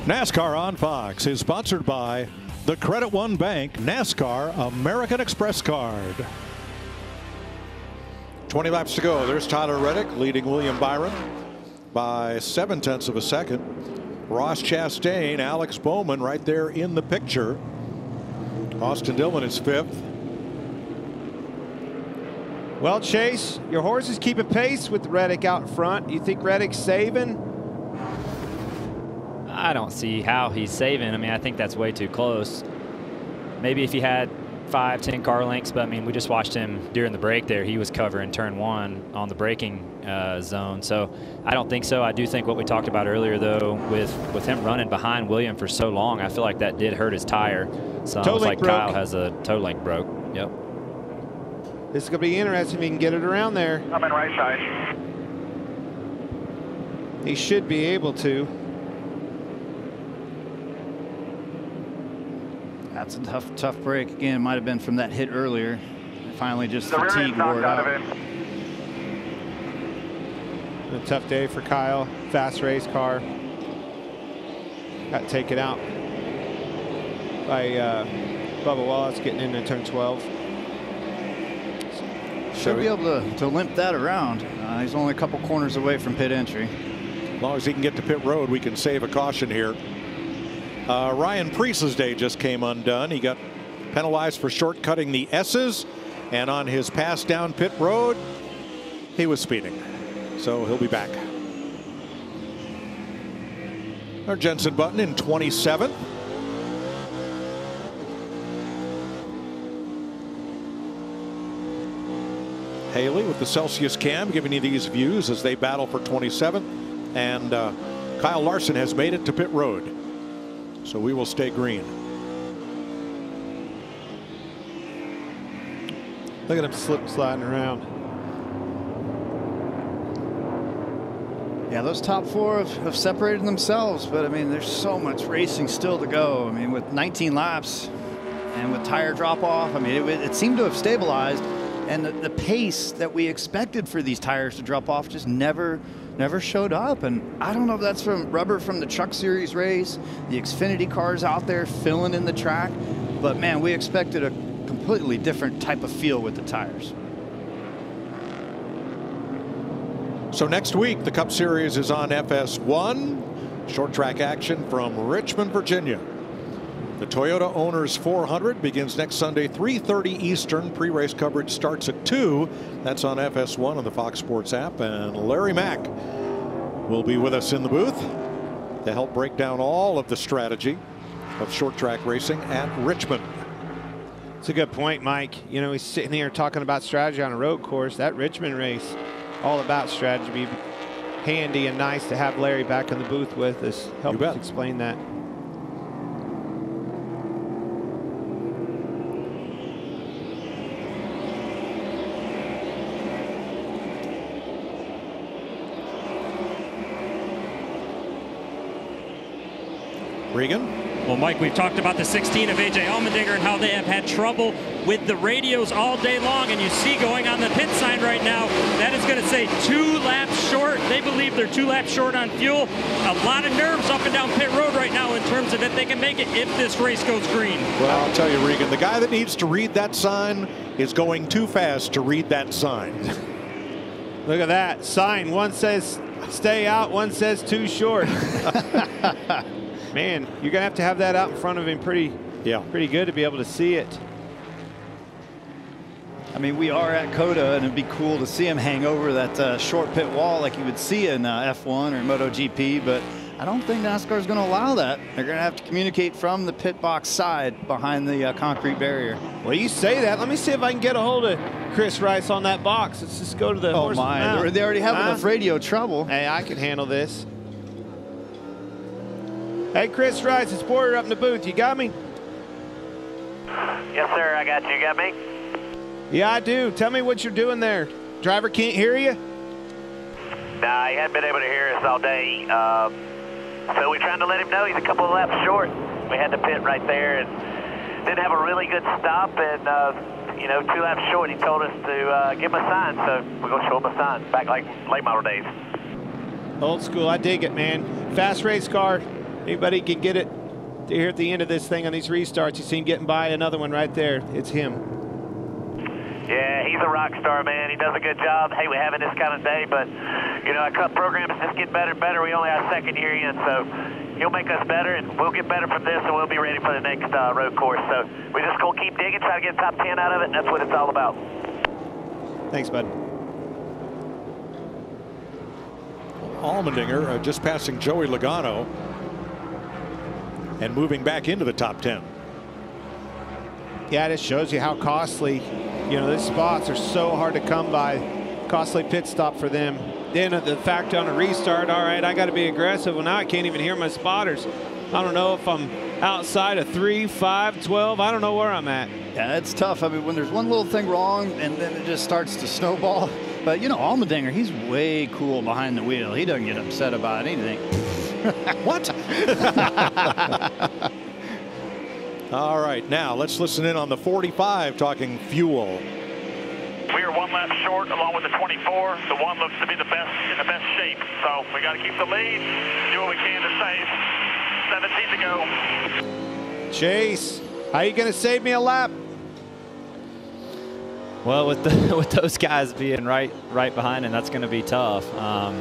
NASCAR on Fox is sponsored by the Credit One Bank NASCAR American Express Card. twenty laps to go. There's Tyler Reddick leading William Byron by seven tenths of a second. Ross Chastain, Alex Bowman right there in the picture. Austin Dillon is fifth. Well, Chase, your horses keep a pace with Reddick out front. You think Reddick's saving? I don't see how he's saving. I mean, I think that's way too close. Maybe if he had five, ten car lengths, but I mean, we just watched him during the break there. He was covering turn one on the braking uh, zone. So I don't think so. I do think what we talked about earlier, though, with, with him running behind William for so long, I feel like that did hurt his tire. So it's like Kyle has a toe link broke. Yep. This is going to be interesting if he can get it around there. I'm in right side. He should be able to. That's a tough, tough break. Again, might have been from that hit earlier. Finally, just the fatigue wore it out. A tough day for Kyle. Fast race car. Got taken out by uh, Bubba Wallace getting into turn twelve. Should be able to, to limp that around. Uh, he's only a couple corners away from pit entry. As long as he can get to pit road, we can save a caution here. Uh, Ryan Preece's day just came undone. He got penalized for shortcutting the S's, and on his pass down pit road, he was speeding. So he'll be back. Or Jensen Button in twenty-seventh. Haley with the Celsius cam giving you these views as they battle for twenty-seventh. And uh, Kyle Larson has made it to pit road. So we will stay green. Look at him slip sliding around. Yeah, those top four have, have separated themselves, but I mean, there's so much racing still to go. I mean, with nineteen laps and with tire drop off, I mean, it, it seemed to have stabilized, and the, the pace that we expected for these tires to drop off just never, never showed up. And I don't know if that's from rubber from the Truck Series race, the Xfinity cars out there filling in the track, but man, we expected a completely different type of feel with the tires. So next week, the Cup Series is on F S one. Short track action from Richmond, Virginia. The Toyota Owners four hundred begins next Sunday, three thirty Eastern. Pre-race coverage starts at two. That's on F S one on the Fox Sports app. And Larry Mack will be with us in the booth to help break down all of the strategy of short track racing at Richmond. It's a good point, Mike. You know, he's sitting here talking about strategy on a road course. That Richmond race, all about strategy. Be handy and nice to have Larry back in the booth with us. Help us explain that. Regan? Well, Mike, we've talked about the sixteen of A J Allmendinger and how they have had trouble with the radios all day long. And you see going on the pit sign right now, that is going to say two laps short. They believe they're two laps short on fuel. A lot of nerves up and down pit road right now in terms of if they can make it if this race goes green. Well, I'll tell you, Regan, the guy that needs to read that sign is going too fast to read that sign. Look at that sign. One says stay out, one says too short. Man, you're gonna have to have that out in front of him pretty, yeah, pretty good to be able to see it. I mean, we are at COTA, and it'd be cool to see him hang over that uh, short pit wall like you would see in uh, F one or MotoGP, but I don't think NASCAR is going to allow that. They're going to have to communicate from the pit box side behind the uh, concrete barrier. Well, you say that. Let me see if I can get a hold of Chris Rice on that box. Let's just go to the. Oh my! They already have enough radio trouble. Hey, I can handle this. Hey, Chris Rice, it's Porter up in the booth. You got me? Yes, sir. I got you. You got me? Yeah, I do. Tell me what you're doing there. Driver can't hear you? Nah, he hadn't been able to hear us all day. Uh, so we're trying to let him know he's a couple of laps short. We had to pit right there and didn't have a really good stop. And, uh, you know, two laps short, he told us to uh, give him a sign. So we're going to show him a sign back like late model days. Old school. I dig it, man. Fast race car. Anybody can get it here at the end of this thing on these restarts. You see him getting by another one right there. It's him. Yeah, he's a rock star, man. He does a good job. Hey, we're having this kind of day, but, you know, our Cup programs just get better and better. We only our second year in, so he'll make us better, and we'll get better from this, and we'll be ready for the next uh, road course. So we're just going to keep digging, try to get top ten out of it, and that's what it's all about. Thanks, bud. Allmendinger uh, just passing Joey Logano and moving back into the top ten. Yeah, it shows you how costly, you know, these spots are so hard to come by. Costly pit stop for them. Then the fact on a restart, all right, I got to be aggressive. Well, now I can't even hear my spotters. I don't know if I'm outside of three, five, twelve. I don't know where I'm at. Yeah, it's tough. I mean, when there's one little thing wrong and then it just starts to snowball. But, you know, Allmendinger, he's way cool behind the wheel. He doesn't get upset about anything. What? All right, now let's listen in on the forty-five talking fuel. We are one lap short along with the twenty-four. The one looks to be the best in the best shape. So we got to keep the lead, do what we can to save seventeen to go. Chase, how are you going to save me a lap? Well, with the, with those guys being right right behind him, that's going to be tough. Um,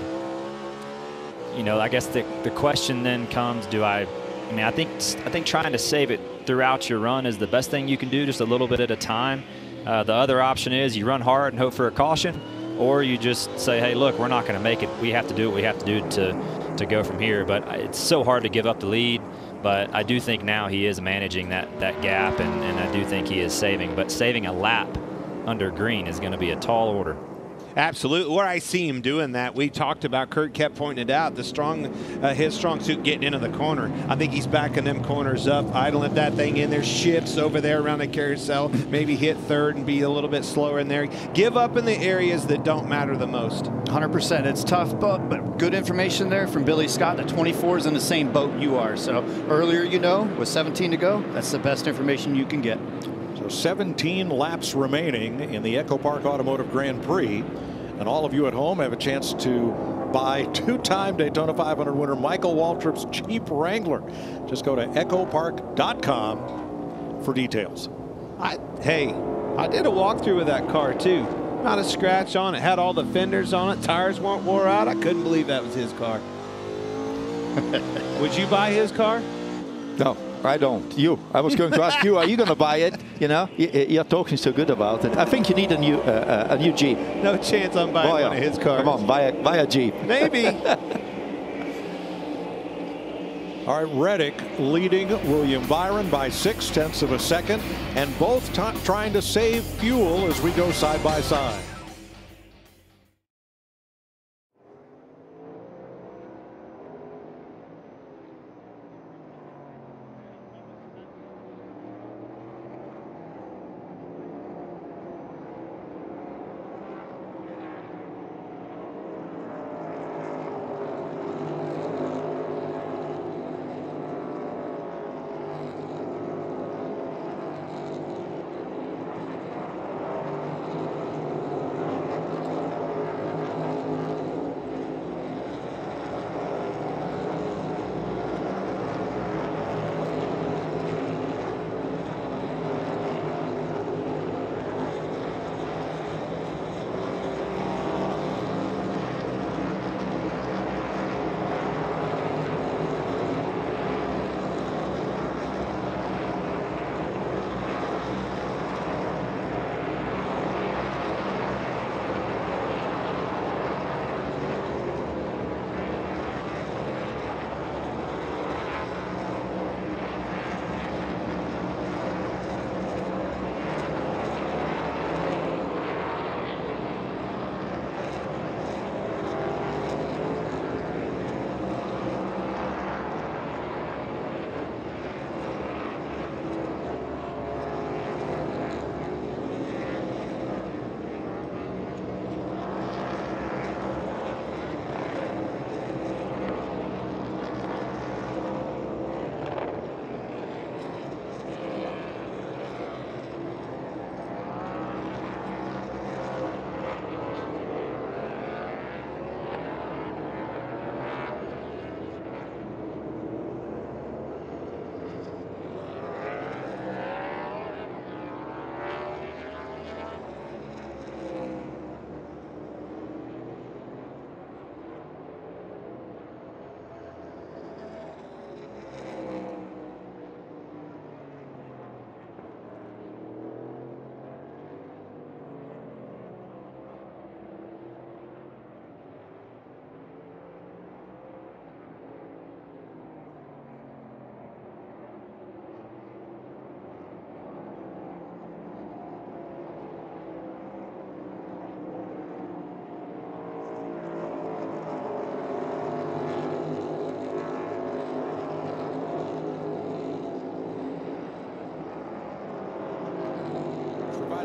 you know, I guess the the question then comes: Do I? I mean, I think I think trying to save it throughout your run is the best thing you can do, just a little bit at a time. Uh, the other option is you run hard and hope for a caution, or you just say, "Hey, look, we're not going to make it. We have to do what we have to do to to go from here." But it's so hard to give up the lead. But I do think now he is managing that that gap, and and I do think he is saving. But saving a lap under green is going to be a tall order. Absolutely. Where I see him doing that, we talked about, Kurt kept pointing it out, the strong, uh, his strong suit getting into the corner. I think he's backing them corners up, idling that thing in there, shifts over there around the carousel, maybe hit third and be a little bit slower in there. Give up in the areas that don't matter the most. one hundred percent. It's tough, but, but good information there from Billy Scott. The twenty-four is in the same boat you are. So earlier, you know, with seventeen to go, that's the best information you can get. So seventeen laps remaining in the Echo Park Automotive Grand Prix, and all of you at home have a chance to buy two-time Daytona five hundred winner Michael Waltrip's Jeep Wrangler. Just go to echo park dot com for details. I, hey, I did a walkthrough of that car too. Not a scratch on it. Had all the fenders on it. Tires weren't wore out. I couldn't believe that was his car. Would you buy his car? No. I don't. You. I was going to ask you, are you going to buy it? You know, you're talking so good about it. I think you need a new uh, a new Jeep. No chance I'm buying buy one a, of his cars. Come on, buy a, buy a Jeep. Maybe. All right, Reddick leading William Byron by six tenths of a second, and both trying to save fuel as we go side by side.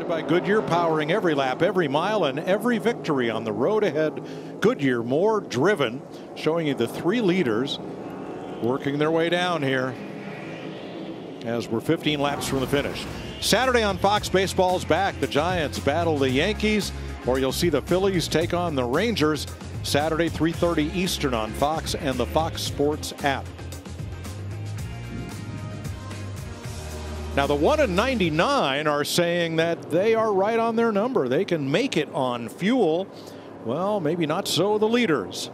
By Goodyear, powering every lap, every mile, and every victory on the road ahead. Goodyear, more driven, showing you the three leaders working their way down here as we're fifteen laps from the finish. Saturday on Fox, baseball's back. The Giants battle the Yankees, or you'll see the Phillies take on the Rangers Saturday, three thirty Eastern on Fox and the Fox Sports app. Now the one and ninety-nine are saying that they are right on their number. They can make it on fuel. Well, maybe not so the leaders.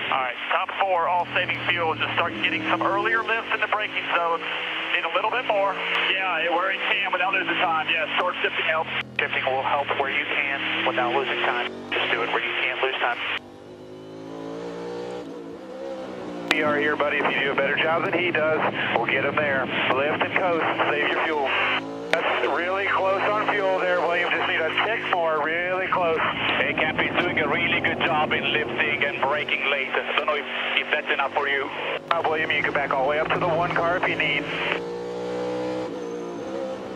All right, top four, all saving fuel. Just start getting some earlier lifts in the braking zones. Need a little bit more. Yeah, where it can without losing time. Yeah, short shifting helps. Shifting will help where you can without losing time. Just do it where you can't lose time. We are here, buddy. If you do a better job than he does, we'll get him there. Lift and coast. Save your fuel. That's really close on fuel there, William. Just need a tick more. Really close. Hey, Cappy's doing a really good job in lifting and braking late. I don't know if, if that's enough for you. All right, William, you can back all the way up to the one car if you need.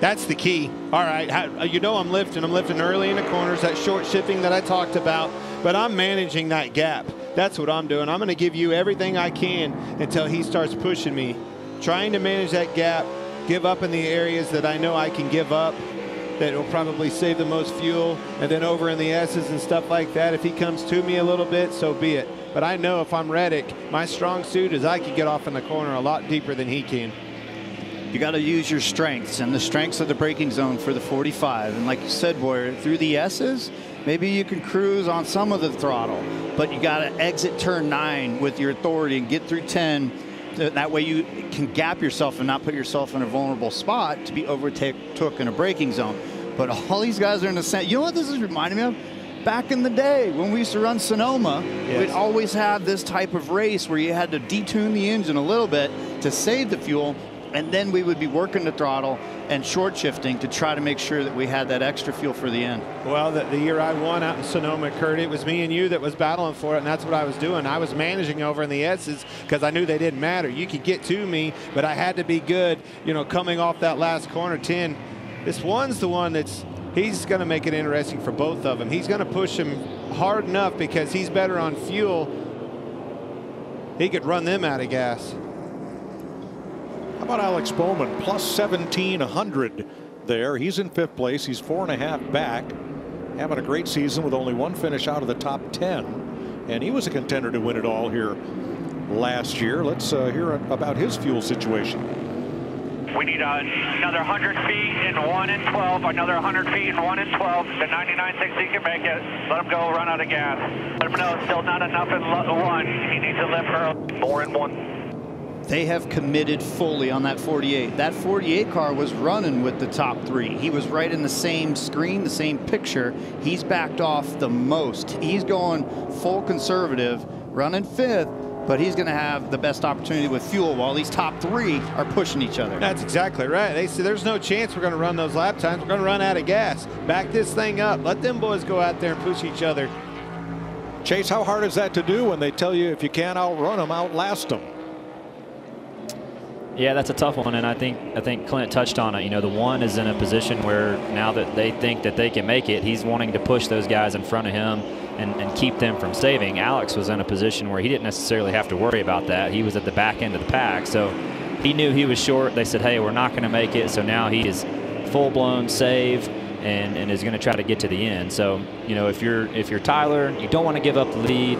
That's the key. All right. You know I'm lifting. I'm lifting early in the corners, that short shifting that I talked about, but I'm managing that gap. That's what I'm doing. I'm going to give you everything I can until he starts pushing me, trying to manage that gap, give up in the areas that I know I can give up, that will probably save the most fuel, and then over in the S's and stuff like that, if he comes to me a little bit, so be it. But I know if I'm Reddick, my strong suit is I can get off in the corner a lot deeper than he can. You got to use your strengths and the strengths of the braking zone for the forty-five. And like you said, Boyer, through the S's, maybe you can cruise on some of the throttle, but you got to exit turn nine with your authority and get through ten. That way you can gap yourself and not put yourself in a vulnerable spot to be overtook in a braking zone. But all these guys are in the same. You know what this is reminding me of? Back in the day when we used to run Sonoma, yes, we'd always have this type of race where you had to detune the engine a little bit to save the fuel. And then we would be working the throttle and short shifting to try to make sure that we had that extra fuel for the end. Well, the, the year I won out in Sonoma, Kurt, it was me and you that was battling for it, and that's what I was doing. I was managing over in the S's because I knew they didn't matter. You could get to me, but I had to be good, you know, coming off that last corner ten. This one's the one that's, he's going to make it interesting for both of them. He's going to push him hard enough because he's better on fuel. He could run them out of gas. How about Alex Bowman, plus seventeen hundred there. He's in fifth place. He's four and a half back. Having a great season with only one finish out of the top ten. And he was a contender to win it all here last year. Let's uh, hear about his fuel situation. We need uh, another one hundred feet in one and twelve. Another one hundred feet in one and twelve. The ninety-nine sixty can make it. Let him go, run out of gas. Let him know it's still not enough in one. He needs to lift early. Four and one. They have committed fully on that forty-eight. That forty-eight car was running with the top three. He was right in the same screen, the same picture. He's backed off the most. He's going full conservative, running fifth, but he's going to have the best opportunity with fuel while these top three are pushing each other. That's exactly right. They said there's no chance we're going to run those lap times. We're going to run out of gas. Back this thing up. Let them boys go out there and push each other. Chase, how hard is that to do when they tell you if you can't outrun them, outlast them? Yeah, that's a tough one, and I think I think Clint touched on it. You know, the one is in a position where now that they think that they can make it, he's wanting to push those guys in front of him and, and keep them from saving. Alex was in a position where he didn't necessarily have to worry about that. He was at the back end of the pack, so he knew he was short. They said, hey, we're not going to make it, so now he is full-blown save and, and is going to try to get to the end. So, you know, if you're, if you're Tyler, you don't want to give up the lead.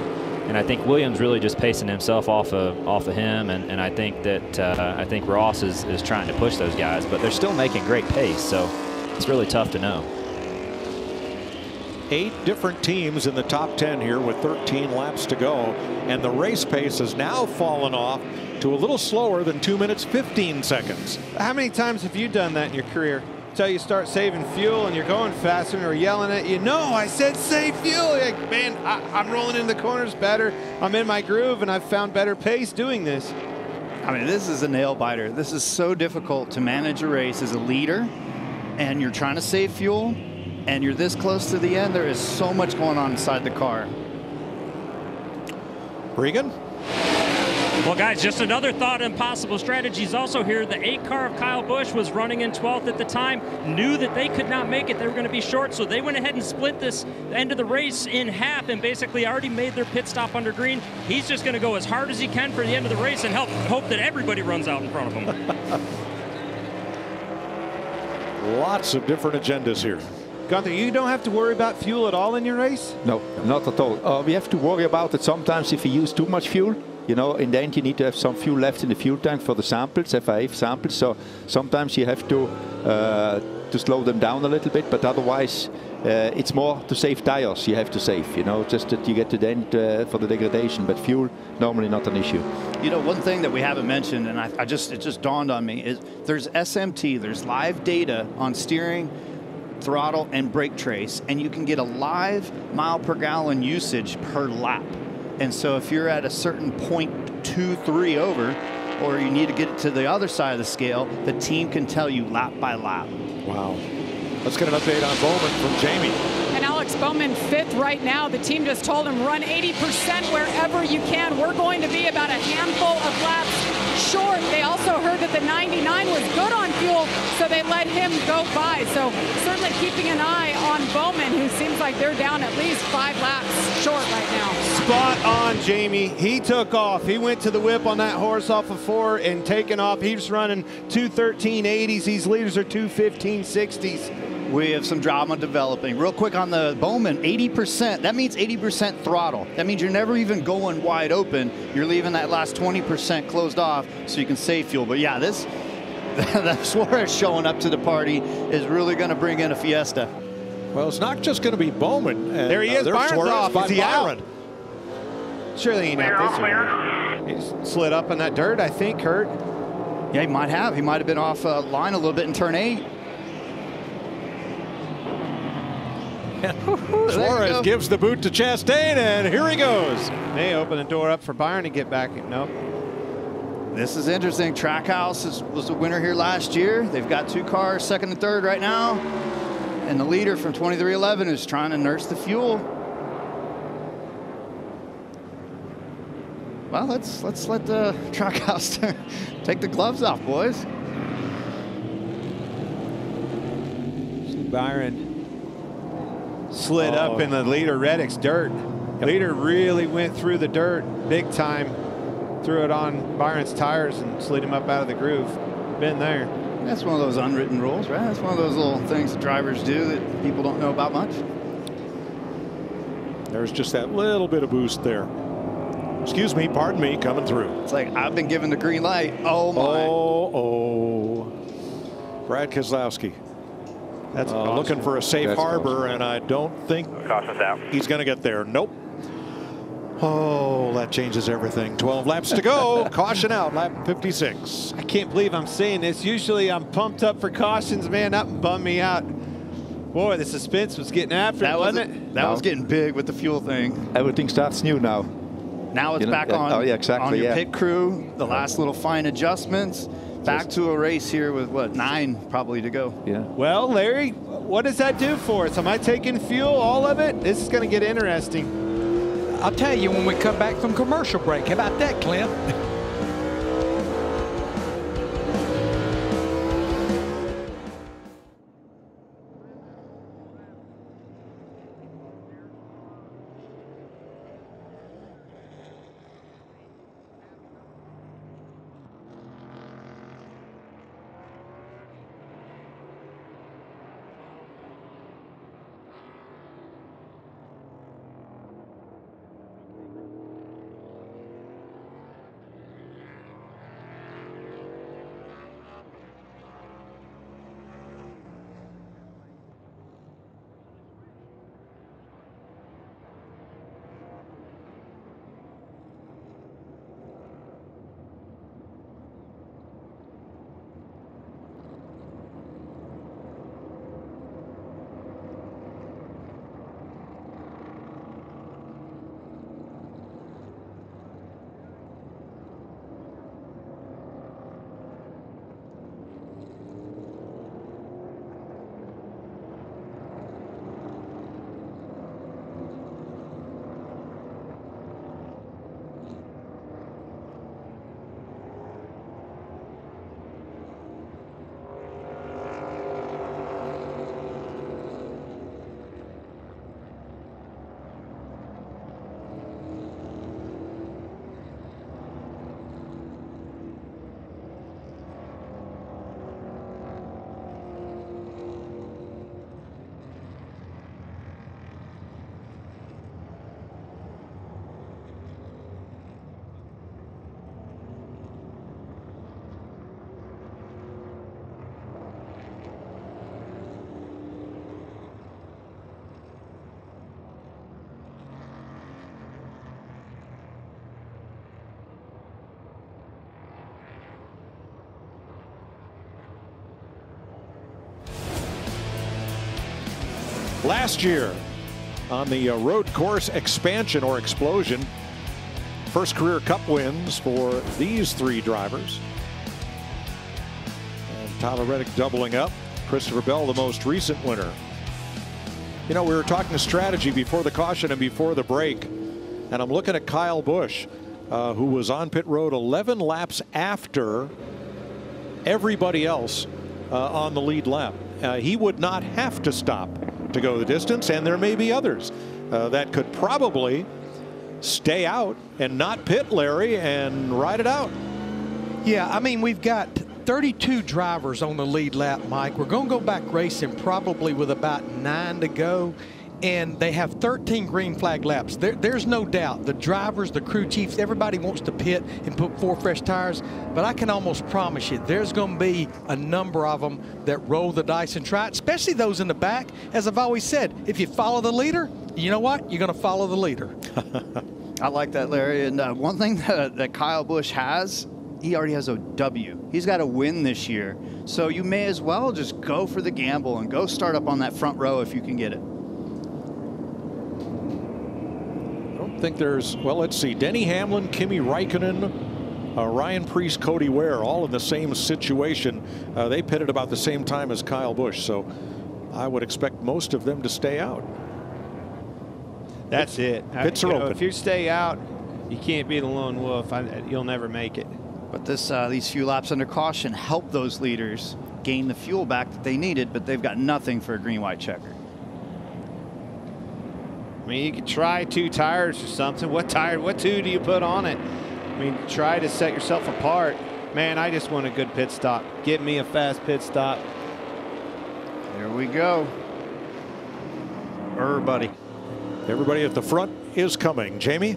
And I think Williams really just pacing himself off of off of him, and, and I think that uh, I think Ross is, is trying to push those guys, but they're still making great pace, so it's really tough to know. Eight different teams in the top ten here with thirteen laps to go, and the race pace has now fallen off to a little slower than two minutes fifteen seconds. How many times have you done that in your career? Until you start saving fuel and you're going faster and they're yelling at you, no, I said save fuel. You're like, man, I, I'm rolling in the corners better. I'm in my groove and I've found better pace doing this. I mean, this is a nail biter. This is so difficult to manage a race as a leader, and you're trying to save fuel and you're this close to the end. There is so much going on inside the car. Regan? Well, guys, just another thought and possible strategies also here. The eight car of Kyle Busch was running in twelfth at the time, knew that they could not make it. They were going to be short, so they went ahead and split this end of the race in half and basically already made their pit stop under green. He's just going to go as hard as he can for the end of the race and help, hope that everybody runs out in front of him. Lots of different agendas here. Gunther, you don't have to worry about fuel at all in your race? No, not at all. Uh, we have to worry about it sometimes if you use too much fuel. You know, in the end, you need to have some fuel left in the fuel tank for the samples, F I A samples. So sometimes you have to uh, to slow them down a little bit, but otherwise uh, it's more to save tires. You have to save, you know, just that you get to the end uh, for the degradation. But fuel normally not an issue. You know, one thing that we haven't mentioned, and I, I just it just dawned on me, is there's S M T, there's live data on steering, throttle, and brake trace, and you can get a live mile per gallon usage per lap. And so if you're at a certain point two three over, or you need to get to the other side of the scale, the team can tell you lap by lap. Wow. Let's get an update on Bowman from Jamie. And Alex Bowman fifth right now. The team just told him run eighty percent wherever you can. We're going to be about a handful of laps short. They also heard that the ninety-nine was good on fuel, so they let him go by. So certainly keeping an eye on Bowman, who seems like they're down at least five laps short right now. Spot on, Jamie. He took off. He went to the whip on that horse off of four and taken off. He's running two thirteen eighties. These leaders are two fifteen sixties. We have some drama developing. Real quick on the Bowman, eighty percent. That means eighty percent throttle. That means you're never even going wide open. You're leaving that last twenty percent closed off so you can save fuel. But yeah, this that Suarez showing up to the party is really going to bring in a fiesta. Well, it's not just going to be Bowman. And there he is. Uh, Byron's off. Is he out? Surely he not this He slid up in that dirt, I think, Kurt. Yeah, he might have. He might have been off uh, line a little bit in turn eight. Suarez gives the boot to Chastain, and here he goes. They open the door up for Byron to get back. Nope. This is interesting. Trackhouse is, was the winner here last year. They've got two cars, second and third right now. And the leader from twenty-three eleven is trying to nurse the fuel. Well, let's let's let the Trackhouse take the gloves off, boys. See Byron slid oh. up in the leader Reddick's dirt. Yep. Leader really went through the dirt big time. Threw it on Byron's tires and slid him up out of the groove. Been there. That's one of those unwritten rules, right? That's one of those little things that drivers do that people don't know about much. There's just that little bit of boost there. Excuse me, pardon me, coming through. It's like I've been given the green light. Oh, my. Oh, oh. Brad Keselowski. That's uh, looking for a safe That's harbor, awesome. And I don't think he's going to get there. Nope. Oh, that changes everything. twelve laps to go. Caution out, lap fifty-six. I can't believe I'm saying this. Usually I'm pumped up for cautions, man. That bummed me out. Boy, the suspense was getting after that, wasn't it? That no. was getting big with the fuel thing. Everything starts new now. Now it's you know, back on, oh, yeah, exactly, on your yeah. pit crew, the last little fine adjustments, back to a race here with, what, nine probably to go. Yeah. Well, Larry, what does that do for us? Am I taking fuel, all of it? This is going to get interesting. I'll tell you when we come back from commercial break. How about that, Clint? last year on the uh, road course expansion or explosion. First career Cup wins for these three drivers. And Tyler Reddick doubling up. Christopher Bell, the most recent winner. You know, we were talking strategy before the caution and before the break. And I'm looking at Kyle Busch, uh, who was on pit road eleven laps after everybody else uh, on the lead lap. Uh, he would not have to stop to go the distance, and there may be others uh, that could probably stay out and not pit, Larry, and ride it out. Yeah, I mean, we've got thirty-two drivers on the lead lap, Mike. We're going to go back racing probably with about nine to go, and they have thirteen green flag laps. There, there's no doubt the drivers, the crew chiefs, everybody wants to pit and put four fresh tires, but I can almost promise you there's going to be a number of them that roll the dice and try it, especially those in the back. As I've always said, if you follow the leader, you know what? You're going to follow the leader. I like that, Larry. And uh, one thing that, that Kyle Busch has, he already has a W. He's got a win this year. So you may as well just go for the gamble and go start up on that front row if you can get it. I don't think there's, well, let's see. Denny Hamlin, Kimi Raikkonen, uh, Ryan Preece, Cody Ware, all in the same situation. Uh, they pitted about the same time as Kyle Busch. So I would expect most of them to stay out. That's it. Pits are open. If you stay out, you can't be the lone wolf. I, you'll never make it. But this, uh, these few laps under caution help those leaders gain the fuel back that they needed, but they've got nothing for a green-white checker. I mean, you could try two tires or something. What tire? What two do you put on it? I mean, try to set yourself apart. Man, I just want a good pit stop. Get me a fast pit stop. There we go. Er, buddy. Everybody at the front is coming. Jamie?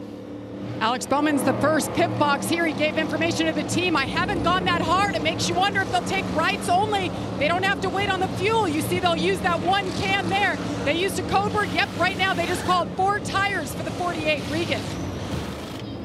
Alex Bowman's the first pit box here. He gave information to the team. I haven't gone that hard. It makes you wonder if they'll take rights only. They don't have to wait on the fuel. You see they'll use that one can there. They used a code word. Yep, right now they just called four tires for the forty-eight Regan.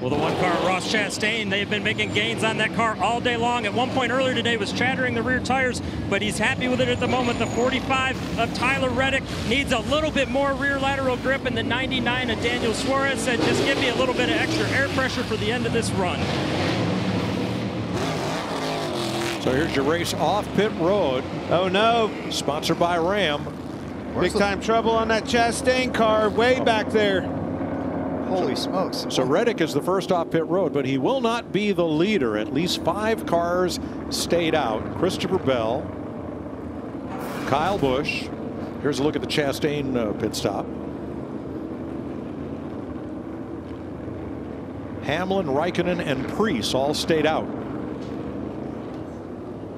Well, the one car, Ross Chastain, they've been making gains on that car all day long. At one point earlier today was chattering the rear tires, but he's happy with it at the moment. The forty-five of Tyler Reddick needs a little bit more rear lateral grip, and the ninety-nine of Daniel Suarez said, just give me a little bit of extra air pressure for the end of this run. So here's your race off pit road. Oh no. Sponsored by Ram. Big time trouble on that Chastain car way back there. Holy smokes. So Reddick is the first off pit road, but he will not be the leader. At least five cars stayed out. Christopher Bell, Kyle Busch. Here's a look at the Chastain uh, pit stop. Hamlin, Raikkonen, and Preece all stayed out.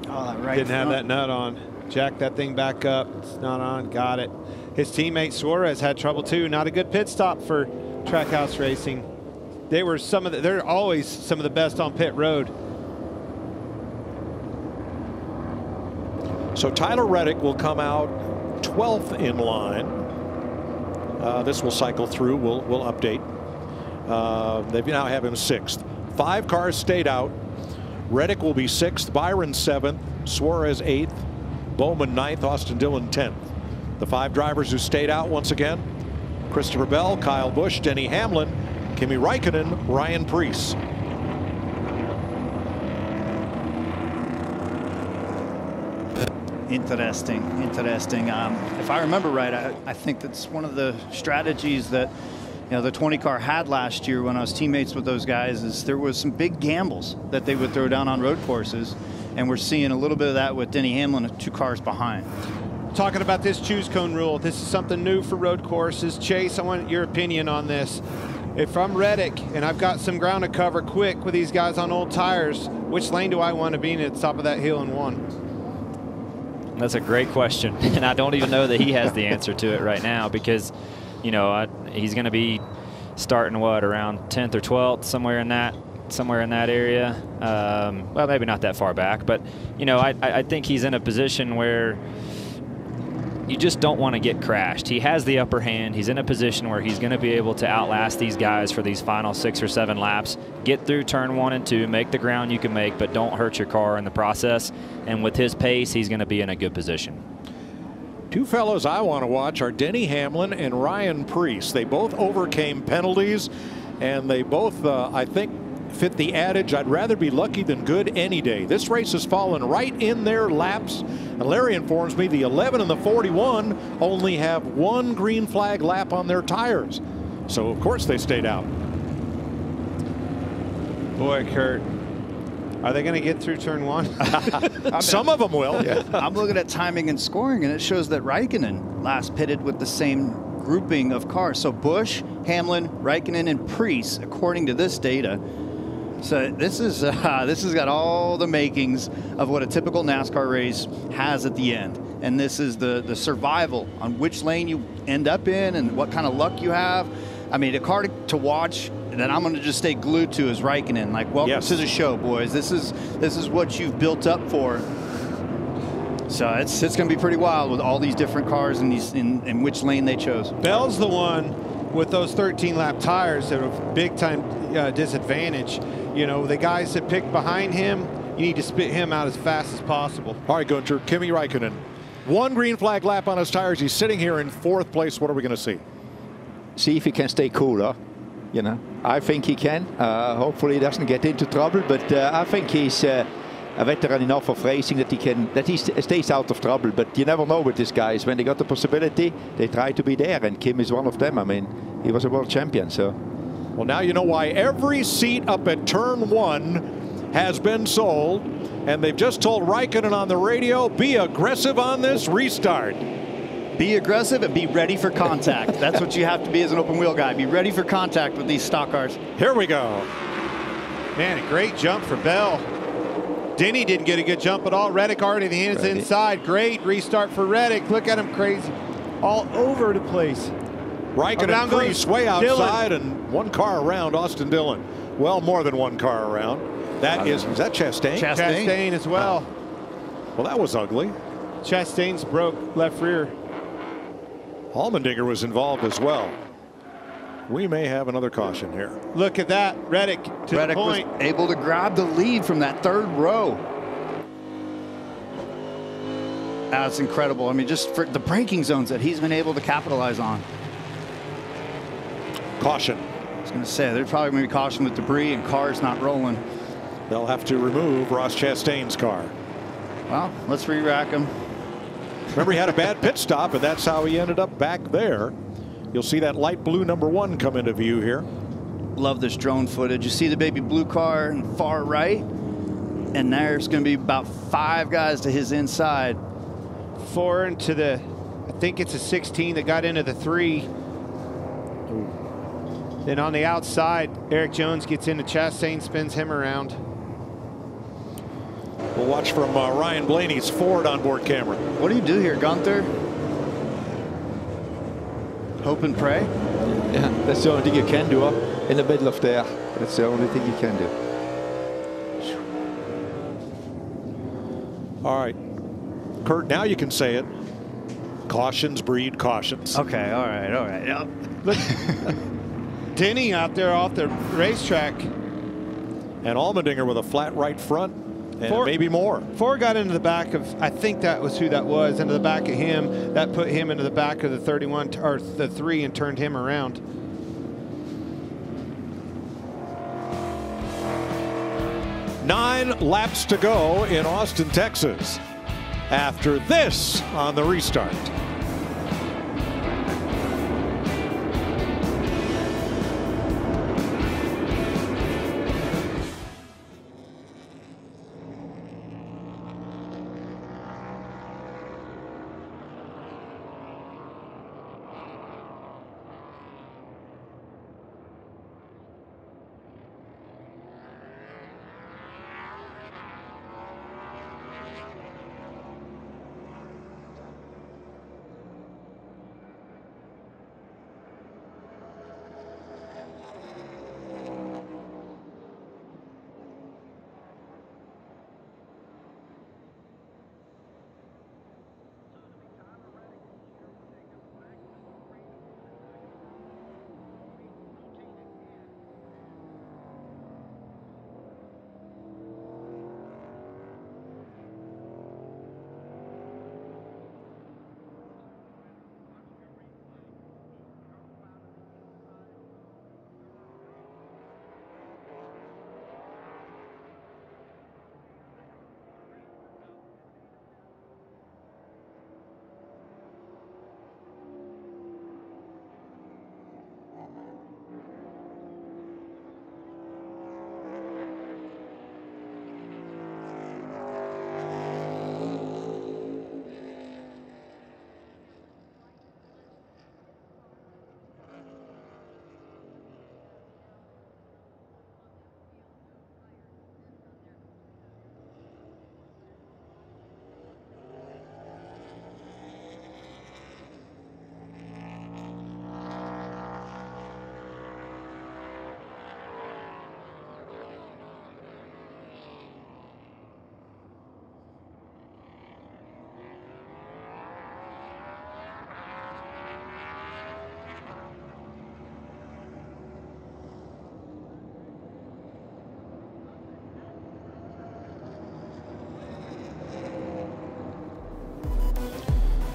Oh, that right. Didn't have that nut on. Jack that thing back up. It's not on. Got it. His teammate Suarez had trouble too. Not a good pit stop for Trackhouse Racing. They were some of the, they're always some of the best on pit road. So Tyler Reddick will come out twelfth in line. Uh, this will cycle through. We'll we'll update. Uh, they now have him sixth. Five cars stayed out. Reddick will be sixth. Byron seventh. Suarez eighth. Bowman ninth. Austin Dillon tenth. The five drivers who stayed out once again: Christopher Bell, Kyle Busch, Denny Hamlin, Kimi Raikkonen, Ryan Preece. Interesting, interesting. Um, if I remember right, I, I think that's one of the strategies that, you know, the twenty car had last year when I was teammates with those guys, is there was some big gambles that they would throw down on road courses, and we're seeing a little bit of that with Denny Hamlin, two cars behind. Talking about this choose cone rule, this is something new for road courses. Chase, I want your opinion on this. If I'm Reddick and I've got some ground to cover quick with these guys on old tires, which lane do I want to be in at the top of that hill and one? That's a great question, and I don't even know that he has the answer to it right now, because, you know, I, he's going to be starting what, around tenth or twelfth, somewhere in that somewhere in that area. Um, well, maybe not that far back, but, you know, I, I think he's in a position where you just don't want to get crashed. He has the upper hand. He's in a position where he's going to be able to outlast these guys for these final six or seven laps, get through turn one and two, make the ground you can make, but don't hurt your car in the process. And with his pace, he's going to be in a good position. Two fellows I want to watch are Denny Hamlin and Ryan Preece. They both overcame penalties, and they both, uh, I think, fit the adage, I'd rather be lucky than good any day. This race has fallen right in their laps, and Larry informs me the eleven and the forty-one only have one green flag lap on their tires. So of course they stayed out. Boy, Kurt, are they going to get through turn one? Some of them will. Yeah. I'm looking at timing and scoring, and it shows that Raikkonen last pitted with the same grouping of cars. So Busch, Hamlin, Raikkonen, and Preece, according to this data. So this is uh, this has got all the makings of what a typical NASCAR race has at the end, and this is the the survival on which lane you end up in and what kind of luck you have. I mean, a car to, to watch that I'm going to just stay glued to is Raikkonen. Like, welcome yes. to the show, boys. This is this is what you've built up for. So it's it's going to be pretty wild with all these different cars and these in, in which lane they chose. Bell's the one with those thirteen lap tires that are big time uh, disadvantage. You know, the guys that pick behind him, you need to spit him out as fast as possible. All right, Gunter, Kimi Raikkonen, one green flag lap on his tires. He's sitting here in fourth place. What are we going to see? See if he can stay cooler. You know, I think he can. Uh, hopefully he doesn't get into trouble, but uh, I think he's uh, a veteran enough of racing that he can, that he st stays out of trouble. But you never know with these guys. When they got the possibility, they try to be there, and Kim is one of them. I mean, he was a world champion, so. Well, now you know why every seat up at turn one has been sold, and they've just told Raikkonen on the radio, be aggressive on this restart. Be aggressive and be ready for contact. That's what you have to be as an open wheel guy. Be ready for contact with these stock cars. Here we go. Man, a great jump for Bell. Denny didn't get a good jump at all. Reddick already the hands Reddick. inside. Great restart for Reddick. Look at him, crazy. All over the place. Raikkonen Preece way outside Dillon. And one car around Austin Dillon. Well, more than one car around. That is, is that Chastain? Chastain? Chastain as well. Wow. Well, that was ugly. Chastain's broke left rear. Allmendinger was involved as well. We may have another caution here. Look at that. Reddick to Reddick the point. Was able to grab the lead from that third row. That's incredible. I mean, just for the braking zones that he's been able to capitalize on. Caution. I was going to say, there's probably going to be caution with debris and cars not rolling. They'll have to remove Ross Chastain's car. Well, let's re-rack him. Remember, he had a bad pit stop, and that's how he ended up back there. You'll see that light blue number one come into view here. Love this drone footage. You see the baby blue car in the far right, and there's going to be about five guys to his inside. Four into the, I think it's a sixteen that got into the three. Then on the outside, Eric Jones gets into Chastain, spins him around. We'll watch from uh, Ryan Blaney's Ford onboard camera. What do you do here, Gunther? Hope and pray? Yeah, that's the only thing you can do up in the middle of there. That's the only thing you can do. All right. Kurt, now you can say it. Cautions breed cautions. Okay, all right, all right. Yep. Look, Denny out there off the racetrack. And Allmendinger with a flat right front. And Four, maybe more. Four got into the back of, I think that was who that was, into the back of him. That put him into the back of the thirty-one, or the three, and turned him around. Nine laps to go in Austin, Texas. After this on the restart.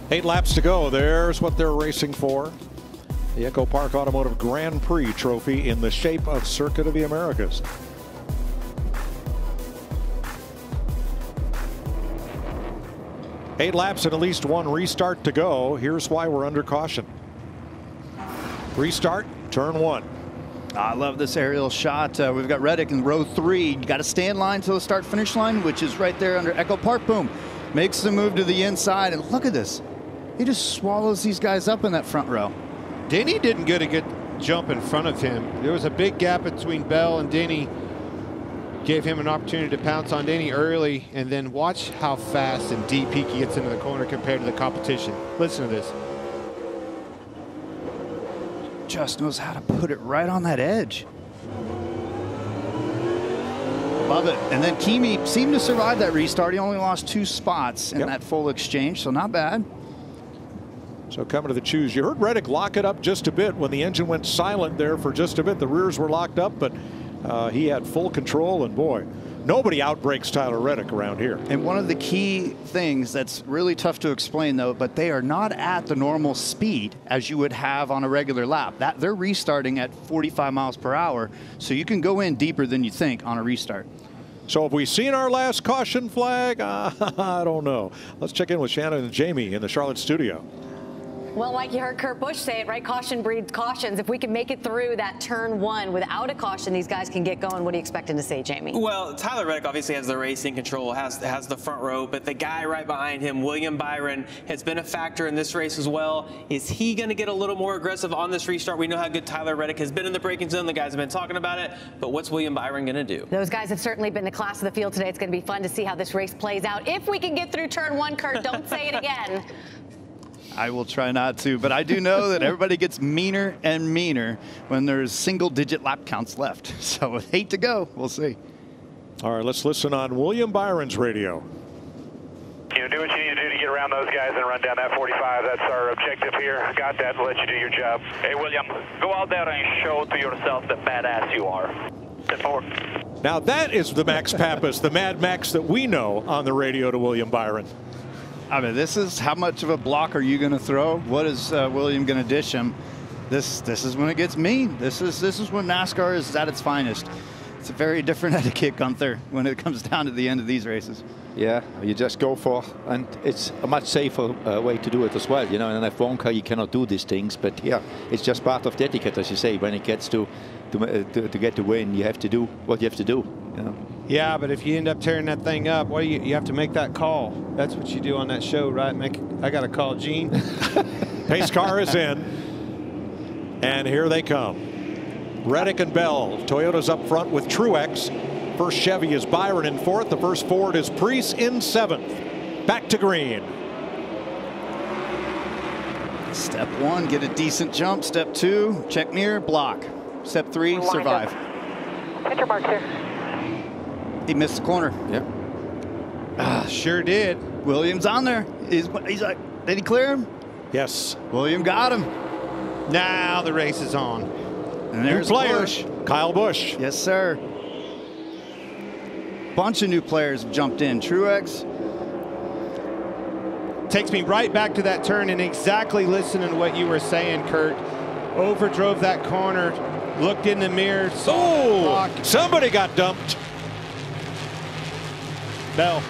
Eight laps to go. There's what they're racing for. The Echo Park Automotive Grand Prix trophy in the shape of Circuit of the Americas. Eight laps and at least one restart to go. Here's why we're under caution. Restart, turn one. I love this aerial shot. Uh, we've got Reddick in row three. You got to stay in line till the start finish line, which is right there under Echo Park. Boom. Makes the move to the inside, and look at this. He just swallows these guys up in that front row. Denny didn't get a good jump in front of him. There was a big gap between Bell and Denny. Gave him an opportunity to pounce on Denny early, and then watch how fast and deep he gets into the corner compared to the competition. Listen to this. Just knows how to put it right on that edge. Love it. And then Kimi seemed to survive that restart. He only lost two spots in yep. that full exchange, so not bad. So coming to the choose, you heard Reddick lock it up just a bit when the engine went silent there for just a bit. The rears were locked up, but uh, he had full control, and boy, nobody outbreaks Tyler Reddick around here. And one of the key things that's really tough to explain, though, but they are not at the normal speed as you would have on a regular lap. That they're restarting at forty-five miles per hour, so you can go in deeper than you think on a restart. So have we seen our last caution flag? Uh, I don't know. Let's check in with Shannon and Jamie in the Charlotte studio. Well, like you heard Kurt Busch say it, right? Caution breeds cautions. If we can make it through that turn one without a caution, these guys can get going. What are you expecting to see, Jamie? Well, Tyler Reddick obviously has the racing control, has, has the front row, but the guy right behind him, William Byron, has been a factor in this race as well. Is he going to get a little more aggressive on this restart? We know how good Tyler Reddick has been in the braking zone. The guys have been talking about it, but what's William Byron going to do? Those guys have certainly been the class of the field today. It's going to be fun to see how this race plays out. If we can get through turn one, Kurt, don't say it again. I will try not to, but I do know that everybody gets meaner and meaner when there's single-digit lap counts left. So eight to go. We'll see. All right, let's listen on William Byron's radio. You know, do what you need to do to get around those guys and run down that forty-five. That's our objective here. Got that. We'll let you do your job. Hey, William, go out there and show to yourself the badass you are. Step forward. Now that is the Max Papis, the Mad Max that we know on the radio to William Byron. I mean, this is how much of a block are you going to throw? What is uh, William going to dish him? This this is when it gets mean. This is this is when NASCAR is at its finest. It's a very different etiquette, Gunther, when it comes down to the end of these races. Yeah, you just go for, and it's a much safer uh, way to do it as well. You know, in an F one car, you cannot do these things, but yeah, it's just part of the etiquette, as you say. When it gets to to, uh, to, to get the win, you have to do what you have to do. You know? Yeah, but if you end up tearing that thing up, well, you, you have to make that call. That's what you do on that show, right? Make I got to call Gene. Pace car is in, and here they come. Reddick and Bell. Toyota's up front with Truex. First Chevy is Byron in fourth. The first Ford is Preece in seventh. Back to green. Step one, get a decent jump. Step two, check near, block. Step three, survive. Hit your mark here. He missed the corner. Yep. Ah, sure did. Williams on there. He's, he's like, did he clear him? Yes. William got him. Now the race is on. And there's new player, Busch. Kyle Busch. Yes, sir. Bunch of new players jumped in. Truex. Takes me right back to that turn and exactly listening to what you were saying, Kurt. Overdrove that corner, looked in the mirror. Oh, somebody got dumped. Bell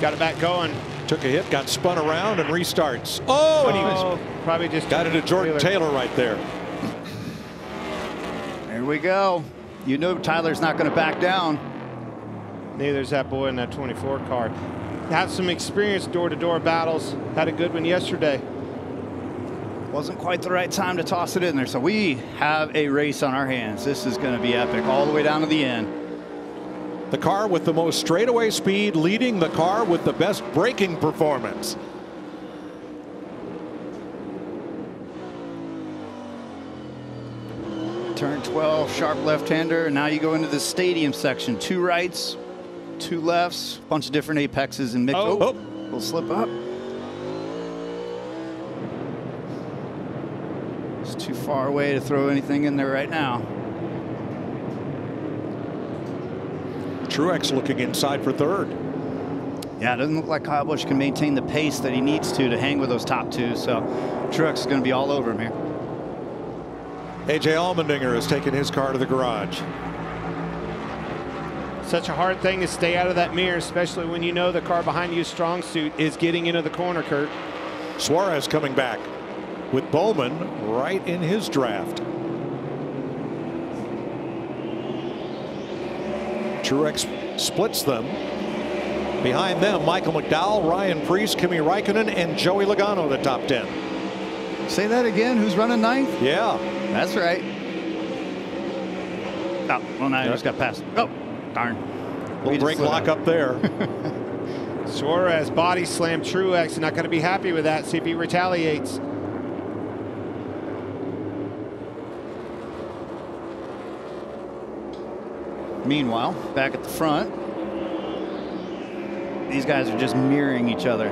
got it back going. Took a hit, got spun around, and restarts. Oh, and he was probably just got it to Jordan Taylor right there. There we go. You know Tyler's not going to back down. Neither is that boy in that twenty-four car. Have some experience door-to-door battles. Had a good one yesterday. Wasn't quite the right time to toss it in there. So we have a race on our hands. This is going to be epic all the way down to the end. The car with the most straightaway speed leading the car with the best braking performance. Turn twelve, sharp left-hander. Now you go into the stadium section. Two rights, two lefts, bunch of different apexes and mix. Oh, oh, we'll slip up. It's too far away to throw anything in there right now. Truex looking inside for third. Yeah, it doesn't look like Kyle Busch can maintain the pace that he needs to to hang with those top two. So Truex is going to be all over him here. A J Allmendinger has taken his car to the garage. Such a hard thing to stay out of that mirror, especially when you know the car behind you's strong suit is getting into the corner, Kurt. Suarez coming back with Bowman right in his draft. Truex splits them. Behind them, Michael McDowell, Ryan Preece, Kimi Raikkonen, and Joey Logano, the top ten. Say that again. Who's running ninth? Yeah, that's right. Oh, well, now I just got past. Oh, darn. Little brake lock up there. Suarez body slammed Truex. Not going to be happy with that. See if he retaliates. Meanwhile, back at the front, these guys are just mirroring each other.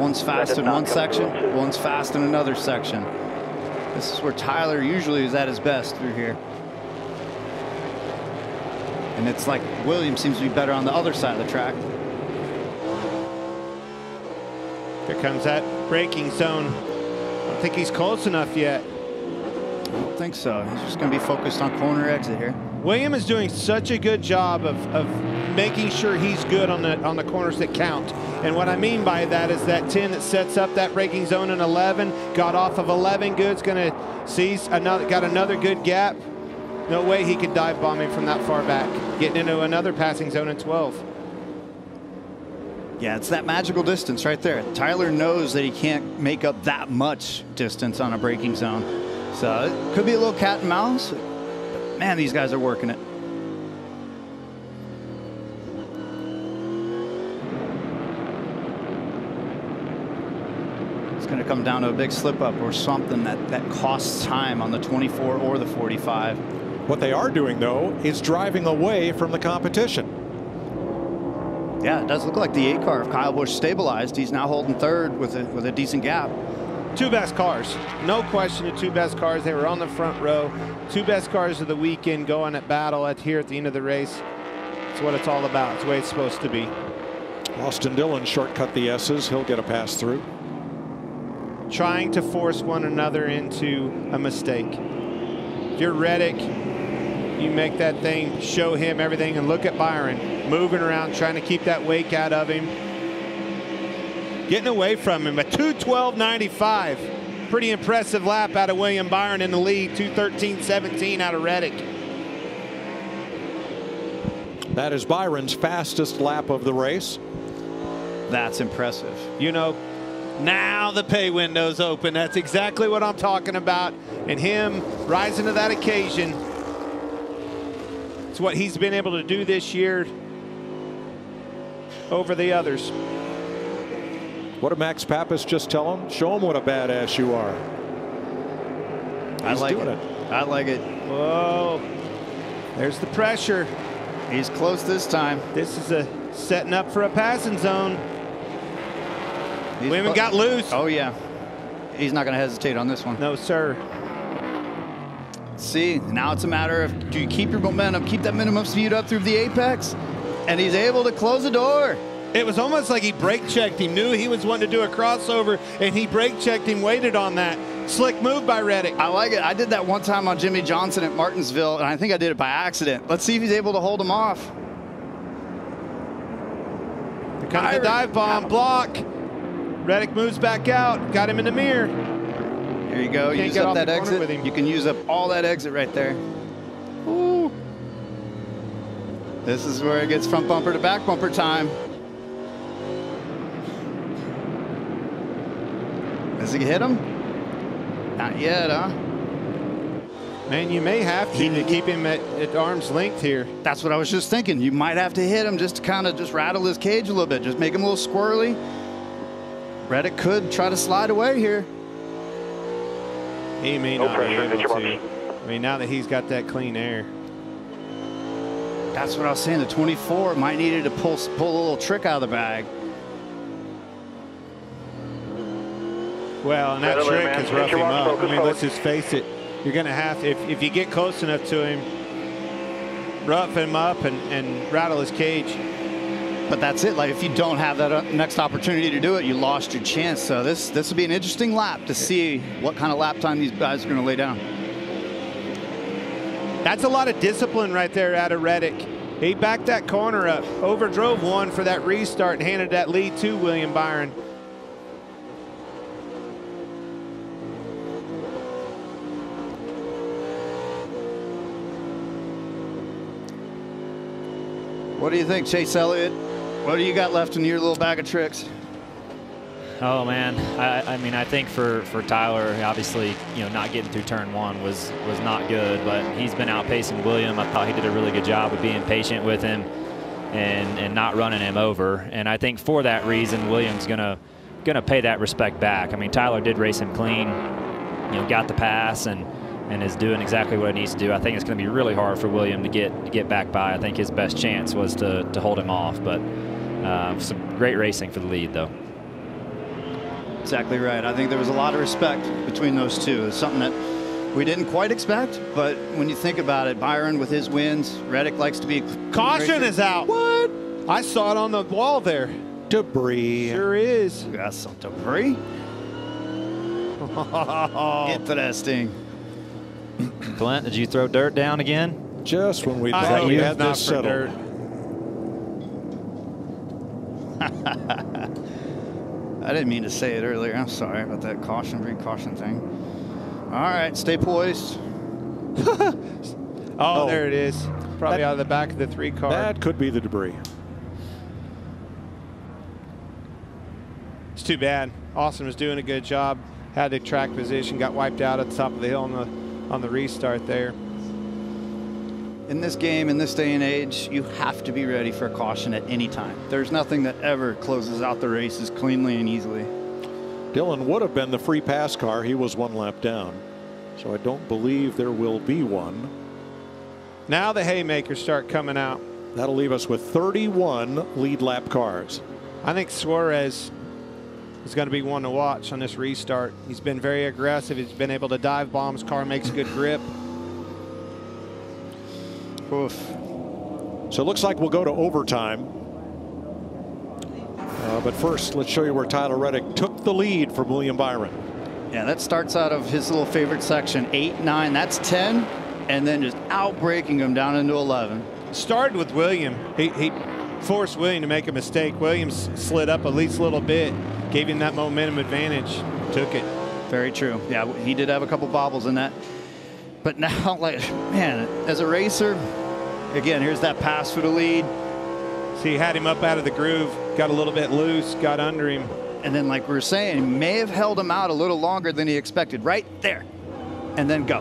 One's fast in one section, one's fast in another section. This is where Tyler usually is at his best through here. And it's like William seems to be better on the other side of the track. Here comes that braking zone. I don't think he's close enough yet. I don't think so. He's just going to be focused on corner exit here. William is doing such a good job of, of making sure he's good on the on the corners that count. And what I mean by that is that ten that sets up that braking zone in eleven, got off of eleven good's gonna seize another, got another good gap. No way he could dive bomb him from that far back. Getting into another passing zone in twelve. Yeah, it's that magical distance right there. Tyler knows that he can't make up that much distance on a braking zone. So it could be a little cat and mouse. Man, these guys are working it. It's going to come down to a big slip up or something that, that costs time on the twenty-four or the forty-five. What they are doing, though, is driving away from the competition. Yeah, it does look like the eight car of Kyle Busch stabilized. He's now holding third with a, with a decent gap. Two best cars, no question. The two best cars. They were on the front row. Two best cars of the weekend going at battle at here at the end of the race. It's what it's all about. It's the way it's supposed to be. Austin Dillon shortcut the S's. He'll get a pass through. Trying to force one another into a mistake. If you're Reddick, you make that thing, show him everything, and look at Byron moving around, trying to keep that wake out of him. Getting away from him, a two twelve ninety-five. Pretty impressive lap out of William Byron in the lead, two thirteen seventeen out of Reddick. That is Byron's fastest lap of the race. That's impressive. You know, now the pay window's open. That's exactly what I'm talking about. And him rising to that occasion. It's what he's been able to do this year over the others. What did Max Papis just tell him? Show him what a badass you are. He's I like doing it. it. I like it. Whoa. There's the pressure. He's close this time. This is a setting up for a passing zone. He's Women got loose. Oh, yeah. He's not going to hesitate on this one. No, sir. See, now it's a matter of, do you keep your momentum, keep that minimum speed up through the apex? And he's able to close the door. It was almost like he brake checked him, knew he was wanting to do a crossover, and he brake checked him, waited on that. Slick move by Reddick. I like it. I did that one time on Jimmy Johnson at Martinsville, and I think I did it by accident. Let's see if he's able to hold him off. Here comes the dive bomb, block. Reddick moves back out, got him in the mirror. There you go. Use up that exit with him. You can use up all that exit right there. Ooh. This is where it gets front bumper to back bumper time. Does he hit him? Not yet, huh? Man, you may have to, he, to keep him at, at arm's length here. That's what I was just thinking. You might have to hit him just to kind of just rattle his cage a little bit. Just make him a little squirrely. Reddick could try to slide away here. He may no not pressure, be able to. I mean, now that he's got that clean air. That's what I was saying. The twenty-four might need to pull, pull a little trick out of the bag. Well, and that trick has roughed him up. I mean, let's just face it. You're going to have to, if, if you get close enough to him, rough him up and, and rattle his cage. but that's it. Like, if you don't have that next opportunity to do it, you lost your chance. So this this will be an interesting lap to see what kind of lap time these guys are going to lay down. That's a lot of discipline right there out of Reddick. He backed that corner up, overdrove one for that restart, and handed that lead to William Byron. What do you think, Chase Elliott? What do you got left in your little bag of tricks? Oh man, I, I mean, I think for for Tyler, obviously, you know, not getting through turn one was was not good, but he's been outpacing William. I thought he did a really good job of being patient with him and and not running him over. And I think for that reason, William's gonna gonna pay that respect back. I mean, Tyler did race him clean, you know, got the pass and. and is doing exactly what it needs to do. I think it's going to be really hard for William to get to get back by. I think his best chance was to, to hold him off, but uh, some great racing for the lead, though. Exactly right. I think there was a lot of respect between those two. It's something that we didn't quite expect, but when you think about it, Byron with his wins, Reddick likes to be... Caution is out. What? I saw it on the wall there. Debris. Sure is. We got some debris. Interesting. Clint, did you throw dirt down again? Just when we thought we had this settled. I didn't mean to say it earlier. I'm sorry about that caution, precaution thing. All right, stay poised. oh, oh, there it is. Probably that, out of the back of the three car. That could be the debris. It's too bad. Austin was doing a good job. Had the track position, got wiped out at the top of the hill on the on the restart there. In this game, in this day and age, you have to be ready for a caution at any time. There's nothing that ever closes out the races cleanly and easily. Dillon would have been the free pass car. He was one lap down, so I don't believe there will be one. Now the haymakers start coming out. That'll leave us with thirty-one lead lap cars. I think Suarez is going to be one to watch on this restart. He's been very aggressive. He's been able to dive bombs. Car makes good grip. Oof. So it looks like we'll go to overtime. Uh, but first, let's show you where Tyler Reddick took the lead from William Byron. Yeah, that starts out of his little favorite section, eight, nine, that's ten, and then just outbreaking him down into eleven. Started with William. He, he forced William to make a mistake. Williams slid up at least a little bit. Gave him that momentum advantage, took it. Very true. Yeah, he did have a couple bobbles in that. But now, like, man, as a racer, again, here's that pass for the lead. So he had him up out of the groove, got a little bit loose, got under him. And then, like we were saying, he may have held him out a little longer than he expected. Right there. And then go.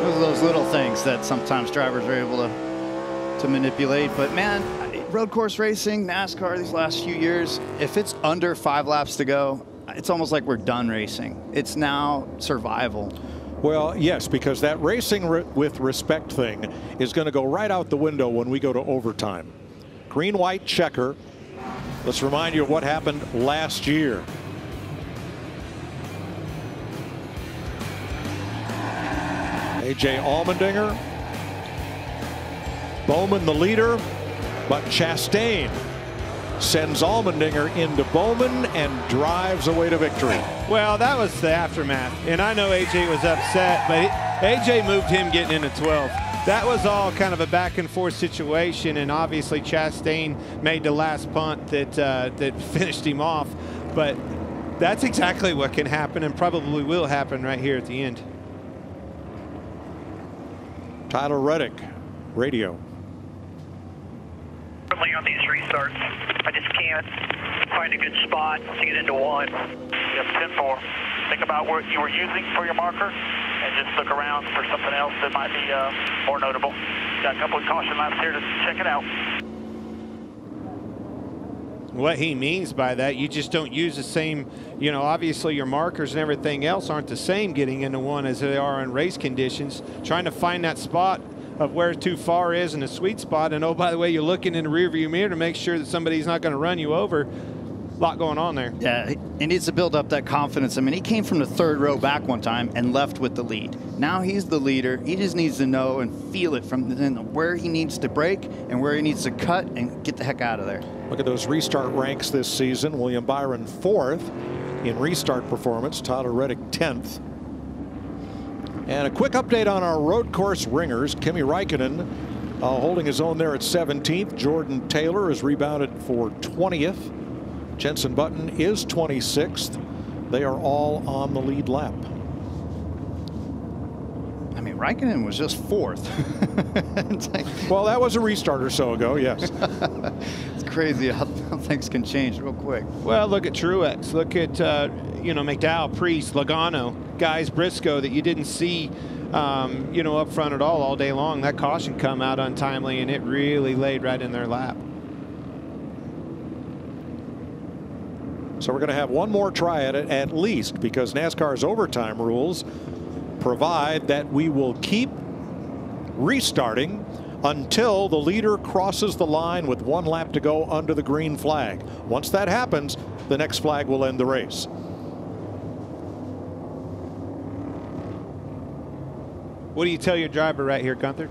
Those are those little things that sometimes drivers are able to, to manipulate. But, man, road course racing, NASCAR these last few years, if it's under five laps to go, it's almost like we're done racing. It's now survival. Well, yes, because that racing re with respect thing is going to go right out the window when we go to overtime. Green, white, checker. Let's remind you of what happened last year. A J Allmendinger. Bowman the leader. But Chastain sends Allmendinger into Bowman and drives away to victory. Well, that was the aftermath. And I know A J was upset, but A J moved him getting into twelve. That was all kind of a back and forth situation. And obviously Chastain made the last punt that, uh, that finished him off. But that's exactly what can happen and probably will happen right here at the end. Tyler Reddick, radio. On these restarts, I just can't find a good spot to get into one. Yep, ten four. Think about what you were using for your marker and just look around for something else that might be uh, more notable. Got a couple of caution laps here to check it out. What he means by that, you just don't use the same, you know, obviously your markers and everything else aren't the same getting into one as they are in race conditions. Trying to find that spot of where too far is in a sweet spot, and oh, by the way, you're looking in the rearview mirror to make sure that somebody's not going to run you over. a lot going on there. Yeah, he needs to build up that confidence. I mean, he came from the third row back one time and left with the lead. Now he's the leader. He just needs to know and feel it from where he needs to break and where he needs to cut and get the heck out of there. Look at those restart ranks this season. William Byron fourth in restart performance. Tyler Reddick tenth. And a quick update on our road course ringers. Kimi Raikkonen uh, holding his own there at seventeenth. Jordan Taylor is rebounded for twentieth. Jensen Button is twenty-sixth. They are all on the lead lap. I mean, Raikkonen was just fourth. Like, well, that was a restart or so ago, yes. It's crazy how, how things can change real quick. Well, look at Truex. Look at, uh, you know, McDowell, Preece, Logano. Guys, Briscoe, that you didn't see, um, you know, up front at all all day long. That caution come out untimely, and it really laid right in their lap. So we're going to have one more try at it at least, because NASCAR's overtime rules provide that we will keep restarting until the leader crosses the line with one lap to go under the green flag. Once that happens, the next flag will end the race. What do you tell your driver right here, Gunther?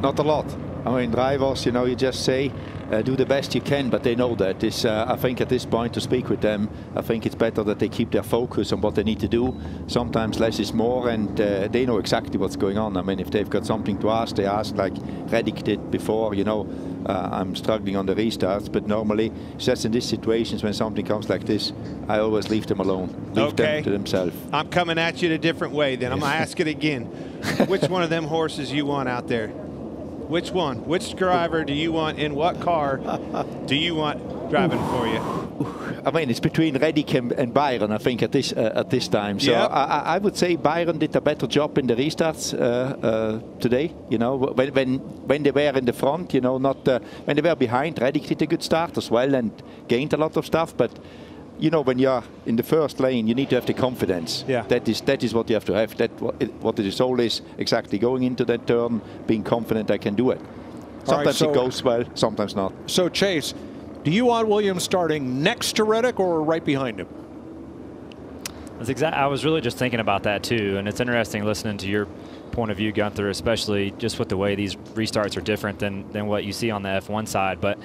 Not a lot. I mean, drivers, you know, you just say, uh, do the best you can, but they know that. This, uh, I think at this point, to speak with them, I think it's better that they keep their focus on what they need to do. Sometimes less is more, and uh, they know exactly what's going on. I mean, if they've got something to ask, they ask, like Reddick did before, you know, uh, I'm struggling on the restarts, but normally, just in these situations, when something comes like this, I always leave them alone, leave okay. them to themselves. I'm coming at you a different way then. I'm going to ask it again. Which one of them horses you want out there? Which one? Which driver do you want in what car do you want driving for you? I mean, it's between Reddick and, and Byron, I think, at this uh, at this time. So yep. I, I would say Byron did a better job in the restarts uh, uh, today. You know, when, when when they were in the front, you know, not uh, when they were behind. Reddick did a good start as well and gained a lot of stuff, but. You know, when you're in the first lane, you need to have the confidence. Yeah. That is that is what you have to have. That what it, what it is always exactly going into that turn, being confident I can do it. Sometimes right, so it goes well, sometimes not. So Chase, do you want Williams starting next to Reddick or right behind him? That's exact. I was really just thinking about that too, and it's interesting listening to your point of view, Gunther, especially just with the way these restarts are different than than what you see on the F one side, but.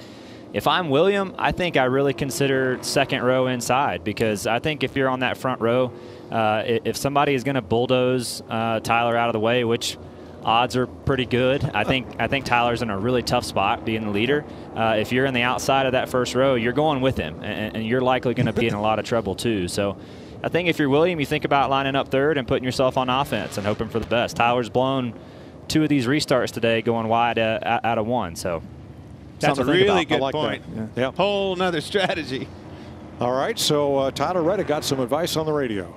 If I'm William, I think I really consider second row inside, because I think if you're on that front row, uh, if somebody is going to bulldoze uh, Tyler out of the way, which odds are pretty good, I think I think Tyler's in a really tough spot being the leader. Uh, if you're in the outside of that first row, you're going with him, and, and you're likely going to be in a lot of trouble too. So I think if you're William, you think about lining up third and putting yourself on offense and hoping for the best. Tyler's blown two of these restarts today going wide uh, out of one, so. That's a really good point. Yeah. Whole nother strategy. All right, so uh, Tyler Reddick got some advice on the radio.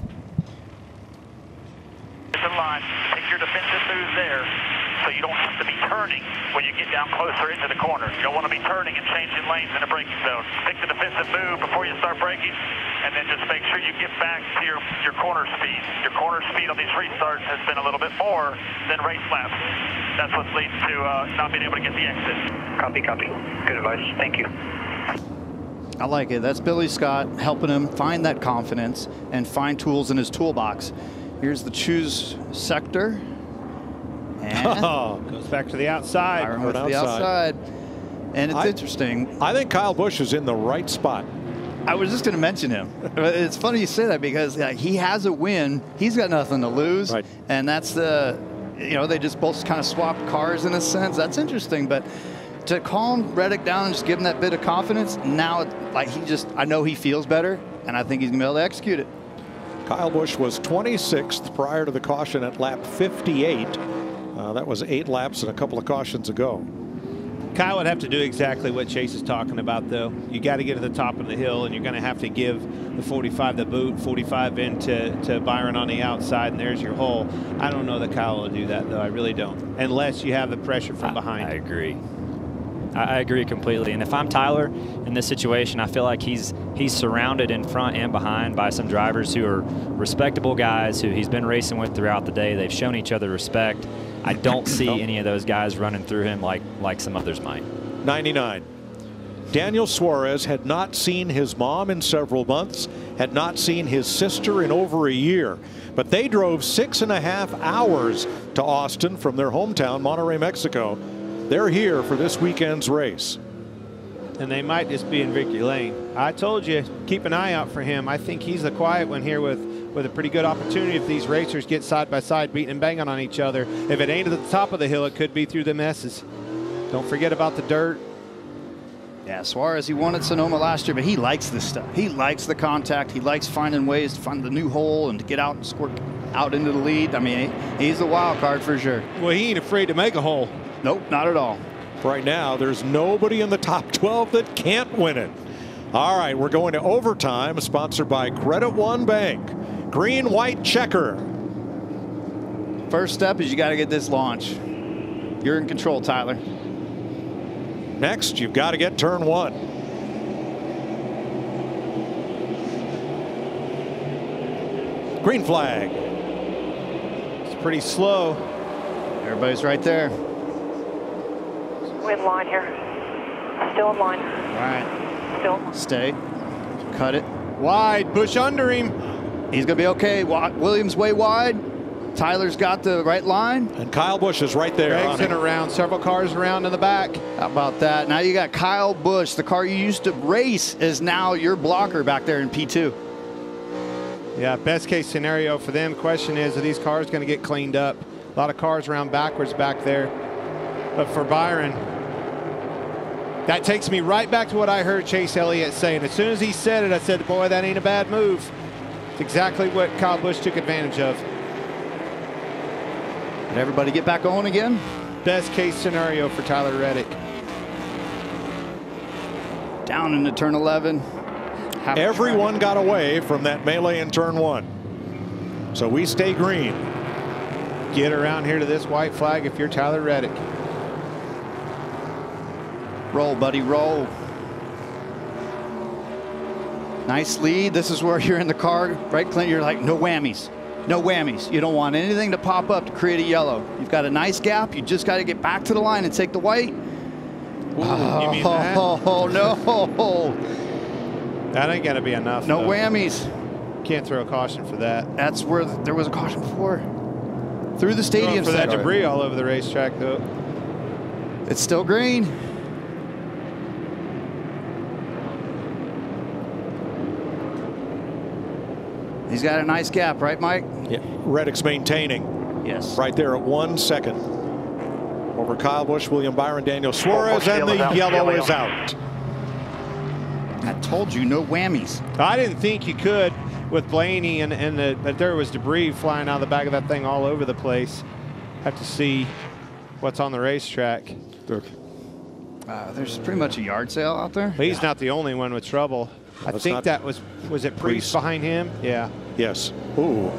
It's in line. Take your defensive moves there so you don't have to be turning when you get down closer into the corner. You don't want to be turning and changing lanes in a braking zone. Pick the defensive move before you start braking, and then just make sure you get back to your, your corner speed. Your corner speed on these restarts has been a little bit more than race laps. That's what's leading to uh, not being able to get the exit. Copy, copy. Good advice. Thank you. I like it. That's Billy Scott helping him find that confidence and find tools in his toolbox. Here's the choose sector. And oh, goes back to the outside. Byron with the outside. And it's I, interesting. I think Kyle Busch is in the right spot. I was just going to mention him. It's funny you say that, because uh, he has a win. He's got nothing to lose. Right. And that's the... Uh, You know, they just both kind of swapped cars in a sense. That's interesting, but to calm Reddick down and just give him that bit of confidence, now, like, he just, I know he feels better, and I think he's going to be able to execute it. Kyle Busch was twenty-sixth prior to the caution at lap fifty-eight. Uh, that was eight laps and a couple of cautions ago. Kyle would have to do exactly what Chase is talking about, though. You got to get to the top of the hill, and you're going to have to give the forty-five the boot, forty-five into to Byron on the outside, and there's your hole. I don't know that Kyle will do that, though. I really don't, unless you have the pressure from I, behind. I agree. I, I agree completely. And if I'm Tyler in this situation, I feel like he's he's surrounded in front and behind by some drivers who are respectable guys who he's been racing with throughout the day. They've shown each other respect. I don't see any of those guys running through him like like some others might. ninety-nine. Daniel Suarez had not seen his mom in several months, had not seen his sister in over a year. But they drove six and a half hours to Austin from their hometown, Monterey, Mexico. They're here for this weekend's race. And they might just be in Victory Lane. I told you, keep an eye out for him. I think he's the quiet one here with with a pretty good opportunity if these racers get side by side, beating and banging on each other. If it ain't at the top of the hill, it could be through the messes. Don't forget about the dirt. Yeah, Suarez, he won at Sonoma last year, but he likes this stuff. He likes the contact. He likes finding ways to find the new hole and to get out and squirt out into the lead. I mean, he's the wild card for sure. Well, he ain't afraid to make a hole. Nope, not at all. Right now, there's nobody in the top twelve that can't win it. All right, we're going to overtime, sponsored by Credit One Bank. Green, white, checker. First step is you got to get this launch. You're in control, Tyler. Next, you've got to get turn one. Green flag. It's pretty slow. Everybody's right there. We're in line here. Still in line. All right. Still. Stay. Cut it. Wide. Busch under him. He's going to be okay. Williams way wide. Tyler's got the right line. And Kyle Busch is right there. Greg's in around, several cars around in the back. How about that? Now you got Kyle Busch. The car you used to race is now your blocker back there in P two. Yeah, best case scenario for them. Question is, are these cars going to get cleaned up? A lot of cars around backwards back there. But for Byron, that takes me right back to what I heard Chase Elliott saying. As soon as he said it, I said, boy, that ain't a bad move. It's exactly what Kyle Busch took advantage of. Did everybody get back on again? Best case scenario for Tyler Reddick. Down into turn eleven. Everyone got away from that melee in turn one. So we stay green. Get around here to this white flag if you're Tyler Reddick. Roll, buddy, roll. Nice lead. This is where you're in the car, right, Clint? You're like, no whammies. No whammies. You don't want anything to pop up to create a yellow. You've got a nice gap. You just got to get back to the line and take the white. Ooh, oh, you mean that? Oh, no. That ain't going to be enough. No though. Whammies. Can't throw a caution for that. That's where th there was a caution before. Through the stadium. For that debris all over the racetrack, though. It's still green. He's got a nice gap, right, Mike? Yeah. Reddick's maintaining. Yes. Right there at one second. Over Kyle Busch, William Byron, Daniel Suarez, oh, and the out. yellow is out. I told you, no whammies. I didn't think you could with Blaney, and, and the, but there was debris flying out of the back of that thing all over the place. Have to see what's on the racetrack. Uh, there's pretty much a yard sale out there. But he's yeah. not the only one with trouble. I That's think that was, was it Preece behind him? Yeah. Yes. Ooh.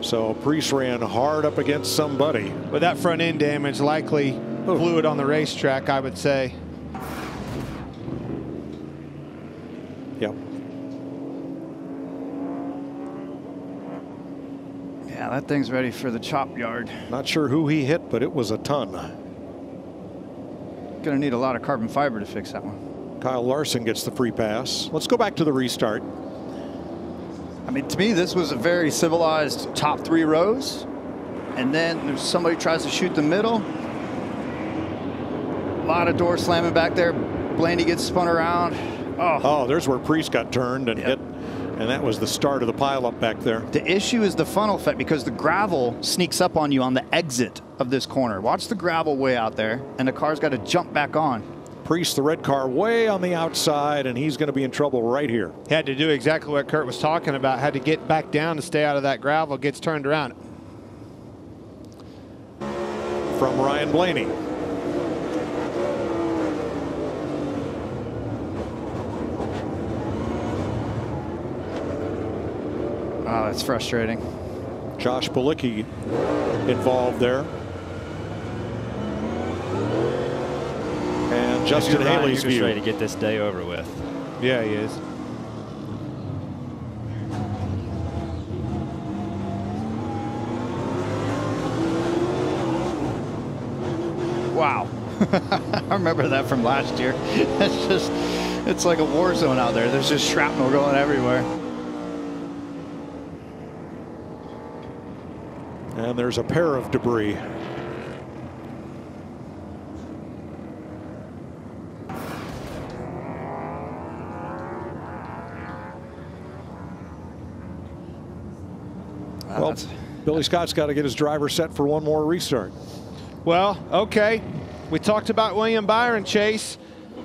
So Preece ran hard up against somebody. But that front end damage likely Ooh. blew it on the racetrack, I would say. Yep. Yeah, that thing's ready for the chop yard. Not sure who he hit, but it was a ton. Gonna need a lot of carbon fiber to fix that one. Kyle Larson gets the free pass. Let's go back to the restart. I mean, to me, this was a very civilized top three rows. And then there's somebody tries to shoot the middle. A lot of doors slamming back there. Blaney gets spun around. Oh, oh there's where Preece got turned and yep. hit. And that was the start of the pileup back there. The issue is the funnel effect because the gravel sneaks up on you on the exit of this corner. Watch the gravel way out there, and the car's got to jump back on. Preece, the red car, way on the outside, and he's going to be in trouble right here. Had to do exactly what Kurt was talking about. Had to get back down to stay out of that gravel. Gets turned around. From Ryan Blaney. Wow, that's frustrating. Josh Bilicki involved there. And Justin Haley's just ready to get this day over with. Yeah, he is. Wow. I remember that from last year. It's just, it's like a war zone out there. There's just shrapnel going everywhere. And there's a pair of debris. Well, Billy Scott's got to get his driver set for one more restart. Well, okay. We talked about William Byron, Chase.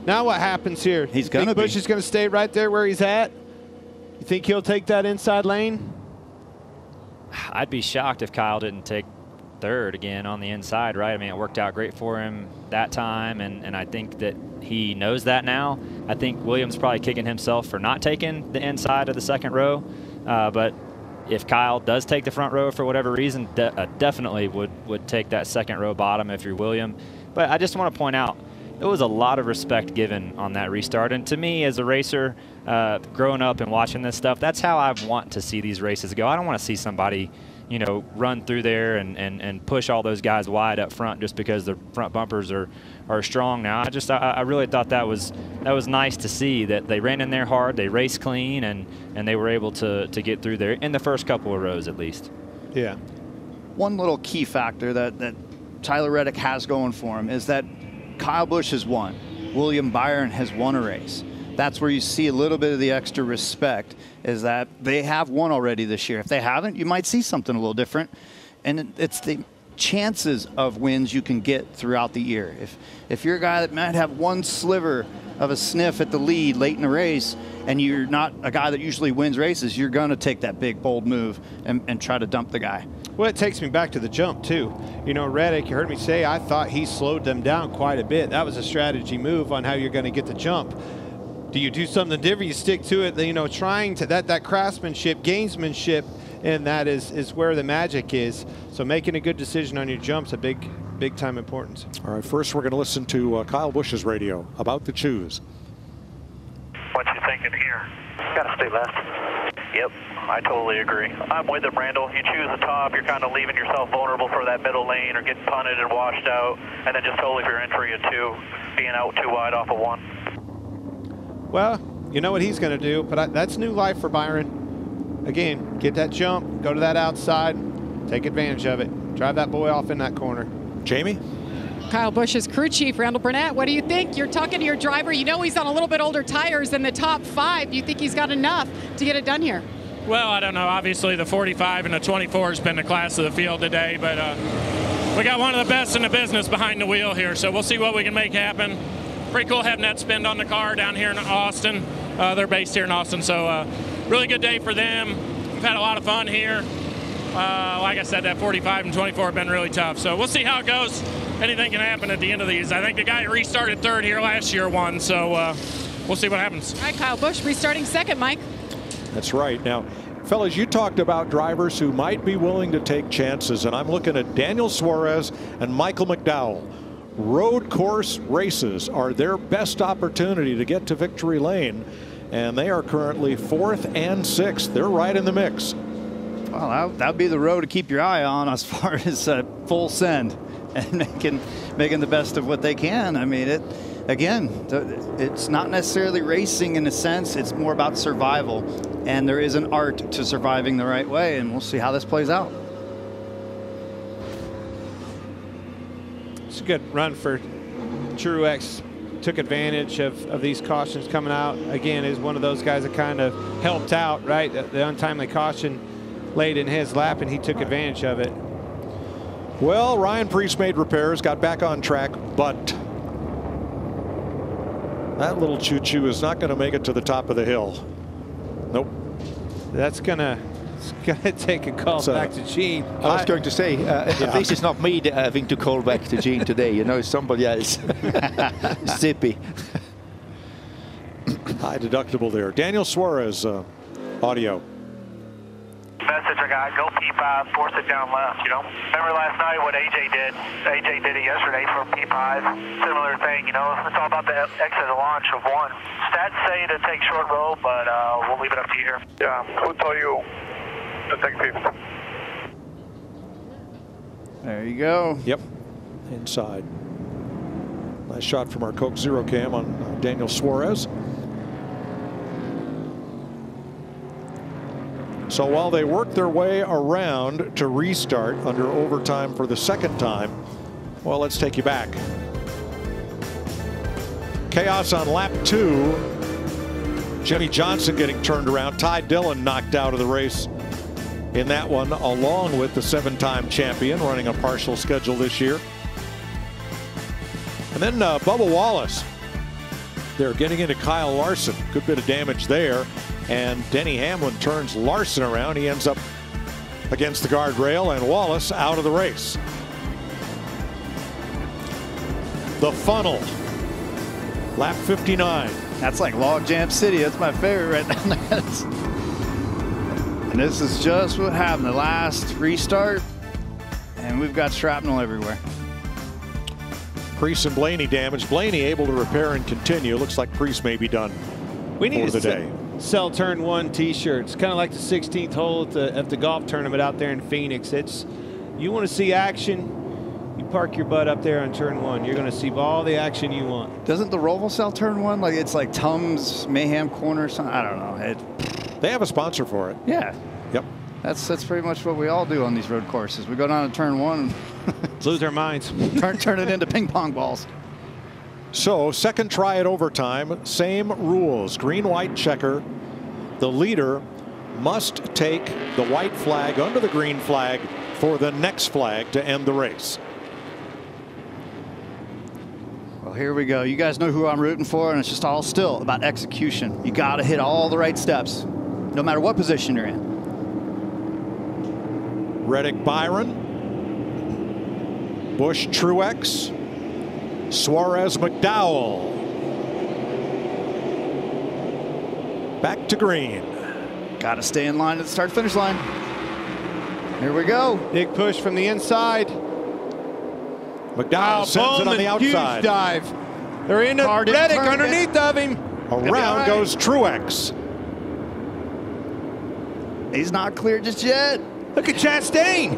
Now what happens here? He's going to Busch is going to stay right there where he's at. You think he'll take that inside lane? I'd be shocked if Kyle didn't take third again on the inside, right? I mean, it worked out great for him that time, and, and I think that he knows that now. I think William's probably kicking himself for not taking the inside of the second row, uh, but if Kyle does take the front row for whatever reason, de uh, definitely would, would take that second row bottom if you're William. But I just want to point out, there was a lot of respect given on that restart. And to me, as a racer, uh, growing up and watching this stuff, that's how I want to see these races go. I don't want to see somebody, you know, run through there and, and, and push all those guys wide up front just because their front bumpers are, are strong now. I just, I, I really thought that was, that was nice to see that they ran in there hard, they raced clean, and, and they were able to, to get through there in the first couple of rows at least. Yeah. One little key factor that, that Tyler Reddick has going for him is that Kyle Busch has won. William Byron has won a race. That's where you see a little bit of the extra respect, is that they have won already this year. If they haven't, you might see something a little different. And it's the chances of wins you can get throughout the year. If, if you're a guy that might have one sliver of a sniff at the lead late in the race, and you're not a guy that usually wins races, you're going to take that big, bold move and, and try to dump the guy. Well, it takes me back to the jump, too. You know, Reddick, you heard me say, I thought he slowed them down quite a bit. That was a strategy move on how you're going to get the jump. Do you do something different? You stick to it, you know, trying to, that, that craftsmanship, gamesmanship, and that is, is where the magic is. So making a good decision on your jump's a big, big time importance. All right, first we're going to listen to uh, Kyle Busch's radio about the choose. What you thinking here? Got to stay left. Yep. I totally agree. I'm with him, Randall. You choose the top, you're kind of leaving yourself vulnerable for that middle lane or getting punted and washed out, and then just totally for your entry at two, being out too wide off of one. Well, you know what he's going to do, but I, that's new life for Byron. Again, get that jump, go to that outside, take advantage of it. Drive that boy off in that corner. Jamie? Kyle Busch's crew chief, Randall Burnett. What do you think? You're talking to your driver. You know he's on a little bit older tires than the top five. You think he's got enough to get it done here? Well, I don't know. Obviously, the forty-five and the twenty-four has been the class of the field today, but uh, we got one of the best in the business behind the wheel here, so we'll see what we can make happen. Pretty cool having that spend on the car down here in Austin. Uh, they're based here in Austin, so uh, really good day for them. We've had a lot of fun here. Uh, like I said, that forty-five and twenty-four have been really tough, so we'll see how it goes. Anything can happen at the end of these. I think the guy who restarted third here last year won, so uh, we'll see what happens. All right, Kyle Busch restarting second, Mike. That's right. Now, fellas, you talked about drivers who might be willing to take chances, and I'm looking at Daniel Suarez and Michael McDowell. Road course races are their best opportunity to get to victory lane, and they are currently fourth and sixth. They're right in the mix. Well, that would be the road to keep your eye on as far as uh, full send and making, making the best of what they can. I mean, it. Again, it's not necessarily racing in a sense. It's more about survival, and there is an art to surviving the right way, and we'll see how this plays out. It's a good run for Truex. Took advantage of, of these cautions coming out. Again, is one of those guys that kind of helped out, right? The, the untimely caution laid in his lap, and he took advantage of it. Well, Ryan Preece made repairs, got back on track, but that little choo-choo is not going to make it to the top of the hill. Nope. That's going to gonna take a call so, back to Gene. I was I, going to say, uh, yeah. If this is not me having to call back to Gene today. You know, somebody else. Zippy. High deductible there. Daniel Suarez, uh, audio. Message I got, go P five, force it down left, you know. Remember last night what A J did? A J did it yesterday for P five. Similar thing, you know. It's all about the exit of launch of one. Stats say to take short roll, but uh, we'll leave it up to you here. Yeah, who told you to take people? There you go. Yep. Inside. Nice shot from our Coke Zero Cam on uh, Daniel Suarez. So while they work their way around to restart under overtime for the second time, well, let's take you back. Chaos on lap two. Jimmy Johnson getting turned around. Ty Dillon knocked out of the race in that one, along with the seven-time champion running a partial schedule this year. And then uh, Bubba Wallace. They're getting into Kyle Larson. Good bit of damage there. And Denny Hamlin turns Larson around. He ends up against the guardrail, and Wallace out of the race. The funnel. Lap fifty-nine. That's like Logjam City. That's my favorite right now. And this is just what happened. The last restart, and we've got shrapnel everywhere. Preece and Blaney damaged. Blaney able to repair and continue. Looks like Preece may be done we need for the day. Sell turn one t-shirts, kind of like the sixteenth hole at the, at the golf tournament out there in Phoenix. It's, you want to see action, you park your butt up there on turn one. You're going to see all the action you want. Doesn't the Roval sell turn one? Like, it's like Tums Mayhem Corner or something. I don't know. It, they have a sponsor for it. Yeah. Yep. That's that's pretty much what we all do on these road courses. We go down to turn one and lose our minds. Turn turn it into ping pong balls. So second try at overtime, same rules, green, white, checker. The leader must take the white flag under the green flag for the next flag to end the race. Well, here we go. You guys know who I'm rooting for, and it's just all still about execution. You got to hit all the right steps, no matter what position you're in. Reddick, Byron, Busch, Truex, Suarez, McDowell. Back to green. Got to stay in line at the start finish line. Here we go. Big push from the inside. McDowell oh, sends Bowman, it on the outside. Huge dive. They're in a Reddick underneath of him. Around goes Truex. He's not clear just yet. Look at Chastain.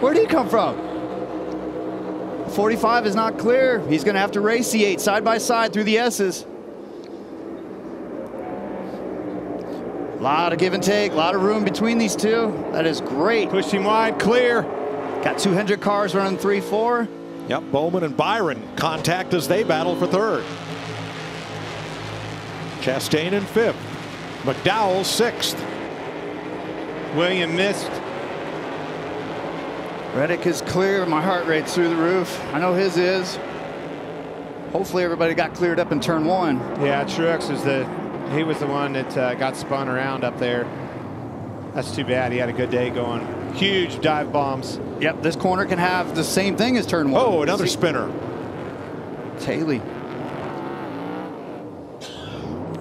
Where did he come from? forty-five is not clear. He's going to have to race the eight side by side through the S's. A lot of give and take, a lot of room between these two. That is great. Pushed him wide, clear. Got two hundred cars running three four. Yep, Bowman and Byron contact as they battle for third. Chastain in fifth. McDowell sixth. William missed. Reddick is clear. My heart rate's through the roof. I know his is. Hopefully everybody got cleared up in turn one. Yeah, Truex is the, he was the one that uh, got spun around up there. That's too bad. He had a good day going. Huge dive bombs. Yep, this corner can have the same thing as turn one. Oh, another spinner. It's Haley.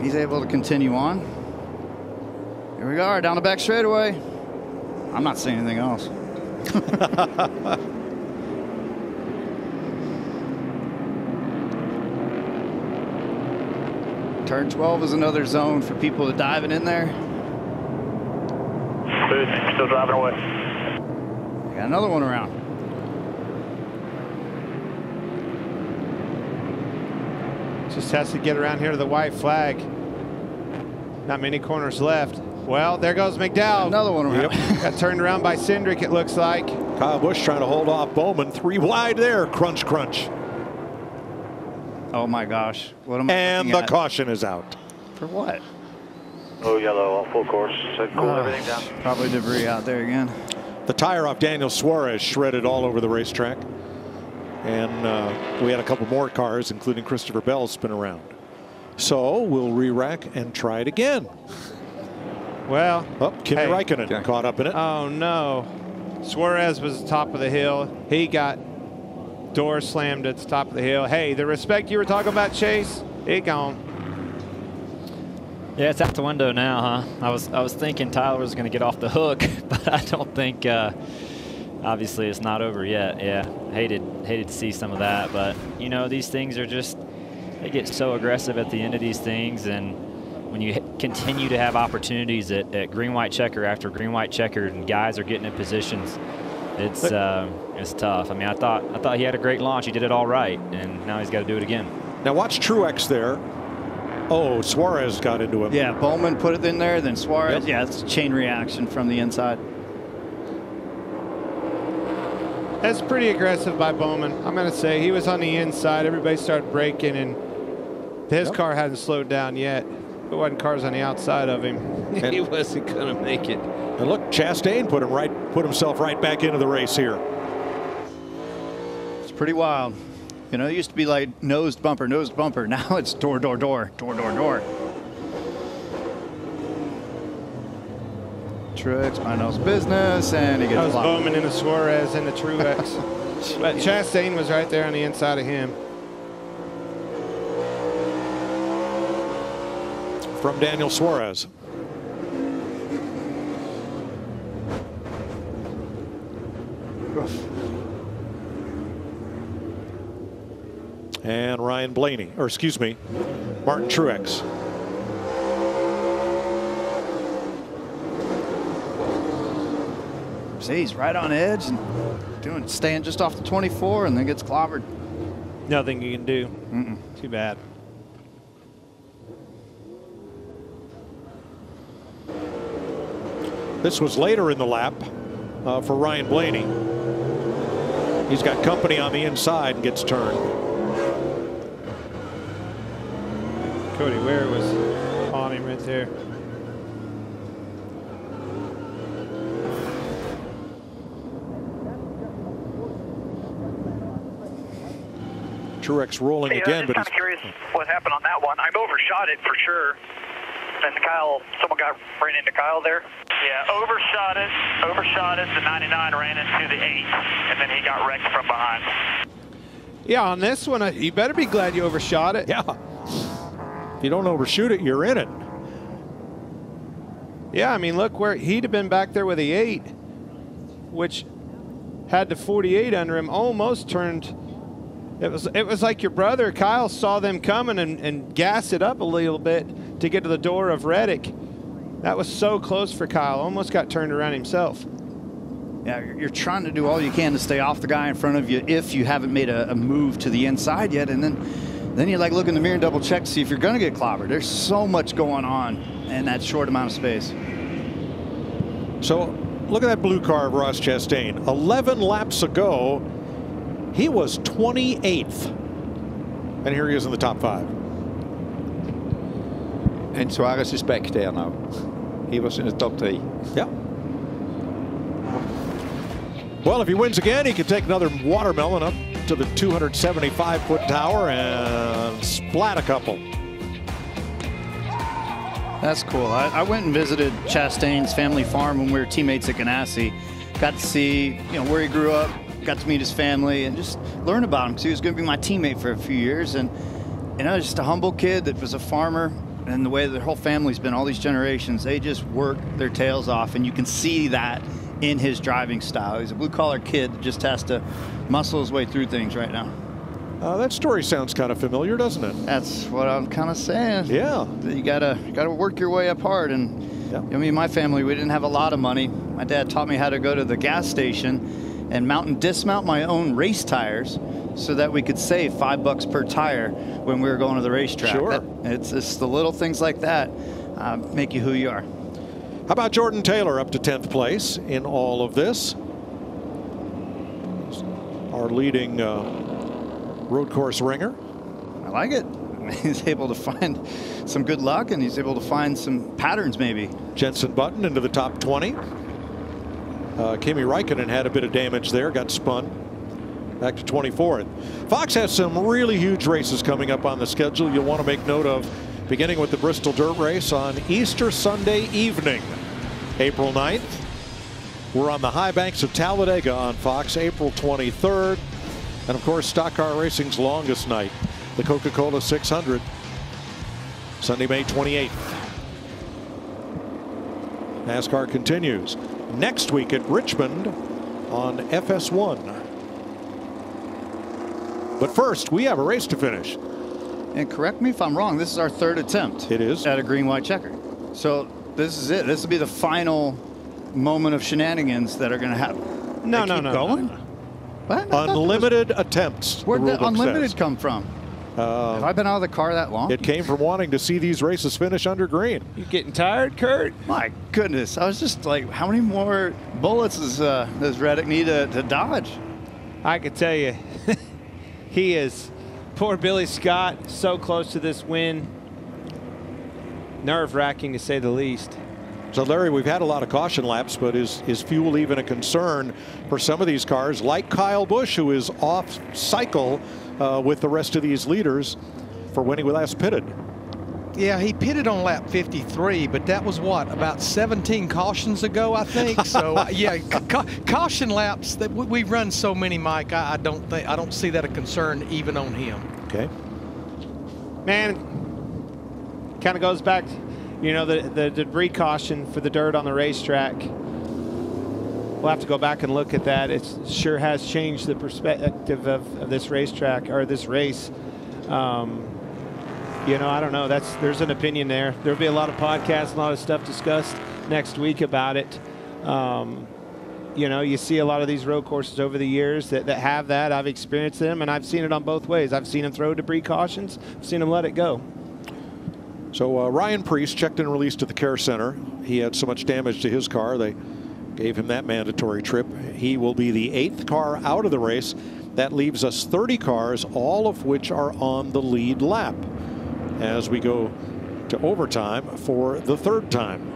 He's able to continue on. Here we are, down the back straightaway. I'm not seeing anything else. Turn twelve is another zone for people to diving in there. Good, still driving away. Got another one around. Just has to get around here to the white flag. Not many corners left. Well, there goes McDowell. Another one around. Yep. Got turned around by Cindric, it looks like. Kyle Busch trying to hold off Bowman. Three wide there. Crunch, crunch. Oh, my gosh. What am I And the at? Caution is out. For what? Oh, yellow on full course. So cool, uh, everything down. Probably debris out there again. The tire off Daniel Suarez shredded all over the racetrack. And uh, we had a couple more cars, including Christopher Bell, spin around. So we'll re-rack and try it again. Well, oh, Kimi hey, Raikkonen okay. caught up in it. Oh, no. Suarez was at the top of the hill. He got door slammed at the top of the hill. Hey, the respect you were talking about, Chase, it gone. Yeah, it's out the window now, huh? I was I was thinking Tyler was going to get off the hook, but I don't think, uh, obviously, it's not over yet. Yeah, hated, hated to see some of that. But, you know, these things are just, they get so aggressive at the end of these things. And when you continue to have opportunities at, at green, white, checker after green, white, checker, and guys are getting in positions It's uh, it's tough. I mean, I thought I thought he had a great launch. He did it all right, and now he's got to do it again. Now watch Truex there. Oh, Suarez got into him. Yeah, Bowman put it in there, then Suarez. Yep. Yeah, it's a chain reaction from the inside. That's pretty aggressive by Bowman. I'm going to say he was on the inside. Everybody started braking, and his yep. car hadn't slowed down yet. It wasn't cars on the outside of him. And he wasn't going to make it. And look, Chastain put him right, put himself right back into the race here. It's pretty wild. You know, it used to be like nose bumper, nose bumper. Now it's door, door, door, door, door, door. Truex finds business, and he gets. That was blocked. Bowman into Suarez into Truex. But Chastain was right there on the inside of him. From Daniel Suarez. And Ryan Blaney, or excuse me, Martin Truex. See, he's right on edge and doing staying just off the twenty-four, and then gets clobbered. Nothing you can do. Mm-mm. Too bad. This was later in the lap uh, for Ryan Blaney. He's got company on the inside and gets turned. Cody Ware was on him right there. Truex rolling hey, again, I'm but I'm curious what happened on that one. I've overshot it for sure. And Kyle, someone got ran into Kyle there. Yeah, overshot it, overshot it. The ninety-nine ran into the eight, and then he got wrecked from behind. Yeah, on this one, you better be glad you overshot it. Yeah. If you don't overshoot it, you're in it. Yeah, I mean, look where he'd have been back there with the eight, which had the forty-eight under him, almost turned. It was it was like your brother Kyle saw them coming and, and gas it up a little bit to get to the door of Reddick. That was so close for Kyle, almost got turned around himself. Yeah, you're trying to do all you can to stay off the guy in front of you if you haven't made a, a move to the inside yet, and then then you like look in the mirror and double check to see if you're gonna get clobbered. There's so much going on in that short amount of space. So look at that blue car of Ross Chastain. eleven laps ago, he was twenty-eighth, and here he is in the top five. And Suarez is back there now. He was in the top three. Yeah. Well, if he wins again, he could take another watermelon up to the two hundred seventy-five foot tower and splat a couple. That's cool. I, I went and visited Chastain's family farm when we were teammates at Ganassi. Got to see, you know, where he grew up. Got to meet his family and just learn about him because he was going to be my teammate for a few years. And you know, just a humble kid that was a farmer, and the way their whole family's been all these generations, they just work their tails off, and you can see that in his driving style. He's a blue-collar kid that just has to muscle his way through things right now. Uh, that story sounds kind of familiar, doesn't it? That's what I'm kind of saying. Yeah, you gotta you gotta work your way up hard. And yeah. you know, me and my family, we didn't have a lot of money. My dad taught me how to go to the gas station and mount and dismount my own race tires so that we could save five bucks per tire when we were going to the racetrack. Sure. That, it's, it's the little things like that uh, make you who you are. How about Jordan Taylor up to tenth place in all of this? Our leading uh, road course ringer. I like it. He's able to find some good luck, and he's able to find some patterns maybe. Jensen Button into the top twenty. Uh, Kimi Raikkonen had a bit of damage there, got spun back to twenty-fourth. Fox has some really huge races coming up on the schedule you'll want to make note of, beginning with the Bristol Dirt Race on Easter Sunday evening, April ninth. We're on the high banks of Talladega on Fox, April twenty-third. And of course, Stock Car Racing's longest night, the Coca-Cola six hundred, Sunday, May twenty-eighth. NASCAR continues next week at Richmond on F S one. But first, we have a race to finish. And correct me if I'm wrong, this is our third attempt. It is. At a green, white checker. So this is it. This will be the final moment of shenanigans that are going to happen. No, they no, keep no, going? no, no. What? Unlimited was... attempts. Where did unlimited says. come from? Uh, Have I been out of the car that long? It came from wanting to see these races finish under green. You getting tired, Kurt? My goodness. I was just like, how many more bullets is, uh, does Reddick need to, to dodge? I could tell you, he is, poor Billy Scott, so close to this win. Nerve-wracking, to say the least. So, Larry, we've had a lot of caution laps, but is, is fuel even a concern for some of these cars, like Kyle Busch, who is off cycle uh, with the rest of these leaders for when he last pitted? Yeah, he pitted on lap fifty-three, but that was what, about seventeen cautions ago, I think. So, uh, yeah, ca caution laps that we, we run so many, Mike. I, I don't think I don't see that a concern even on him. Okay, man, kind of goes back. You know, the, the debris caution for the dirt on the racetrack. We'll have to go back and look at that. It sure has changed the perspective of, of this racetrack or this race. Um, you know, I don't know. That's there's an opinion there. There'll be a lot of podcasts, a lot of stuff discussed next week about it. Um, you know, you see a lot of these road courses over the years that, that have that. I've experienced them, and I've seen it on both ways. I've seen them throw debris cautions. I've seen them let it go. So uh, Ryan Preece checked and released to the care center. He had so much damage to his car, they gave him that mandatory trip. He will be the eighth car out of the race. That leaves us thirty cars, all of which are on the lead lap as we go to overtime for the third time.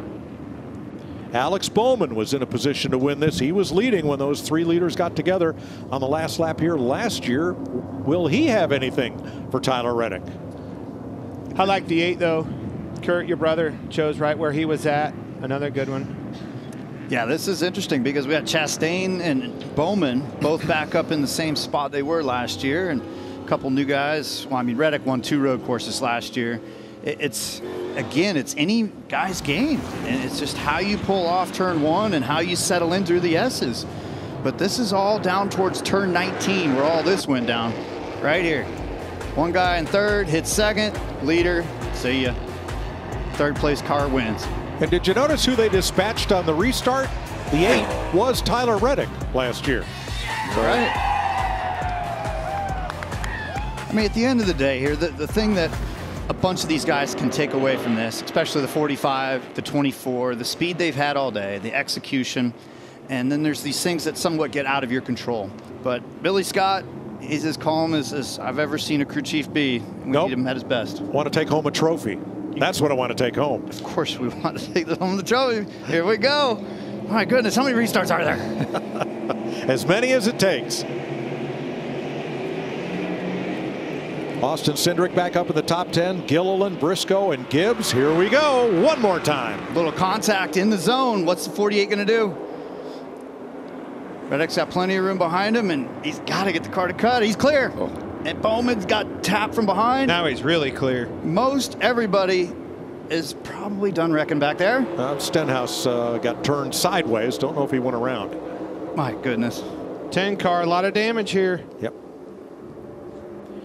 Alex Bowman was in a position to win this. He was leading when those three leaders got together on the last lap here last year. Will he have anything for Tyler Reddick? I like the eight, though. Kurt, your brother, chose right where he was at. Another good one. Yeah, this is interesting because we got Chastain and Bowman both back up in the same spot they were last year, and a couple new guys. Well, I mean, Reddick won two road courses last year. It's, again, it's any guy's game. And it's just how you pull off turn one and how you settle in through the S's. But this is all down towards turn nineteen where all this went down right here. One guy in third, hits second, leader, see ya. Third place car wins. And did you notice who they dispatched on the restart? The eight was Tyler Reddick last year. That's right. I mean, at the end of the day here, the, the thing that a bunch of these guys can take away from this, especially the forty-five, the twenty-four, the speed they've had all day, the execution, and then there's these things that somewhat get out of your control. But Billy Scott, he's as calm as, as I've ever seen a crew chief be. We nope. need him at his best. Want to take home a trophy. That's what I want to take home. Of course we want to take home the trophy. Here we go. My goodness, how many restarts are there? As many as it takes. Austin Cindric back up in the top ten. Gilliland, Briscoe, and Gibbs. Here we go. One more time. A little contact in the zone. What's the forty-eight going to do? Reddick's got plenty of room behind him, and he's got to get the car to cut. He's clear. Oh. And Bowman's got tapped from behind. Now he's really clear. Most everybody is probably done wrecking back there. Uh, Stenhouse uh, got turned sideways. Don't know if he went around. My goodness. ten car, a lot of damage here. Yep.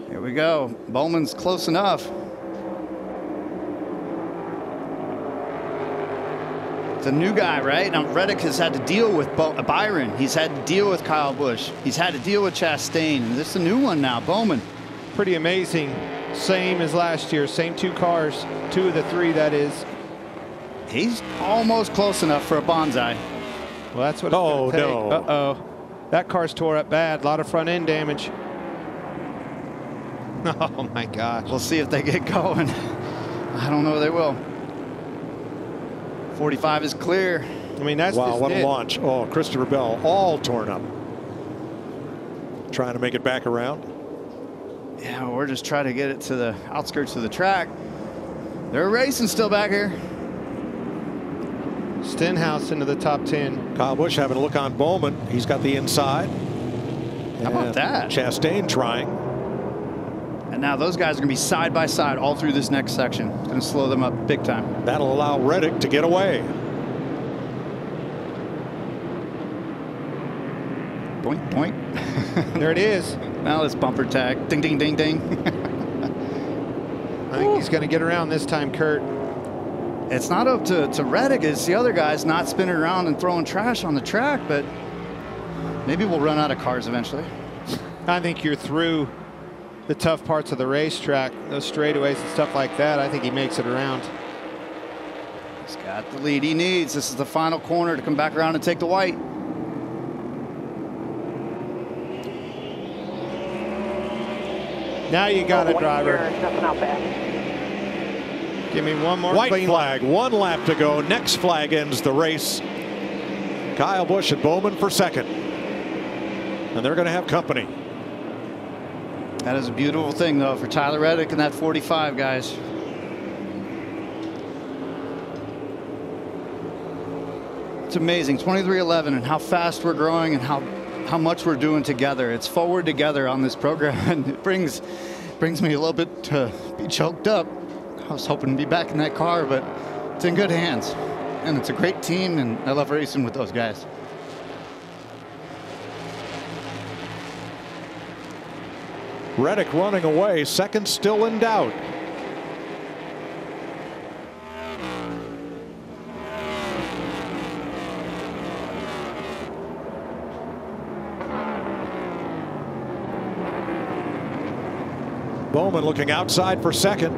Here we go. Bowman's close enough. The new guy, right? Now, Reddick has had to deal with Byron. He's had to deal with Kyle Busch. He's had to deal with Chastain. This is a new one now, Bowman. Pretty amazing. Same as last year. Same two cars. Two of the three, that is. He's almost close enough for a bonsai. Well, that's what oh, it's going to take. No. Uh-oh. That car's tore up bad. A lot of front-end damage. Oh, my gosh. We'll see if they get going. I don't know they will. forty-five is clear. I mean, that's wow, what a launch. Oh, Christopher Bell all torn up. Trying to make it back around. Yeah, we're just trying to get it to the outskirts of the track. They're racing still back here. Stenhouse into the top ten. Kyle Busch having a look on Bowman. He's got the inside. How about that? Chastain trying. And now those guys are going to be side by side all through this next section. It's going to slow them up big time. That'll allow Reddick to get away. Boink, boink. There it is. Now this bumper tag. Ding, ding, ding, ding. I think Ooh. he's going to get around this time, Kurt. It's not up to, to Reddick. It's the other guys not spinning around and throwing trash on the track, but Maybe we'll run out of cars eventually. I think you're through the tough parts of the racetrack, those straightaways and stuff like that. I think he makes it around. He's got the lead he needs. This is the final corner to come back around and take the white. Now you got it, driver. Nothing out back. Give me one more white flag. One lap to go. Next flag ends the race. Kyle Busch at Bowman for second. And they're going to have company. That is a beautiful thing, though, for Tyler Reddick and that forty-five, guys. It's amazing. twenty-three eleven and how fast we're growing and how how much we're doing together. It's forward together on this program, and it brings brings me a little bit to be choked up. I was hoping to be back in that car, but it's in good hands. And it's a great team, and I love racing with those guys. Reddick running away, second still in doubt. Bowman looking outside for second.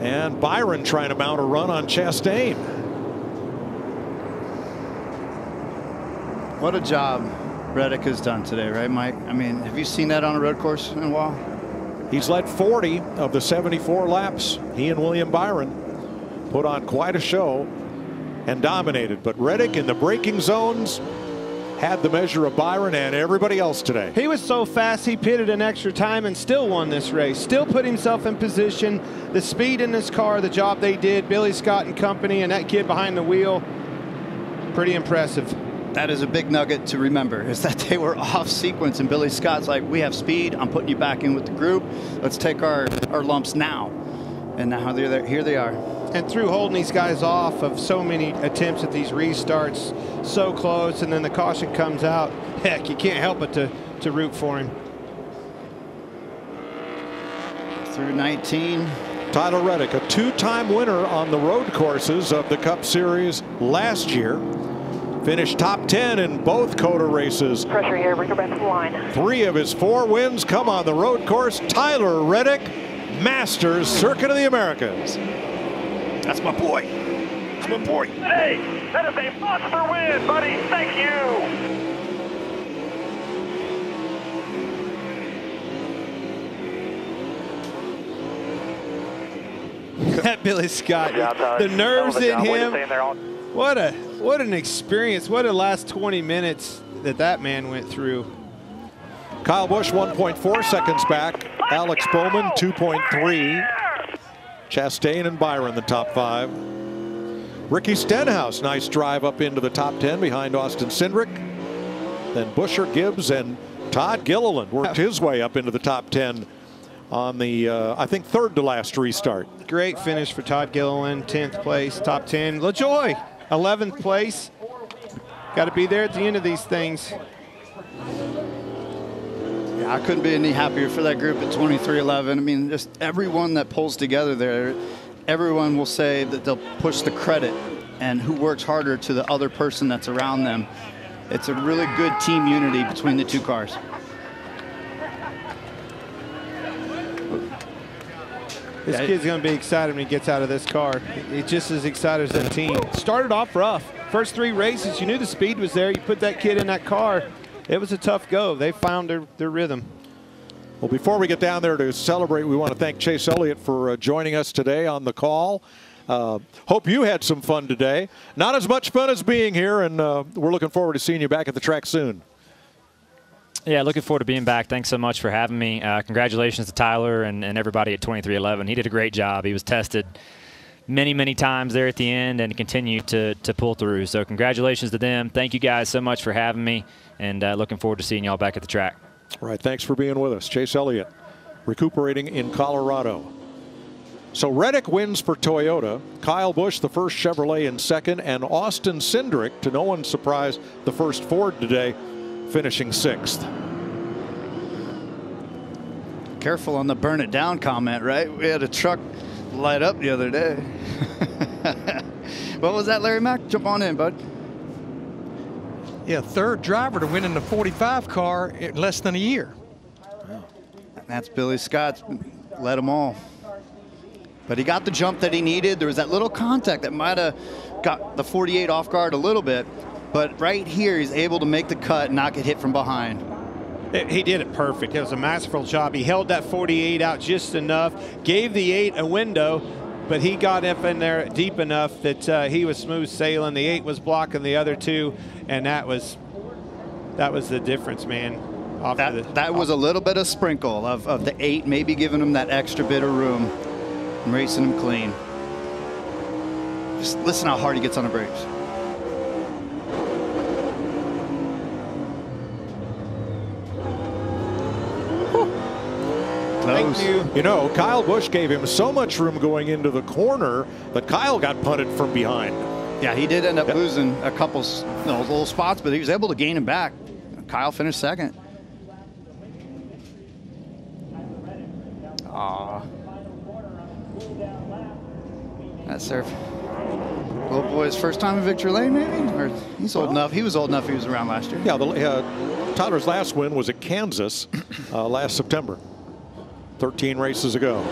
And Byron trying to mount a run on Chastain. What a job Reddick has done today, right, Mike? I mean, have you seen that on a road course in a while? He's led forty of the seventy-four laps. He and William Byron put on quite a show and dominated. But Reddick in the braking zones had the measure of Byron and everybody else today. He was so fast, he pitted an extra time and still won this race. Still put himself in position. The speed in this car, the job they did, Billy Scott and company, and that kid behind the wheel, pretty impressive. That is a big nugget to remember, is that they were off sequence, and Billy Scott's like, we have speed, I'm putting you back in with the group, let's take our, our lumps now. And now they're there. Here they are. And through holding these guys off of so many attempts at these restarts, so close, and then the caution comes out, heck, you can't help but to, to root for him. Through nineteen. Tyler Reddick, a two-time winner on the road courses of the Cup Series last year. Finished top ten in both COTA races. Pressure here, bring her back to the line. Three of his four wins come on the road course. Tyler Reddick, Masters Circuit of the Americas. That's my boy. That's my boy. Hey, that is a monster win, buddy. Thank you. That Billy Scott, job, the nerves in him. What a what an experience. What a last twenty minutes that that man went through. Kyle Busch one point four seconds back. Alex Bowman two point three. Chastain and Byron the top five. Ricky Stenhouse, nice drive up into the top ten behind Austin Cindric. Then Buescher, Gibbs, and Todd Gilliland worked his way up into the top ten on the, uh, I think, third to last restart. Great finish for Todd Gilliland, tenth place, top ten. LaJoy, eleventh place. Got to be there at the end of these things. Yeah, I couldn't be any happier for that group at twenty-three eleven. I mean, just everyone that pulls together there, everyone will say that they'll push the credit and who works harder to the other person that's around them. It's a really good team unity between the two cars. This kid's going to be excited when he gets out of this car. He's just as excited as the team. Started off rough. First three races, you knew the speed was there. You put that kid in that car. It was a tough go. They found their, their rhythm. Well, before we get down there to celebrate, we want to thank Chase Elliott for uh, joining us today on the call. Uh, hope you had some fun today. Not as much fun as being here, and uh, we're looking forward to seeing you back at the track soon. Yeah, looking forward to being back. Thanks so much for having me. Uh, congratulations to Tyler and, and everybody at twenty-three eleven. He did a great job. He was tested many, many times there at the end and continued to, to pull through. So congratulations to them. Thank you guys so much for having me, and uh, looking forward to seeing y'all back at the track. All right, thanks for being with us. Chase Elliott recuperating in Colorado. So Reddick wins for Toyota. Kyle Busch, the first Chevrolet, in second. And Austin Cindric, to no one's surprise, the first Ford today, finishing sixth. Careful on the burn it down comment, right? We had a truck light up the other day. What was that, Larry Mack? Jump on in, bud. yeah, third driver to win in the forty-five car in less than a year. Wow. That's Billy Scott's led them all. But he got the jump that he needed. There was that little contact that might have got the forty-eight off guard a little bit. But right here, he's able to make the cut and not get hit from behind. It, he did it perfect. It was a masterful job. He held that forty-eight out just enough, gave the eight a window, but he got up in there deep enough that uh, he was smooth sailing. The eight was blocking the other two, and that was that was the difference, man. Off that, the, that was a little bit of sprinkle of, of the eight, maybe giving him that extra bit of room. And racing him clean. Just listen how hard he gets on the brakes. Thank you. You know, Kyle Busch gave him so much room going into the corner that Kyle got punted from behind. Yeah, he did end up yep. losing a couple you know, little spots, but he was able to gain him back. Kyle finished second. Aww. That surf. Little boy's first time in Victory Lane, maybe? Or he's old well, enough. He was old enough he was around last year. Yeah, the, uh, Tyler's last win was at Kansas uh, last September, thirteen races ago.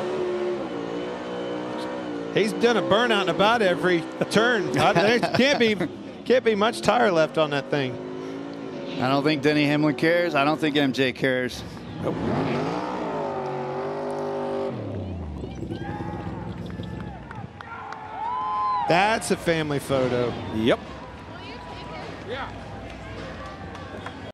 He's done a burnout in about every turn. There can't be, can't be much tire left on that thing. I don't think Denny Hamlin cares. I don't think M J cares. Nope. That's a family photo. Yep.